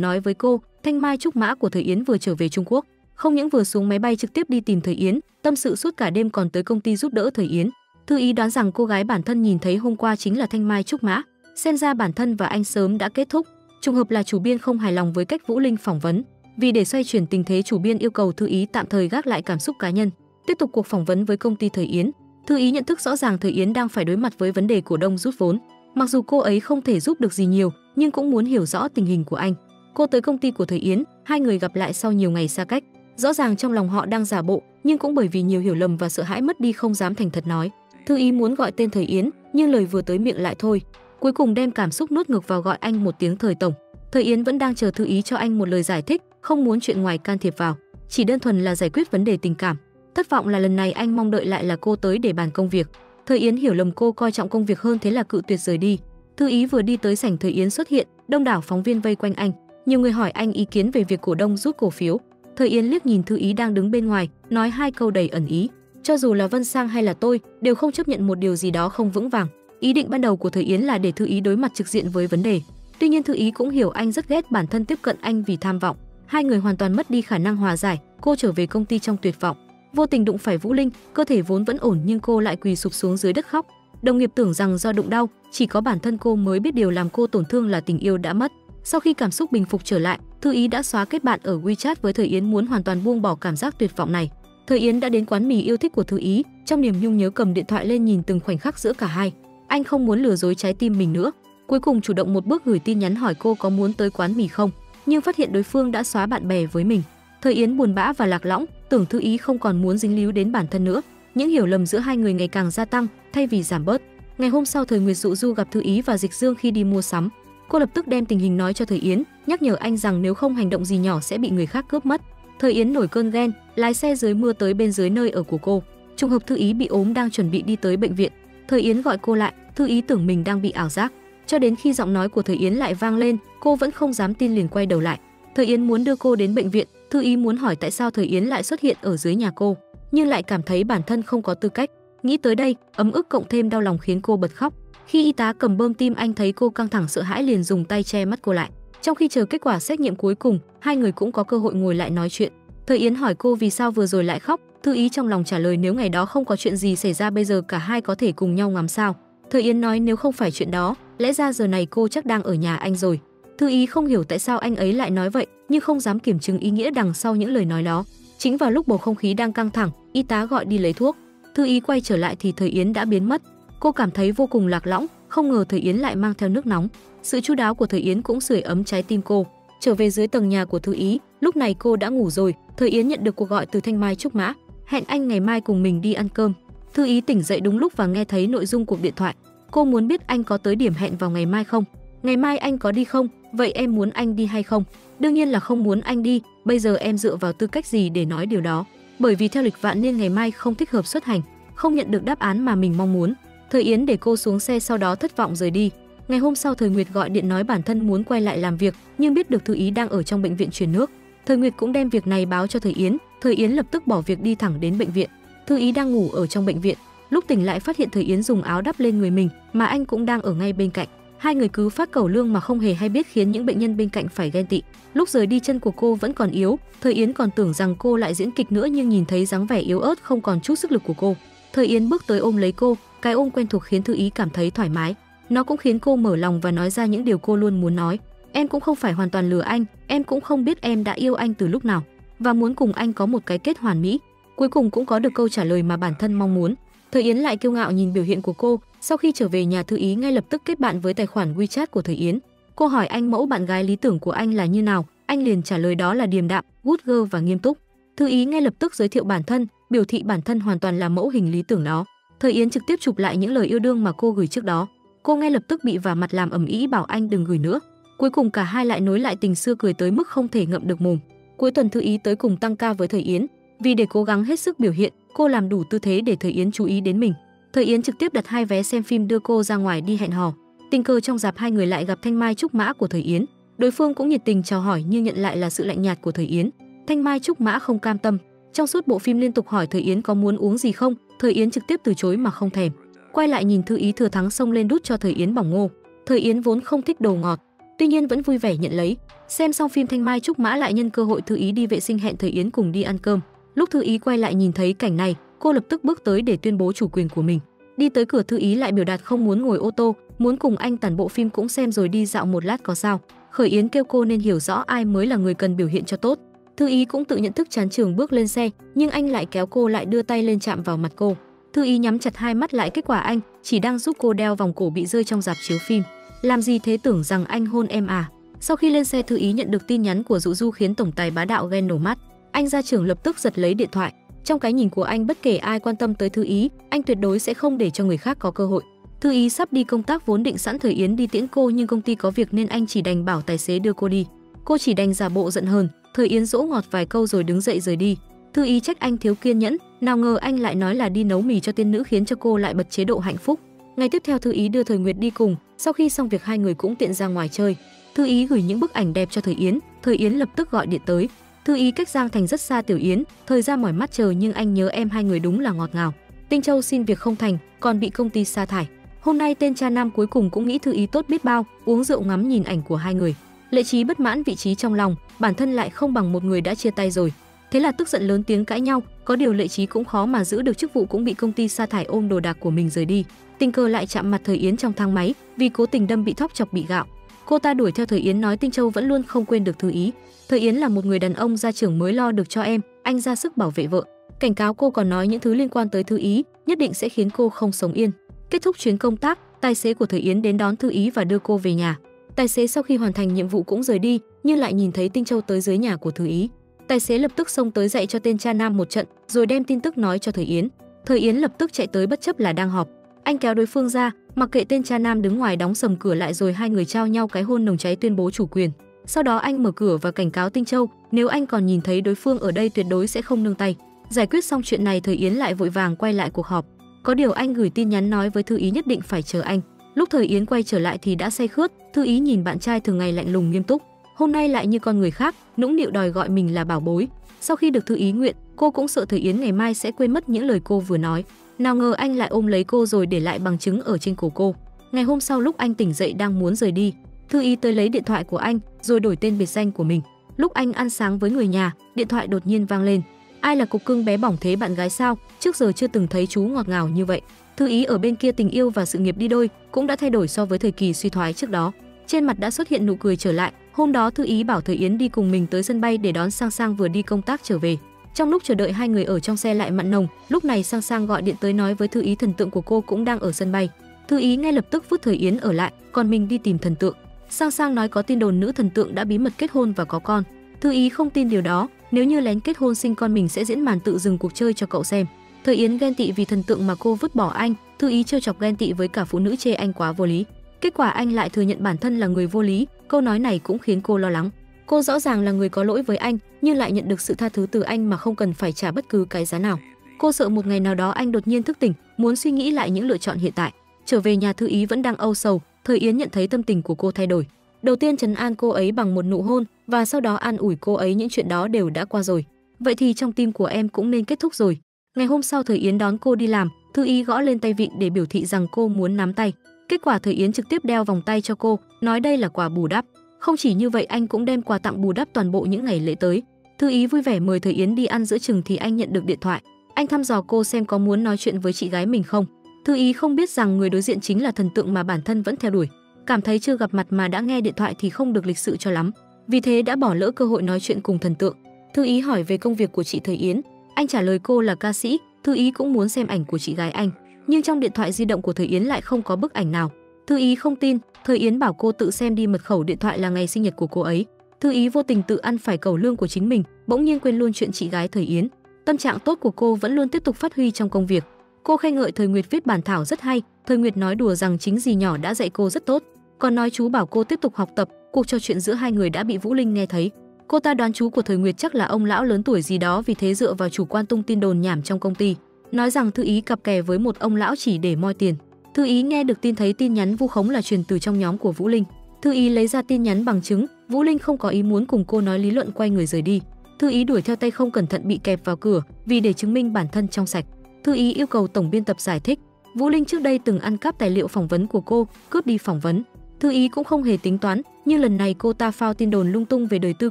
nói với cô, Thanh Mai Trúc Mã của Thời Yến vừa trở về Trung Quốc. Không những vừa xuống máy bay trực tiếp đi tìm Thời Yến, tâm sự suốt cả đêm còn tới công ty giúp đỡ Thời Yến. Thư Ý đoán rằng cô gái bản thân nhìn thấy hôm qua chính là Thanh Mai Trúc Mã, xem ra bản thân và anh sớm đã kết thúc. Trùng hợp là chủ biên không hài lòng với cách Vũ Linh phỏng vấn, vì để xoay chuyển tình thế chủ biên yêu cầu Thư Ý tạm thời gác lại cảm xúc cá nhân, tiếp tục cuộc phỏng vấn với công ty Thời Yến. Thư Ý nhận thức rõ ràng Thời Yến đang phải đối mặt với vấn đề cổ đông rút vốn, mặc dù cô ấy không thể giúp được gì nhiều, nhưng cũng muốn hiểu rõ tình hình của anh. Cô tới công ty của Thời Yến, hai người gặp lại sau nhiều ngày xa cách. Rõ ràng trong lòng họ đang giả bộ, nhưng cũng bởi vì nhiều hiểu lầm và sợ hãi mất đi không dám thành thật nói. Thư Ý muốn gọi tên Thời Yến, nhưng lời vừa tới miệng lại thôi. Cuối cùng đem cảm xúc nuốt ngược vào gọi anh một tiếng Thời tổng. Thời Yến vẫn đang chờ Thư Ý cho anh một lời giải thích, không muốn chuyện ngoài can thiệp vào, chỉ đơn thuần là giải quyết vấn đề tình cảm. Thất vọng là lần này anh mong đợi lại là cô tới để bàn công việc. Thời Yến hiểu lầm cô coi trọng công việc hơn, thế là cự tuyệt rời đi. Thư Ý vừa đi tới sảnh Thời Yến xuất hiện, đông đảo phóng viên vây quanh anh, nhiều người hỏi anh ý kiến về việc cổ đông rút cổ phiếu. Thời Yến liếc nhìn Thư Ý đang đứng bên ngoài, nói hai câu đầy ẩn ý. Cho dù là Vân Sang hay là tôi đều không chấp nhận một điều gì đó không vững vàng. Ý định ban đầu của Thời Yến là để Thư Ý đối mặt trực diện với vấn đề. Tuy nhiên Thư Ý cũng hiểu anh rất ghét bản thân tiếp cận anh vì tham vọng. Hai người hoàn toàn mất đi khả năng hòa giải, cô trở về công ty trong tuyệt vọng. Vô tình đụng phải Vũ Linh, cơ thể vốn vẫn ổn nhưng cô lại quỳ sụp xuống dưới đất khóc. Đồng nghiệp tưởng rằng do đụng đau, chỉ có bản thân cô mới biết điều làm cô tổn thương là tình yêu đã mất. Sau khi cảm xúc bình phục trở lại, Thư Ý đã xóa kết bạn ở WeChat với Thời Yến, muốn hoàn toàn buông bỏ cảm giác tuyệt vọng này. Thời Yến đã đến quán mì yêu thích của Thư Ý, trong niềm nhung nhớ cầm điện thoại lên nhìn từng khoảnh khắc giữa cả hai. Anh không muốn lừa dối trái tim mình nữa, cuối cùng chủ động một bước gửi tin nhắn hỏi cô có muốn tới quán mì không, nhưng phát hiện đối phương đã xóa bạn bè với mình. Thời Yến buồn bã và lạc lõng, tưởng Thư Ý không còn muốn dính líu đến bản thân nữa. Những hiểu lầm giữa hai người ngày càng gia tăng thay vì giảm bớt. Ngày hôm sau, Thời Nguyệt Dụ Du gặp Thư Ý và Dịch Dương khi đi mua sắm. Cô lập tức đem tình hình nói cho Thời Yến, nhắc nhở anh rằng nếu không hành động gì nhỏ sẽ bị người khác cướp mất. Thời Yến nổi cơn ghen, lái xe dưới mưa tới bên dưới nơi ở của cô. Trùng hợp Thư Ý bị ốm đang chuẩn bị đi tới bệnh viện. Thời Yến gọi cô lại, Thư Ý tưởng mình đang bị ảo giác. Cho đến khi giọng nói của Thời Yến lại vang lên, cô vẫn không dám tin liền quay đầu lại. Thời Yến muốn đưa cô đến bệnh viện, Thư Ý muốn hỏi tại sao Thời Yến lại xuất hiện ở dưới nhà cô, nhưng lại cảm thấy bản thân không có tư cách. Nghĩ tới đây, ấm ức cộng thêm đau lòng khiến cô bật khóc. Khi y tá cầm bơm tim, anh thấy cô căng thẳng sợ hãi liền dùng tay che mắt cô lại. Trong khi chờ kết quả xét nghiệm cuối cùng, hai người cũng có cơ hội ngồi lại nói chuyện. Thời Yến hỏi cô vì sao vừa rồi lại khóc, Thư Ý trong lòng trả lời nếu ngày đó không có chuyện gì xảy ra bây giờ cả hai có thể cùng nhau ngắm sao. Thời Yến nói nếu không phải chuyện đó, lẽ ra giờ này cô chắc đang ở nhà anh rồi. Thư Ý không hiểu tại sao anh ấy lại nói vậy, nhưng không dám kiểm chứng ý nghĩa đằng sau những lời nói đó. Chính vào lúc bầu không khí đang căng thẳng, y tá gọi đi lấy thuốc. Thư Ý quay trở lại thì Thời Yến đã biến mất. Cô cảm thấy vô cùng lạc lõng, không ngờ Thời Yến lại mang theo nước nóng. Sự chu đáo của Thời Yến cũng sưởi ấm trái tim cô. Trở về dưới tầng nhà của Thư Ý, lúc này cô đã ngủ rồi. Thời Yến nhận được cuộc gọi từ Thanh Mai Trúc Mã, hẹn anh ngày mai cùng mình đi ăn cơm. Thư Ý tỉnh dậy đúng lúc và nghe thấy nội dung cuộc điện thoại. Cô muốn biết anh có tới điểm hẹn vào ngày mai không? Ngày mai anh có đi không? Vậy em muốn anh đi hay không? Đương nhiên là không muốn anh đi, bây giờ em dựa vào tư cách gì để nói điều đó? Bởi vì theo lịch vạn niên ngày mai không thích hợp xuất hành, không nhận được đáp án mà mình mong muốn. Thời Yến để cô xuống xe sau đó thất vọng rời đi. Ngày hôm sau Thời Nguyệt gọi điện nói bản thân muốn quay lại làm việc, nhưng biết được Thư Ý đang ở trong bệnh viện truyền nước. Thời Nguyệt cũng đem việc này báo cho Thời Yến, Thời Yến lập tức bỏ việc đi thẳng đến bệnh viện. Thư Ý đang ngủ ở trong bệnh viện, lúc tỉnh lại phát hiện Thời Yến dùng áo đắp lên người mình, mà anh cũng đang ở ngay bên cạnh. Hai người cứ phát cẩu lương mà không hề hay biết, khiến những bệnh nhân bên cạnh phải ghen tị. Lúc rời đi chân của cô vẫn còn yếu, Thời Yến còn tưởng rằng cô lại diễn kịch nữa, nhưng nhìn thấy dáng vẻ yếu ớt không còn chút sức lực của cô, Thời Yến bước tới ôm lấy cô, cái ôm quen thuộc khiến Thư Ý cảm thấy thoải mái. Nó cũng khiến cô mở lòng và nói ra những điều cô luôn muốn nói. Em cũng không phải hoàn toàn lừa anh, em cũng không biết em đã yêu anh từ lúc nào và muốn cùng anh có một cái kết hoàn mỹ. Cuối cùng cũng có được câu trả lời mà bản thân mong muốn. Thời Yến lại kiêu ngạo nhìn biểu hiện của cô. Sau khi trở về nhà, Thư Ý ngay lập tức kết bạn với tài khoản WeChat của Thời Yến. Cô hỏi anh mẫu bạn gái lý tưởng của anh là như nào, anh liền trả lời đó là điềm đạm, good girl và nghiêm túc. Thư Ý ngay lập tức giới thiệu bản thân, biểu thị bản thân hoàn toàn là mẫu hình lý tưởng đó. Thời Yến trực tiếp chụp lại những lời yêu đương mà cô gửi trước đó. Cô ngay lập tức bị vả mặt làm ầm ĩ bảo anh đừng gửi nữa. Cuối cùng cả hai lại nối lại tình xưa, cười tới mức không thể ngậm được mồm. Cuối tuần Thư Ý tới cùng tăng ca với Thời Yến, vì để cố gắng hết sức biểu hiện, cô làm đủ tư thế để Thời Yến chú ý đến mình. Thời Yến trực tiếp đặt hai vé xem phim đưa cô ra ngoài đi hẹn hò. Tình cờ trong rạp hai người lại gặp Thanh Mai Trúc Mã của Thời Yến. Đối phương cũng nhiệt tình chào hỏi nhưng nhận lại là sự lạnh nhạt của Thời Yến. Thanh Mai Trúc Mã không cam tâm. Trong suốt bộ phim liên tục hỏi Thời Yến có muốn uống gì không, Thời Yến trực tiếp từ chối mà không thèm. Quay lại nhìn Thư Ý thừa thắng xông lên đút cho Thời Yến bỏng ngô. Thời Yến vốn không thích đồ ngọt, tuy nhiên vẫn vui vẻ nhận lấy. Xem xong phim Thanh Mai Trúc Mã lại nhân cơ hội Thư Ý đi vệ sinh hẹn Thời Yến cùng đi ăn cơm. Lúc Thư Ý quay lại nhìn thấy cảnh này, cô lập tức bước tới để tuyên bố chủ quyền của mình. Đi tới cửa Thư Ý lại biểu đạt không muốn ngồi ô tô, muốn cùng anh tản bộ phim cũng xem rồi đi dạo một lát có sao. Khởi Yến kêu cô nên hiểu rõ ai mới là người cần biểu hiện cho tốt. Thư Ý cũng tự nhận thức chán trường bước lên xe, nhưng anh lại kéo cô lại đưa tay lên chạm vào mặt cô. Thư Ý nhắm chặt hai mắt lại, kết quả anh chỉ đang giúp cô đeo vòng cổ bị rơi trong rạp chiếu phim. Làm gì thế, tưởng rằng anh hôn em à? Sau khi lên xe Thư Ý nhận được tin nhắn của Dụ Du khiến tổng tài bá đạo ghen nổ mắt. Anh ra trưởng lập tức giật lấy điện thoại. Trong cái nhìn của anh bất kể ai quan tâm tới Thư Ý, anh tuyệt đối sẽ không để cho người khác có cơ hội. Thư Ý sắp đi công tác, vốn định sẵn Thời Yến đi tiễn cô nhưng công ty có việc nên anh chỉ đành bảo tài xế đưa cô đi. Cô chỉ đành giả bộ giận hờn, Thời Yến dỗ ngọt vài câu rồi đứng dậy rời đi. Thư Ý trách anh thiếu kiên nhẫn, nào ngờ anh lại nói là đi nấu mì cho tiên nữ khiến cho cô lại bật chế độ hạnh phúc. Ngày tiếp theo Thư Ý đưa Thời Nguyệt đi cùng, sau khi xong việc hai người cũng tiện ra ngoài chơi. Thư Ý gửi những bức ảnh đẹp cho Thời Yến, Thời Yến lập tức gọi điện tới. Thư Ý cách Giang Thành rất xa Tiểu Yến, thời gian mỏi mắt chờ nhưng anh nhớ em, hai người đúng là ngọt ngào. Tinh Châu xin việc không thành, còn bị công ty sa thải. Hôm nay tên cha nam cuối cùng cũng nghĩ Thư Ý tốt biết bao, uống rượu ngắm nhìn ảnh của hai người. Lệ Trí bất mãn vị trí trong lòng, bản thân lại không bằng một người đã chia tay rồi. Thế là tức giận lớn tiếng cãi nhau, có điều Lệ Trí cũng khó mà giữ được chức vụ, cũng bị công ty sa thải, ôm đồ đạc của mình rời đi. Tình cờ lại chạm mặt Thời Yến trong thang máy, vì cố tình đâm bị thóc chọc bị gạo. Cô ta đuổi theo Thời Yến nói Tinh Châu vẫn luôn không quên được Thư Ý. Thời Yến là một người đàn ông gia trưởng mới lo được cho em, anh ra sức bảo vệ vợ. Cảnh cáo cô còn nói những thứ liên quan tới Thư Ý, nhất định sẽ khiến cô không sống yên. Kết thúc chuyến công tác, tài xế của Thời Yến đến đón Thư Ý và đưa cô về nhà. Tài xế sau khi hoàn thành nhiệm vụ cũng rời đi, nhưng lại nhìn thấy Tinh Châu tới dưới nhà của Thư Ý. Tài xế lập tức xông tới dạy cho tên cha nam một trận, rồi đem tin tức nói cho Thời Yến. Thời Yến lập tức chạy tới bất chấp là đang họp. Anh kéo đối phương ra, mặc kệ tên cha nam đứng ngoài đóng sầm cửa lại, rồi hai người trao nhau cái hôn nồng cháy, tuyên bố chủ quyền. Sau đó anh mở cửa và cảnh cáo Tinh Châu, nếu anh còn nhìn thấy đối phương ở đây tuyệt đối sẽ không nương tay. Giải quyết xong chuyện này, Thời Yến lại vội vàng quay lại cuộc họp. Có điều anh gửi tin nhắn nói với Thư Ý nhất định phải chờ anh. Lúc Thời Yến quay trở lại thì đã say khướt. Thư Ý nhìn bạn trai thường ngày lạnh lùng nghiêm túc, hôm nay lại như con người khác, nũng nịu đòi gọi mình là bảo bối. Sau khi được Thư Ý nguyện, cô cũng sợ Thời Yến ngày mai sẽ quên mất những lời cô vừa nói. Nào ngờ anh lại ôm lấy cô rồi để lại bằng chứng ở trên cổ cô. Ngày hôm sau lúc anh tỉnh dậy đang muốn rời đi, Thư Ý tới lấy điện thoại của anh rồi đổi tên biệt danh của mình. Lúc anh ăn sáng với người nhà, điện thoại đột nhiên vang lên. Ai là cục cưng bé bỏng thế bạn gái sao? Trước giờ chưa từng thấy chú ngọt ngào như vậy. Thư Ý ở bên kia tình yêu và sự nghiệp đi đôi, cũng đã thay đổi so với thời kỳ suy thoái trước đó. Trên mặt đã xuất hiện nụ cười trở lại. Hôm đó Thư Ý bảo Thời Yến đi cùng mình tới sân bay để đón Sang Sang vừa đi công tác trở về. Trong lúc chờ đợi, hai người ở trong xe lại mặn nồng. Lúc này Sang Sang gọi điện tới nói với Thư Ý thần tượng của cô cũng đang ở sân bay. Thư Ý ngay lập tức vứt Thời Yến ở lại, còn mình đi tìm thần tượng. Sang Sang nói có tin đồn nữ thần tượng đã bí mật kết hôn và có con. Thư Ý không tin điều đó, nếu như lén kết hôn sinh con mình sẽ diễn màn tự dừng cuộc chơi cho cậu xem. Thời Yến ghen tị vì thần tượng mà cô vứt bỏ anh. Thư Ý trêu chọc ghen tị với cả phụ nữ, chê anh quá vô lý. Kết quả anh lại thừa nhận bản thân là người vô lý, câu nói này cũng khiến cô lo lắng. Cô rõ ràng là người có lỗi với anh, nhưng lại nhận được sự tha thứ từ anh mà không cần phải trả bất cứ cái giá nào. Cô sợ một ngày nào đó anh đột nhiên thức tỉnh, muốn suy nghĩ lại những lựa chọn hiện tại. Trở về nhà, Thư Ý vẫn đang âu sầu. Thời Yến nhận thấy tâm tình của cô thay đổi. Đầu tiên trấn an cô ấy bằng một nụ hôn, và sau đó an ủi cô ấy những chuyện đó đều đã qua rồi. Vậy thì trong tim của em cũng nên kết thúc rồi. Ngày hôm sau Thời Yến đón cô đi làm, Thư Ý gõ lên tay vịn để biểu thị rằng cô muốn nắm tay. Kết quả Thời Yến trực tiếp đeo vòng tay cho cô, nói đây là quà bù đắp. Không chỉ như vậy, anh cũng đem quà tặng bù đắp toàn bộ những ngày lễ tới. Thư Ý vui vẻ mời Thời Yến đi ăn, giữa chừng thì anh nhận được điện thoại. Anh thăm dò cô xem có muốn nói chuyện với chị gái mình không. Thư Ý không biết rằng người đối diện chính là thần tượng mà bản thân vẫn theo đuổi. Cảm thấy chưa gặp mặt mà đã nghe điện thoại thì không được lịch sự cho lắm, vì thế đã bỏ lỡ cơ hội nói chuyện cùng thần tượng. Thư Ý hỏi về công việc của chị Thời Yến, anh trả lời cô là ca sĩ. Thư Ý cũng muốn xem ảnh của chị gái anh, nhưng trong điện thoại di động của Thời Yến lại không có bức ảnh nào. Thư Ý không tin, Thời Yến bảo cô tự xem đi, mật khẩu điện thoại là ngày sinh nhật của cô ấy. Thư Ý vô tình tự ăn phải cẩu lương của chính mình, bỗng nhiên quên luôn chuyện chị gái Thời Yến. Tâm trạng tốt của cô vẫn luôn tiếp tục phát huy trong công việc. Cô khen ngợi Thời Nguyệt viết bản thảo rất hay. Thời Nguyệt nói đùa rằng chính dì nhỏ đã dạy cô rất tốt, còn nói chú bảo cô tiếp tục học tập. Cuộc trò chuyện giữa hai người đã bị Vũ Linh nghe thấy. Cô ta đoán chú của Thời Nguyệt chắc là ông lão lớn tuổi gì đó, vì thế dựa vào chủ quan tung tin đồn nhảm trong công ty, nói rằng Thư Ý cặp kè với một ông lão chỉ để moi tiền. Thư Ý nghe được tin thấy tin nhắn vu khống là truyền từ trong nhóm của Vũ Linh. Thư Ý lấy ra tin nhắn bằng chứng, Vũ Linh không có ý muốn cùng cô nói lý luận, quay người rời đi. Thư Ý đuổi theo, tay không cẩn thận bị kẹp vào cửa, vì để chứng minh bản thân trong sạch. Thư Ý yêu cầu tổng biên tập giải thích. Vũ Linh trước đây từng ăn cắp tài liệu phỏng vấn của cô, cướp đi phỏng vấn. Thư Ý cũng không hề tính toán, nhưng lần này cô ta phao tin đồn lung tung về đời tư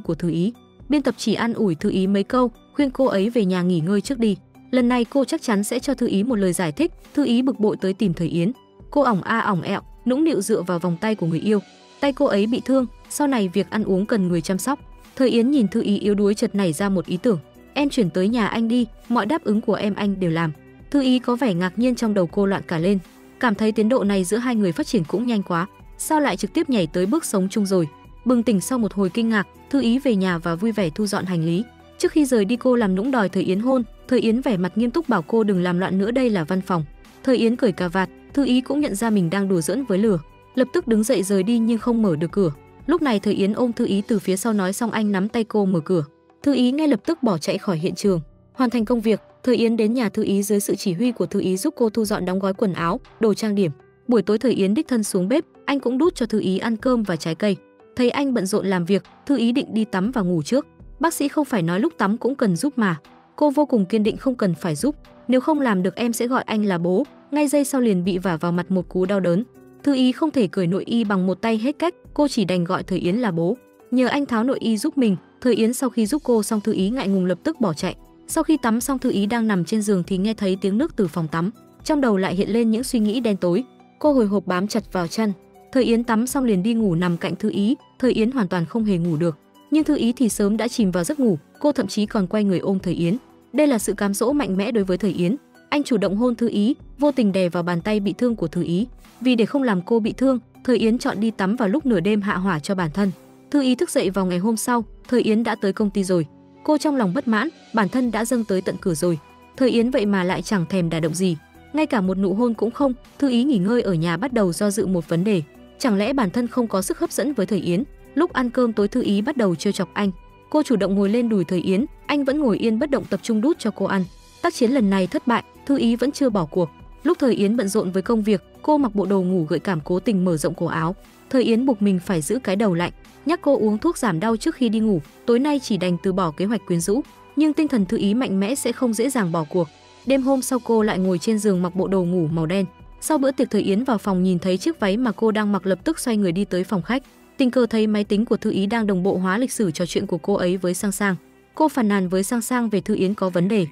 của Thư Ý. Biên tập chỉ an ủi Thư Ý mấy câu, khuyên cô ấy về nhà nghỉ ngơi trước đi. Lần này cô chắc chắn sẽ cho Thư Ý một lời giải thích. Thư Ý bực bội tới tìm Thời Yến. Cô ỏng a ỏng ẹo, nũng nịu dựa vào vòng tay của người yêu. Tay cô ấy bị thương, sau này việc ăn uống cần người chăm sóc. Thời Yến nhìn Thư Ý yếu đuối chợt nảy ra một ý tưởng. Em chuyển tới nhà anh đi, mọi đáp ứng của em anh đều làm. Thư Ý có vẻ ngạc nhiên, trong đầu cô loạn cả lên, cảm thấy tiến độ này giữa hai người phát triển cũng nhanh quá, sao lại trực tiếp nhảy tới bước sống chung rồi. Bừng tỉnh sau một hồi kinh ngạc, Thư Ý về nhà và vui vẻ thu dọn hành lý. Trước khi rời đi cô làm nũng đòi Thời Yến hôn. Thời Yến vẻ mặt nghiêm túc bảo cô đừng làm loạn nữa, đây là văn phòng. Thời Yến cởi cà vạt, Thư Ý cũng nhận ra mình đang đùa giỡn với lửa, lập tức đứng dậy rời đi nhưng không mở được cửa. Lúc này Thời Yến ôm Thư Ý từ phía sau, nói xong anh nắm tay cô mở cửa. Thư Ý ngay lập tức bỏ chạy khỏi hiện trường. Hoàn thành công việc, Thời Yến đến nhà Thư Ý dưới sự chỉ huy của Thư Ý giúp cô thu dọn đóng gói quần áo, đồ trang điểm. Buổi tối Thời Yến đích thân xuống bếp, anh cũng đút cho Thư Ý ăn cơm và trái cây. Thấy anh bận rộn làm việc, Thư Ý định đi tắm và ngủ trước. Bác sĩ không phải nói lúc tắm cũng cần giúp mà. Cô vô cùng kiên định không cần phải giúp. Nếu không làm được em sẽ gọi anh là bố. Ngay giây sau liền bị vả vào mặt một cú đau đớn. Thư Ý không thể cởi nội y bằng một tay hết cách, cô chỉ đành gọi Thời Yến là bố. Nhờ anh tháo nội y giúp mình. Thời Yến sau khi giúp cô xong, Thư Ý ngại ngùng lập tức bỏ chạy. Sau khi tắm xong, Thư Ý đang nằm trên giường thì nghe thấy tiếng nước từ phòng tắm. Trong đầu lại hiện lên những suy nghĩ đen tối. Cô hồi hộp bám chặt vào chăn. Thời Yến tắm xong liền đi ngủ nằm cạnh Thư Ý. Thời Yến hoàn toàn không hề ngủ được, nhưng Thư Ý thì sớm đã chìm vào giấc ngủ. Cô thậm chí còn quay người ôm Thời Yến. Đây là sự cám dỗ mạnh mẽ đối với Thời Yến. Anh chủ động hôn Thư Ý, vô tình đè vào bàn tay bị thương của Thư Ý. Vì để không làm cô bị thương, Thời Yến chọn đi tắm vào lúc nửa đêm hạ hỏa cho bản thân. Thư Ý thức dậy vào ngày hôm sau, Thời Yến đã tới công ty rồi. Cô trong lòng bất mãn, bản thân đã dâng tới tận cửa rồi, Thời Yến vậy mà lại chẳng thèm đả động gì, ngay cả một nụ hôn cũng không. Thư Ý nghỉ ngơi ở nhà bắt đầu do dự một vấn đề, chẳng lẽ bản thân không có sức hấp dẫn với Thời Yến? Lúc ăn cơm tối, Thư Ý bắt đầu trêu chọc anh. Cô chủ động ngồi lên đùi Thời Yến, anh vẫn ngồi yên bất động tập trung đút cho cô ăn. Tác chiến lần này thất bại, Thư Ý vẫn chưa bỏ cuộc. Lúc Thời Yến bận rộn với công việc, cô mặc bộ đồ ngủ gợi cảm cố tình mở rộng cổ áo. Thời Yến buộc mình phải giữ cái đầu lạnh, nhắc cô uống thuốc giảm đau trước khi đi ngủ. Tối nay chỉ đành từ bỏ kế hoạch quyến rũ, nhưng tinh thần Thư Ý mạnh mẽ sẽ không dễ dàng bỏ cuộc. Đêm hôm sau cô lại ngồi trên giường mặc bộ đồ ngủ màu đen. Sau bữa tiệc, Thời Yến vào phòng nhìn thấy chiếc váy mà cô đang mặc, lập tức xoay người đi tới phòng khách. Tình cờ thấy máy tính của Thư Ý đang đồng bộ hóa lịch sử trò chuyện của cô ấy với Sang Sang. Cô phàn nàn với Sang Sang về Thư Yến có vấn đề.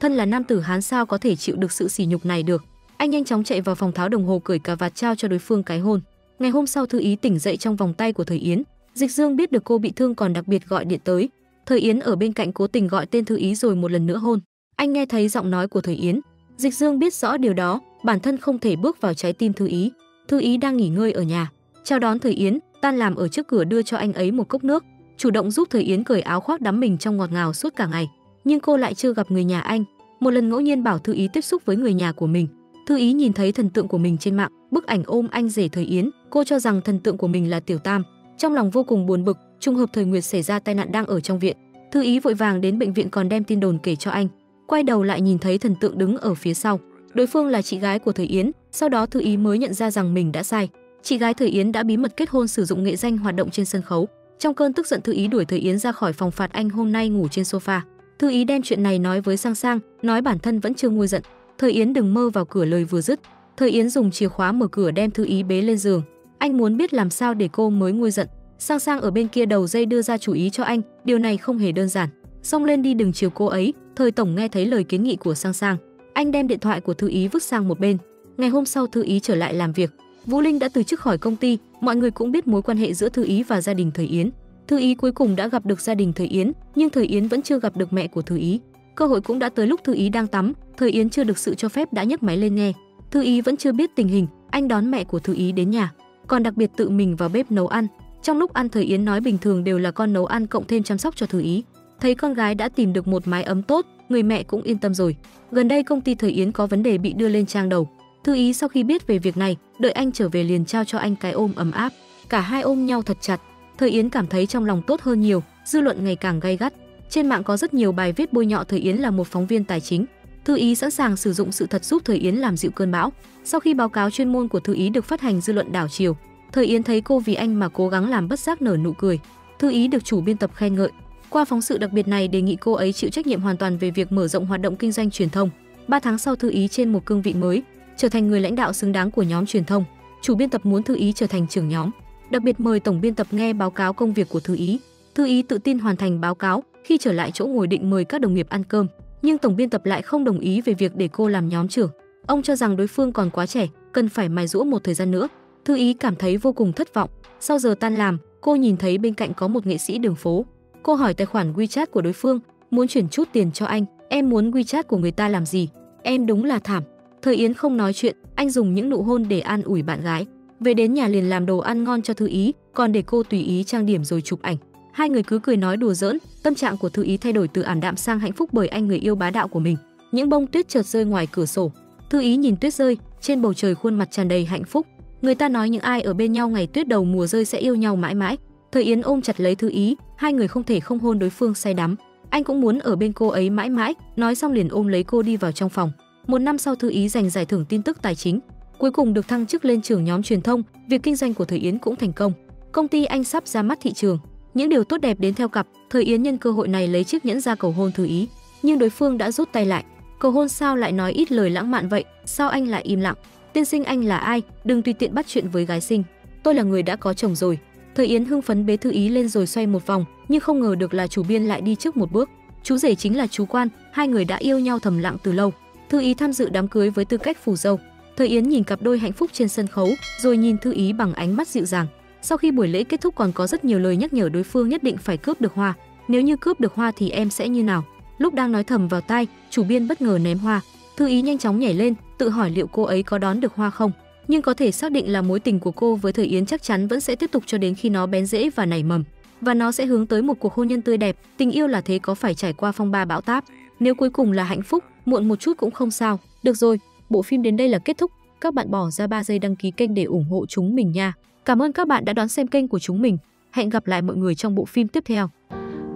Thân là nam tử Hán sao có thể chịu được sự sỉ nhục này được. Anh nhanh chóng chạy vào phòng, tháo đồng hồ, cởi cà vạt, trao cho đối phương cái hôn. Ngày hôm sau, Thư Ý tỉnh dậy trong vòng tay của Thời Yến. Dịch Dương biết được cô bị thương còn đặc biệt gọi điện tới. Thời Yến ở bên cạnh cố tình gọi tên Thư Ý rồi một lần nữa hôn. Anh nghe thấy giọng nói của Thời Yến. Dịch Dương biết rõ điều đó, bản thân không thể bước vào trái tim Thư Ý. Thư Ý đang nghỉ ngơi ở nhà. Chào đón Thời Yến, tan làm ở trước cửa đưa cho anh ấy một cốc nước, chủ động giúp Thời Yến cởi áo khoác đắm mình trong ngọt ngào suốt cả ngày. Nhưng cô lại chưa gặp người nhà anh. Một lần ngẫu nhiên bảo Thư Ý tiếp xúc với người nhà của mình. Thư Ý nhìn thấy thần tượng của mình trên mạng, bức ảnh ôm anh rể Thời Yến, cô cho rằng thần tượng của mình là Tiểu Tam. Trong lòng vô cùng buồn bực, trùng hợp Thời Nguyệt xảy ra tai nạn đang ở trong viện. Thư Ý vội vàng đến bệnh viện còn đem tin đồn kể cho anh. Quay đầu lại nhìn thấy thần tượng đứng ở phía sau. Đối phương là chị gái của Thời Yến, sau đó Thư Ý mới nhận ra rằng mình đã sai. Chị gái Thời Yến đã bí mật kết hôn, sử dụng nghệ danh hoạt động trên sân khấu. Trong cơn tức giận, Thư Ý đuổi Thời Yến ra khỏi phòng, phạt anh hôm nay ngủ trên sofa. Thư Ý đem chuyện này nói với Sang Sang, nói bản thân vẫn chưa nguôi giận. Thời Yến đừng mơ vào cửa lời vừa dứt. Thời Yến dùng chìa khóa mở cửa đem Thư Ý bế lên giường. Anh muốn biết làm sao để cô mới nguôi giận. Sang Sang ở bên kia đầu dây đưa ra chủ ý cho anh, điều này không hề đơn giản. Xông lên đi, đừng chiều cô ấy. Thời tổng nghe thấy lời kiến nghị của Sang Sang, anh đem điện thoại của Thư Ý vứt sang một bên. Ngày hôm sau, Thư Ý trở lại làm việc. Vũ Linh đã từ chức khỏi công ty, mọi người cũng biết mối quan hệ giữa Thư Ý và gia đình Thời Yến. Thư Ý cuối cùng đã gặp được gia đình Thời Yến, nhưng Thời Yến vẫn chưa gặp được mẹ của Thư Ý. Cơ hội cũng đã tới. Lúc Thư Ý đang tắm, Thời Yến chưa được sự cho phép đã nhấc máy lên nghe. Thư Ý vẫn chưa biết tình hình, anh đón mẹ của Thư Ý đến nhà, còn đặc biệt tự mình vào bếp nấu ăn. Trong lúc ăn, Thời Yến nói bình thường đều là con nấu ăn cộng thêm chăm sóc cho Thư Ý. Thấy con gái đã tìm được một mái ấm tốt, người mẹ cũng yên tâm rồi. Gần đây công ty Thời Yến có vấn đề bị đưa lên trang đầu. Thư Ý sau khi biết về việc này, đợi anh trở về liền trao cho anh cái ôm ấm áp. Cả hai ôm nhau thật chặt. Thời Yến cảm thấy trong lòng tốt hơn nhiều. Dư luận ngày càng gay gắt. Trên mạng có rất nhiều bài viết bôi nhọ Thời Yến là một phóng viên tài chính. Thư Ý sẵn sàng sử dụng sự thật giúp Thời Yến làm dịu cơn bão. Sau khi báo cáo chuyên môn của Thư Ý được phát hành, dư luận đảo chiều. Thời Yến thấy cô vì anh mà cố gắng làm bất giác nở nụ cười. Thư Ý được chủ biên tập khen ngợi. Qua phóng sự đặc biệt này, đề nghị cô ấy chịu trách nhiệm hoàn toàn về việc mở rộng hoạt động kinh doanh truyền thông. ba tháng sau, Thư Ý trên một cương vị mới, trở thành người lãnh đạo xứng đáng của nhóm truyền thông. Chủ biên tập muốn Thư Ý trở thành trưởng nhóm, đặc biệt mời tổng biên tập nghe báo cáo công việc của Thư Ý. Thư Ý tự tin hoàn thành báo cáo, khi trở lại chỗ ngồi định mời các đồng nghiệp ăn cơm, nhưng tổng biên tập lại không đồng ý về việc để cô làm nhóm trưởng. Ông cho rằng đối phương còn quá trẻ, cần phải mài giũa một thời gian nữa. Thư Ý cảm thấy vô cùng thất vọng. Sau giờ tan làm, cô nhìn thấy bên cạnh có một nghệ sĩ đường phố. Cô hỏi tài khoản WeChat của đối phương, muốn chuyển chút tiền cho anh. Em muốn WeChat của người ta làm gì? Em đúng là thảm. Thời Yến không nói chuyện, anh dùng những nụ hôn để an ủi bạn gái. Về đến nhà liền làm đồ ăn ngon cho Thư Ý, còn để cô tùy ý trang điểm rồi chụp ảnh. Hai người cứ cười nói đùa giỡn, tâm trạng của Thư Ý thay đổi từ ảm đạm sang hạnh phúc bởi anh người yêu bá đạo của mình. Những bông tuyết chợt rơi ngoài cửa sổ. Thư Ý nhìn tuyết rơi, trên bầu trời khuôn mặt tràn đầy hạnh phúc. Người ta nói những ai ở bên nhau ngày tuyết đầu mùa rơi sẽ yêu nhau mãi mãi. Thời Yến ôm chặt lấy Thư Ý, hai người không thể không hôn đối phương say đắm. Anh cũng muốn ở bên cô ấy mãi mãi, nói xong liền ôm lấy cô đi vào trong phòng. Một năm sau, Thư Ý giành giải thưởng tin tức tài chính, cuối cùng được thăng chức lên trưởng nhóm truyền thông, việc kinh doanh của Thời Yến cũng thành công. Công ty anh sắp ra mắt thị trường, những điều tốt đẹp đến theo cặp. Thời Yến nhân cơ hội này lấy chiếc nhẫn ra cầu hôn Thư Ý, nhưng đối phương đã rút tay lại. Cầu hôn sao lại nói ít lời lãng mạn vậy? Sao anh lại im lặng? Tiên sinh anh là ai? Đừng tùy tiện bắt chuyện với gái xinh. Tôi là người đã có chồng rồi. Thời Yến hưng phấn bế Thư Ý lên rồi xoay một vòng, nhưng không ngờ được là chủ biên lại đi trước một bước. Chú rể chính là chú Quan, hai người đã yêu nhau thầm lặng từ lâu. Thư Ý tham dự đám cưới với tư cách phù dâu. Thời Yến nhìn cặp đôi hạnh phúc trên sân khấu, rồi nhìn Thư Ý bằng ánh mắt dịu dàng. Sau khi buổi lễ kết thúc còn có rất nhiều lời nhắc nhở đối phương nhất định phải cướp được hoa. Nếu như cướp được hoa thì em sẽ như nào? Lúc đang nói thầm vào tai, chủ biên bất ngờ ném hoa. Thư Ý nhanh chóng nhảy lên, tự hỏi liệu cô ấy có đón được hoa không. Nhưng có thể xác định là mối tình của cô với Thời Yến chắc chắn vẫn sẽ tiếp tục cho đến khi nó bén rễ và nảy mầm, và nó sẽ hướng tới một cuộc hôn nhân tươi đẹp. Tình yêu là thế, có phải trải qua phong ba bão táp. Nếu cuối cùng là hạnh phúc, muộn một chút cũng không sao. Được rồi, bộ phim đến đây là kết thúc. Các bạn bỏ ra ba giây đăng ký kênh để ủng hộ chúng mình nha. Cảm ơn các bạn đã đón xem kênh của chúng mình. Hẹn gặp lại mọi người trong bộ phim tiếp theo.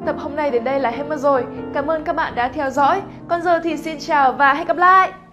Tập hôm nay đến đây là hết mất rồi. Cảm ơn các bạn đã theo dõi. Còn giờ thì xin chào và hẹn gặp lại.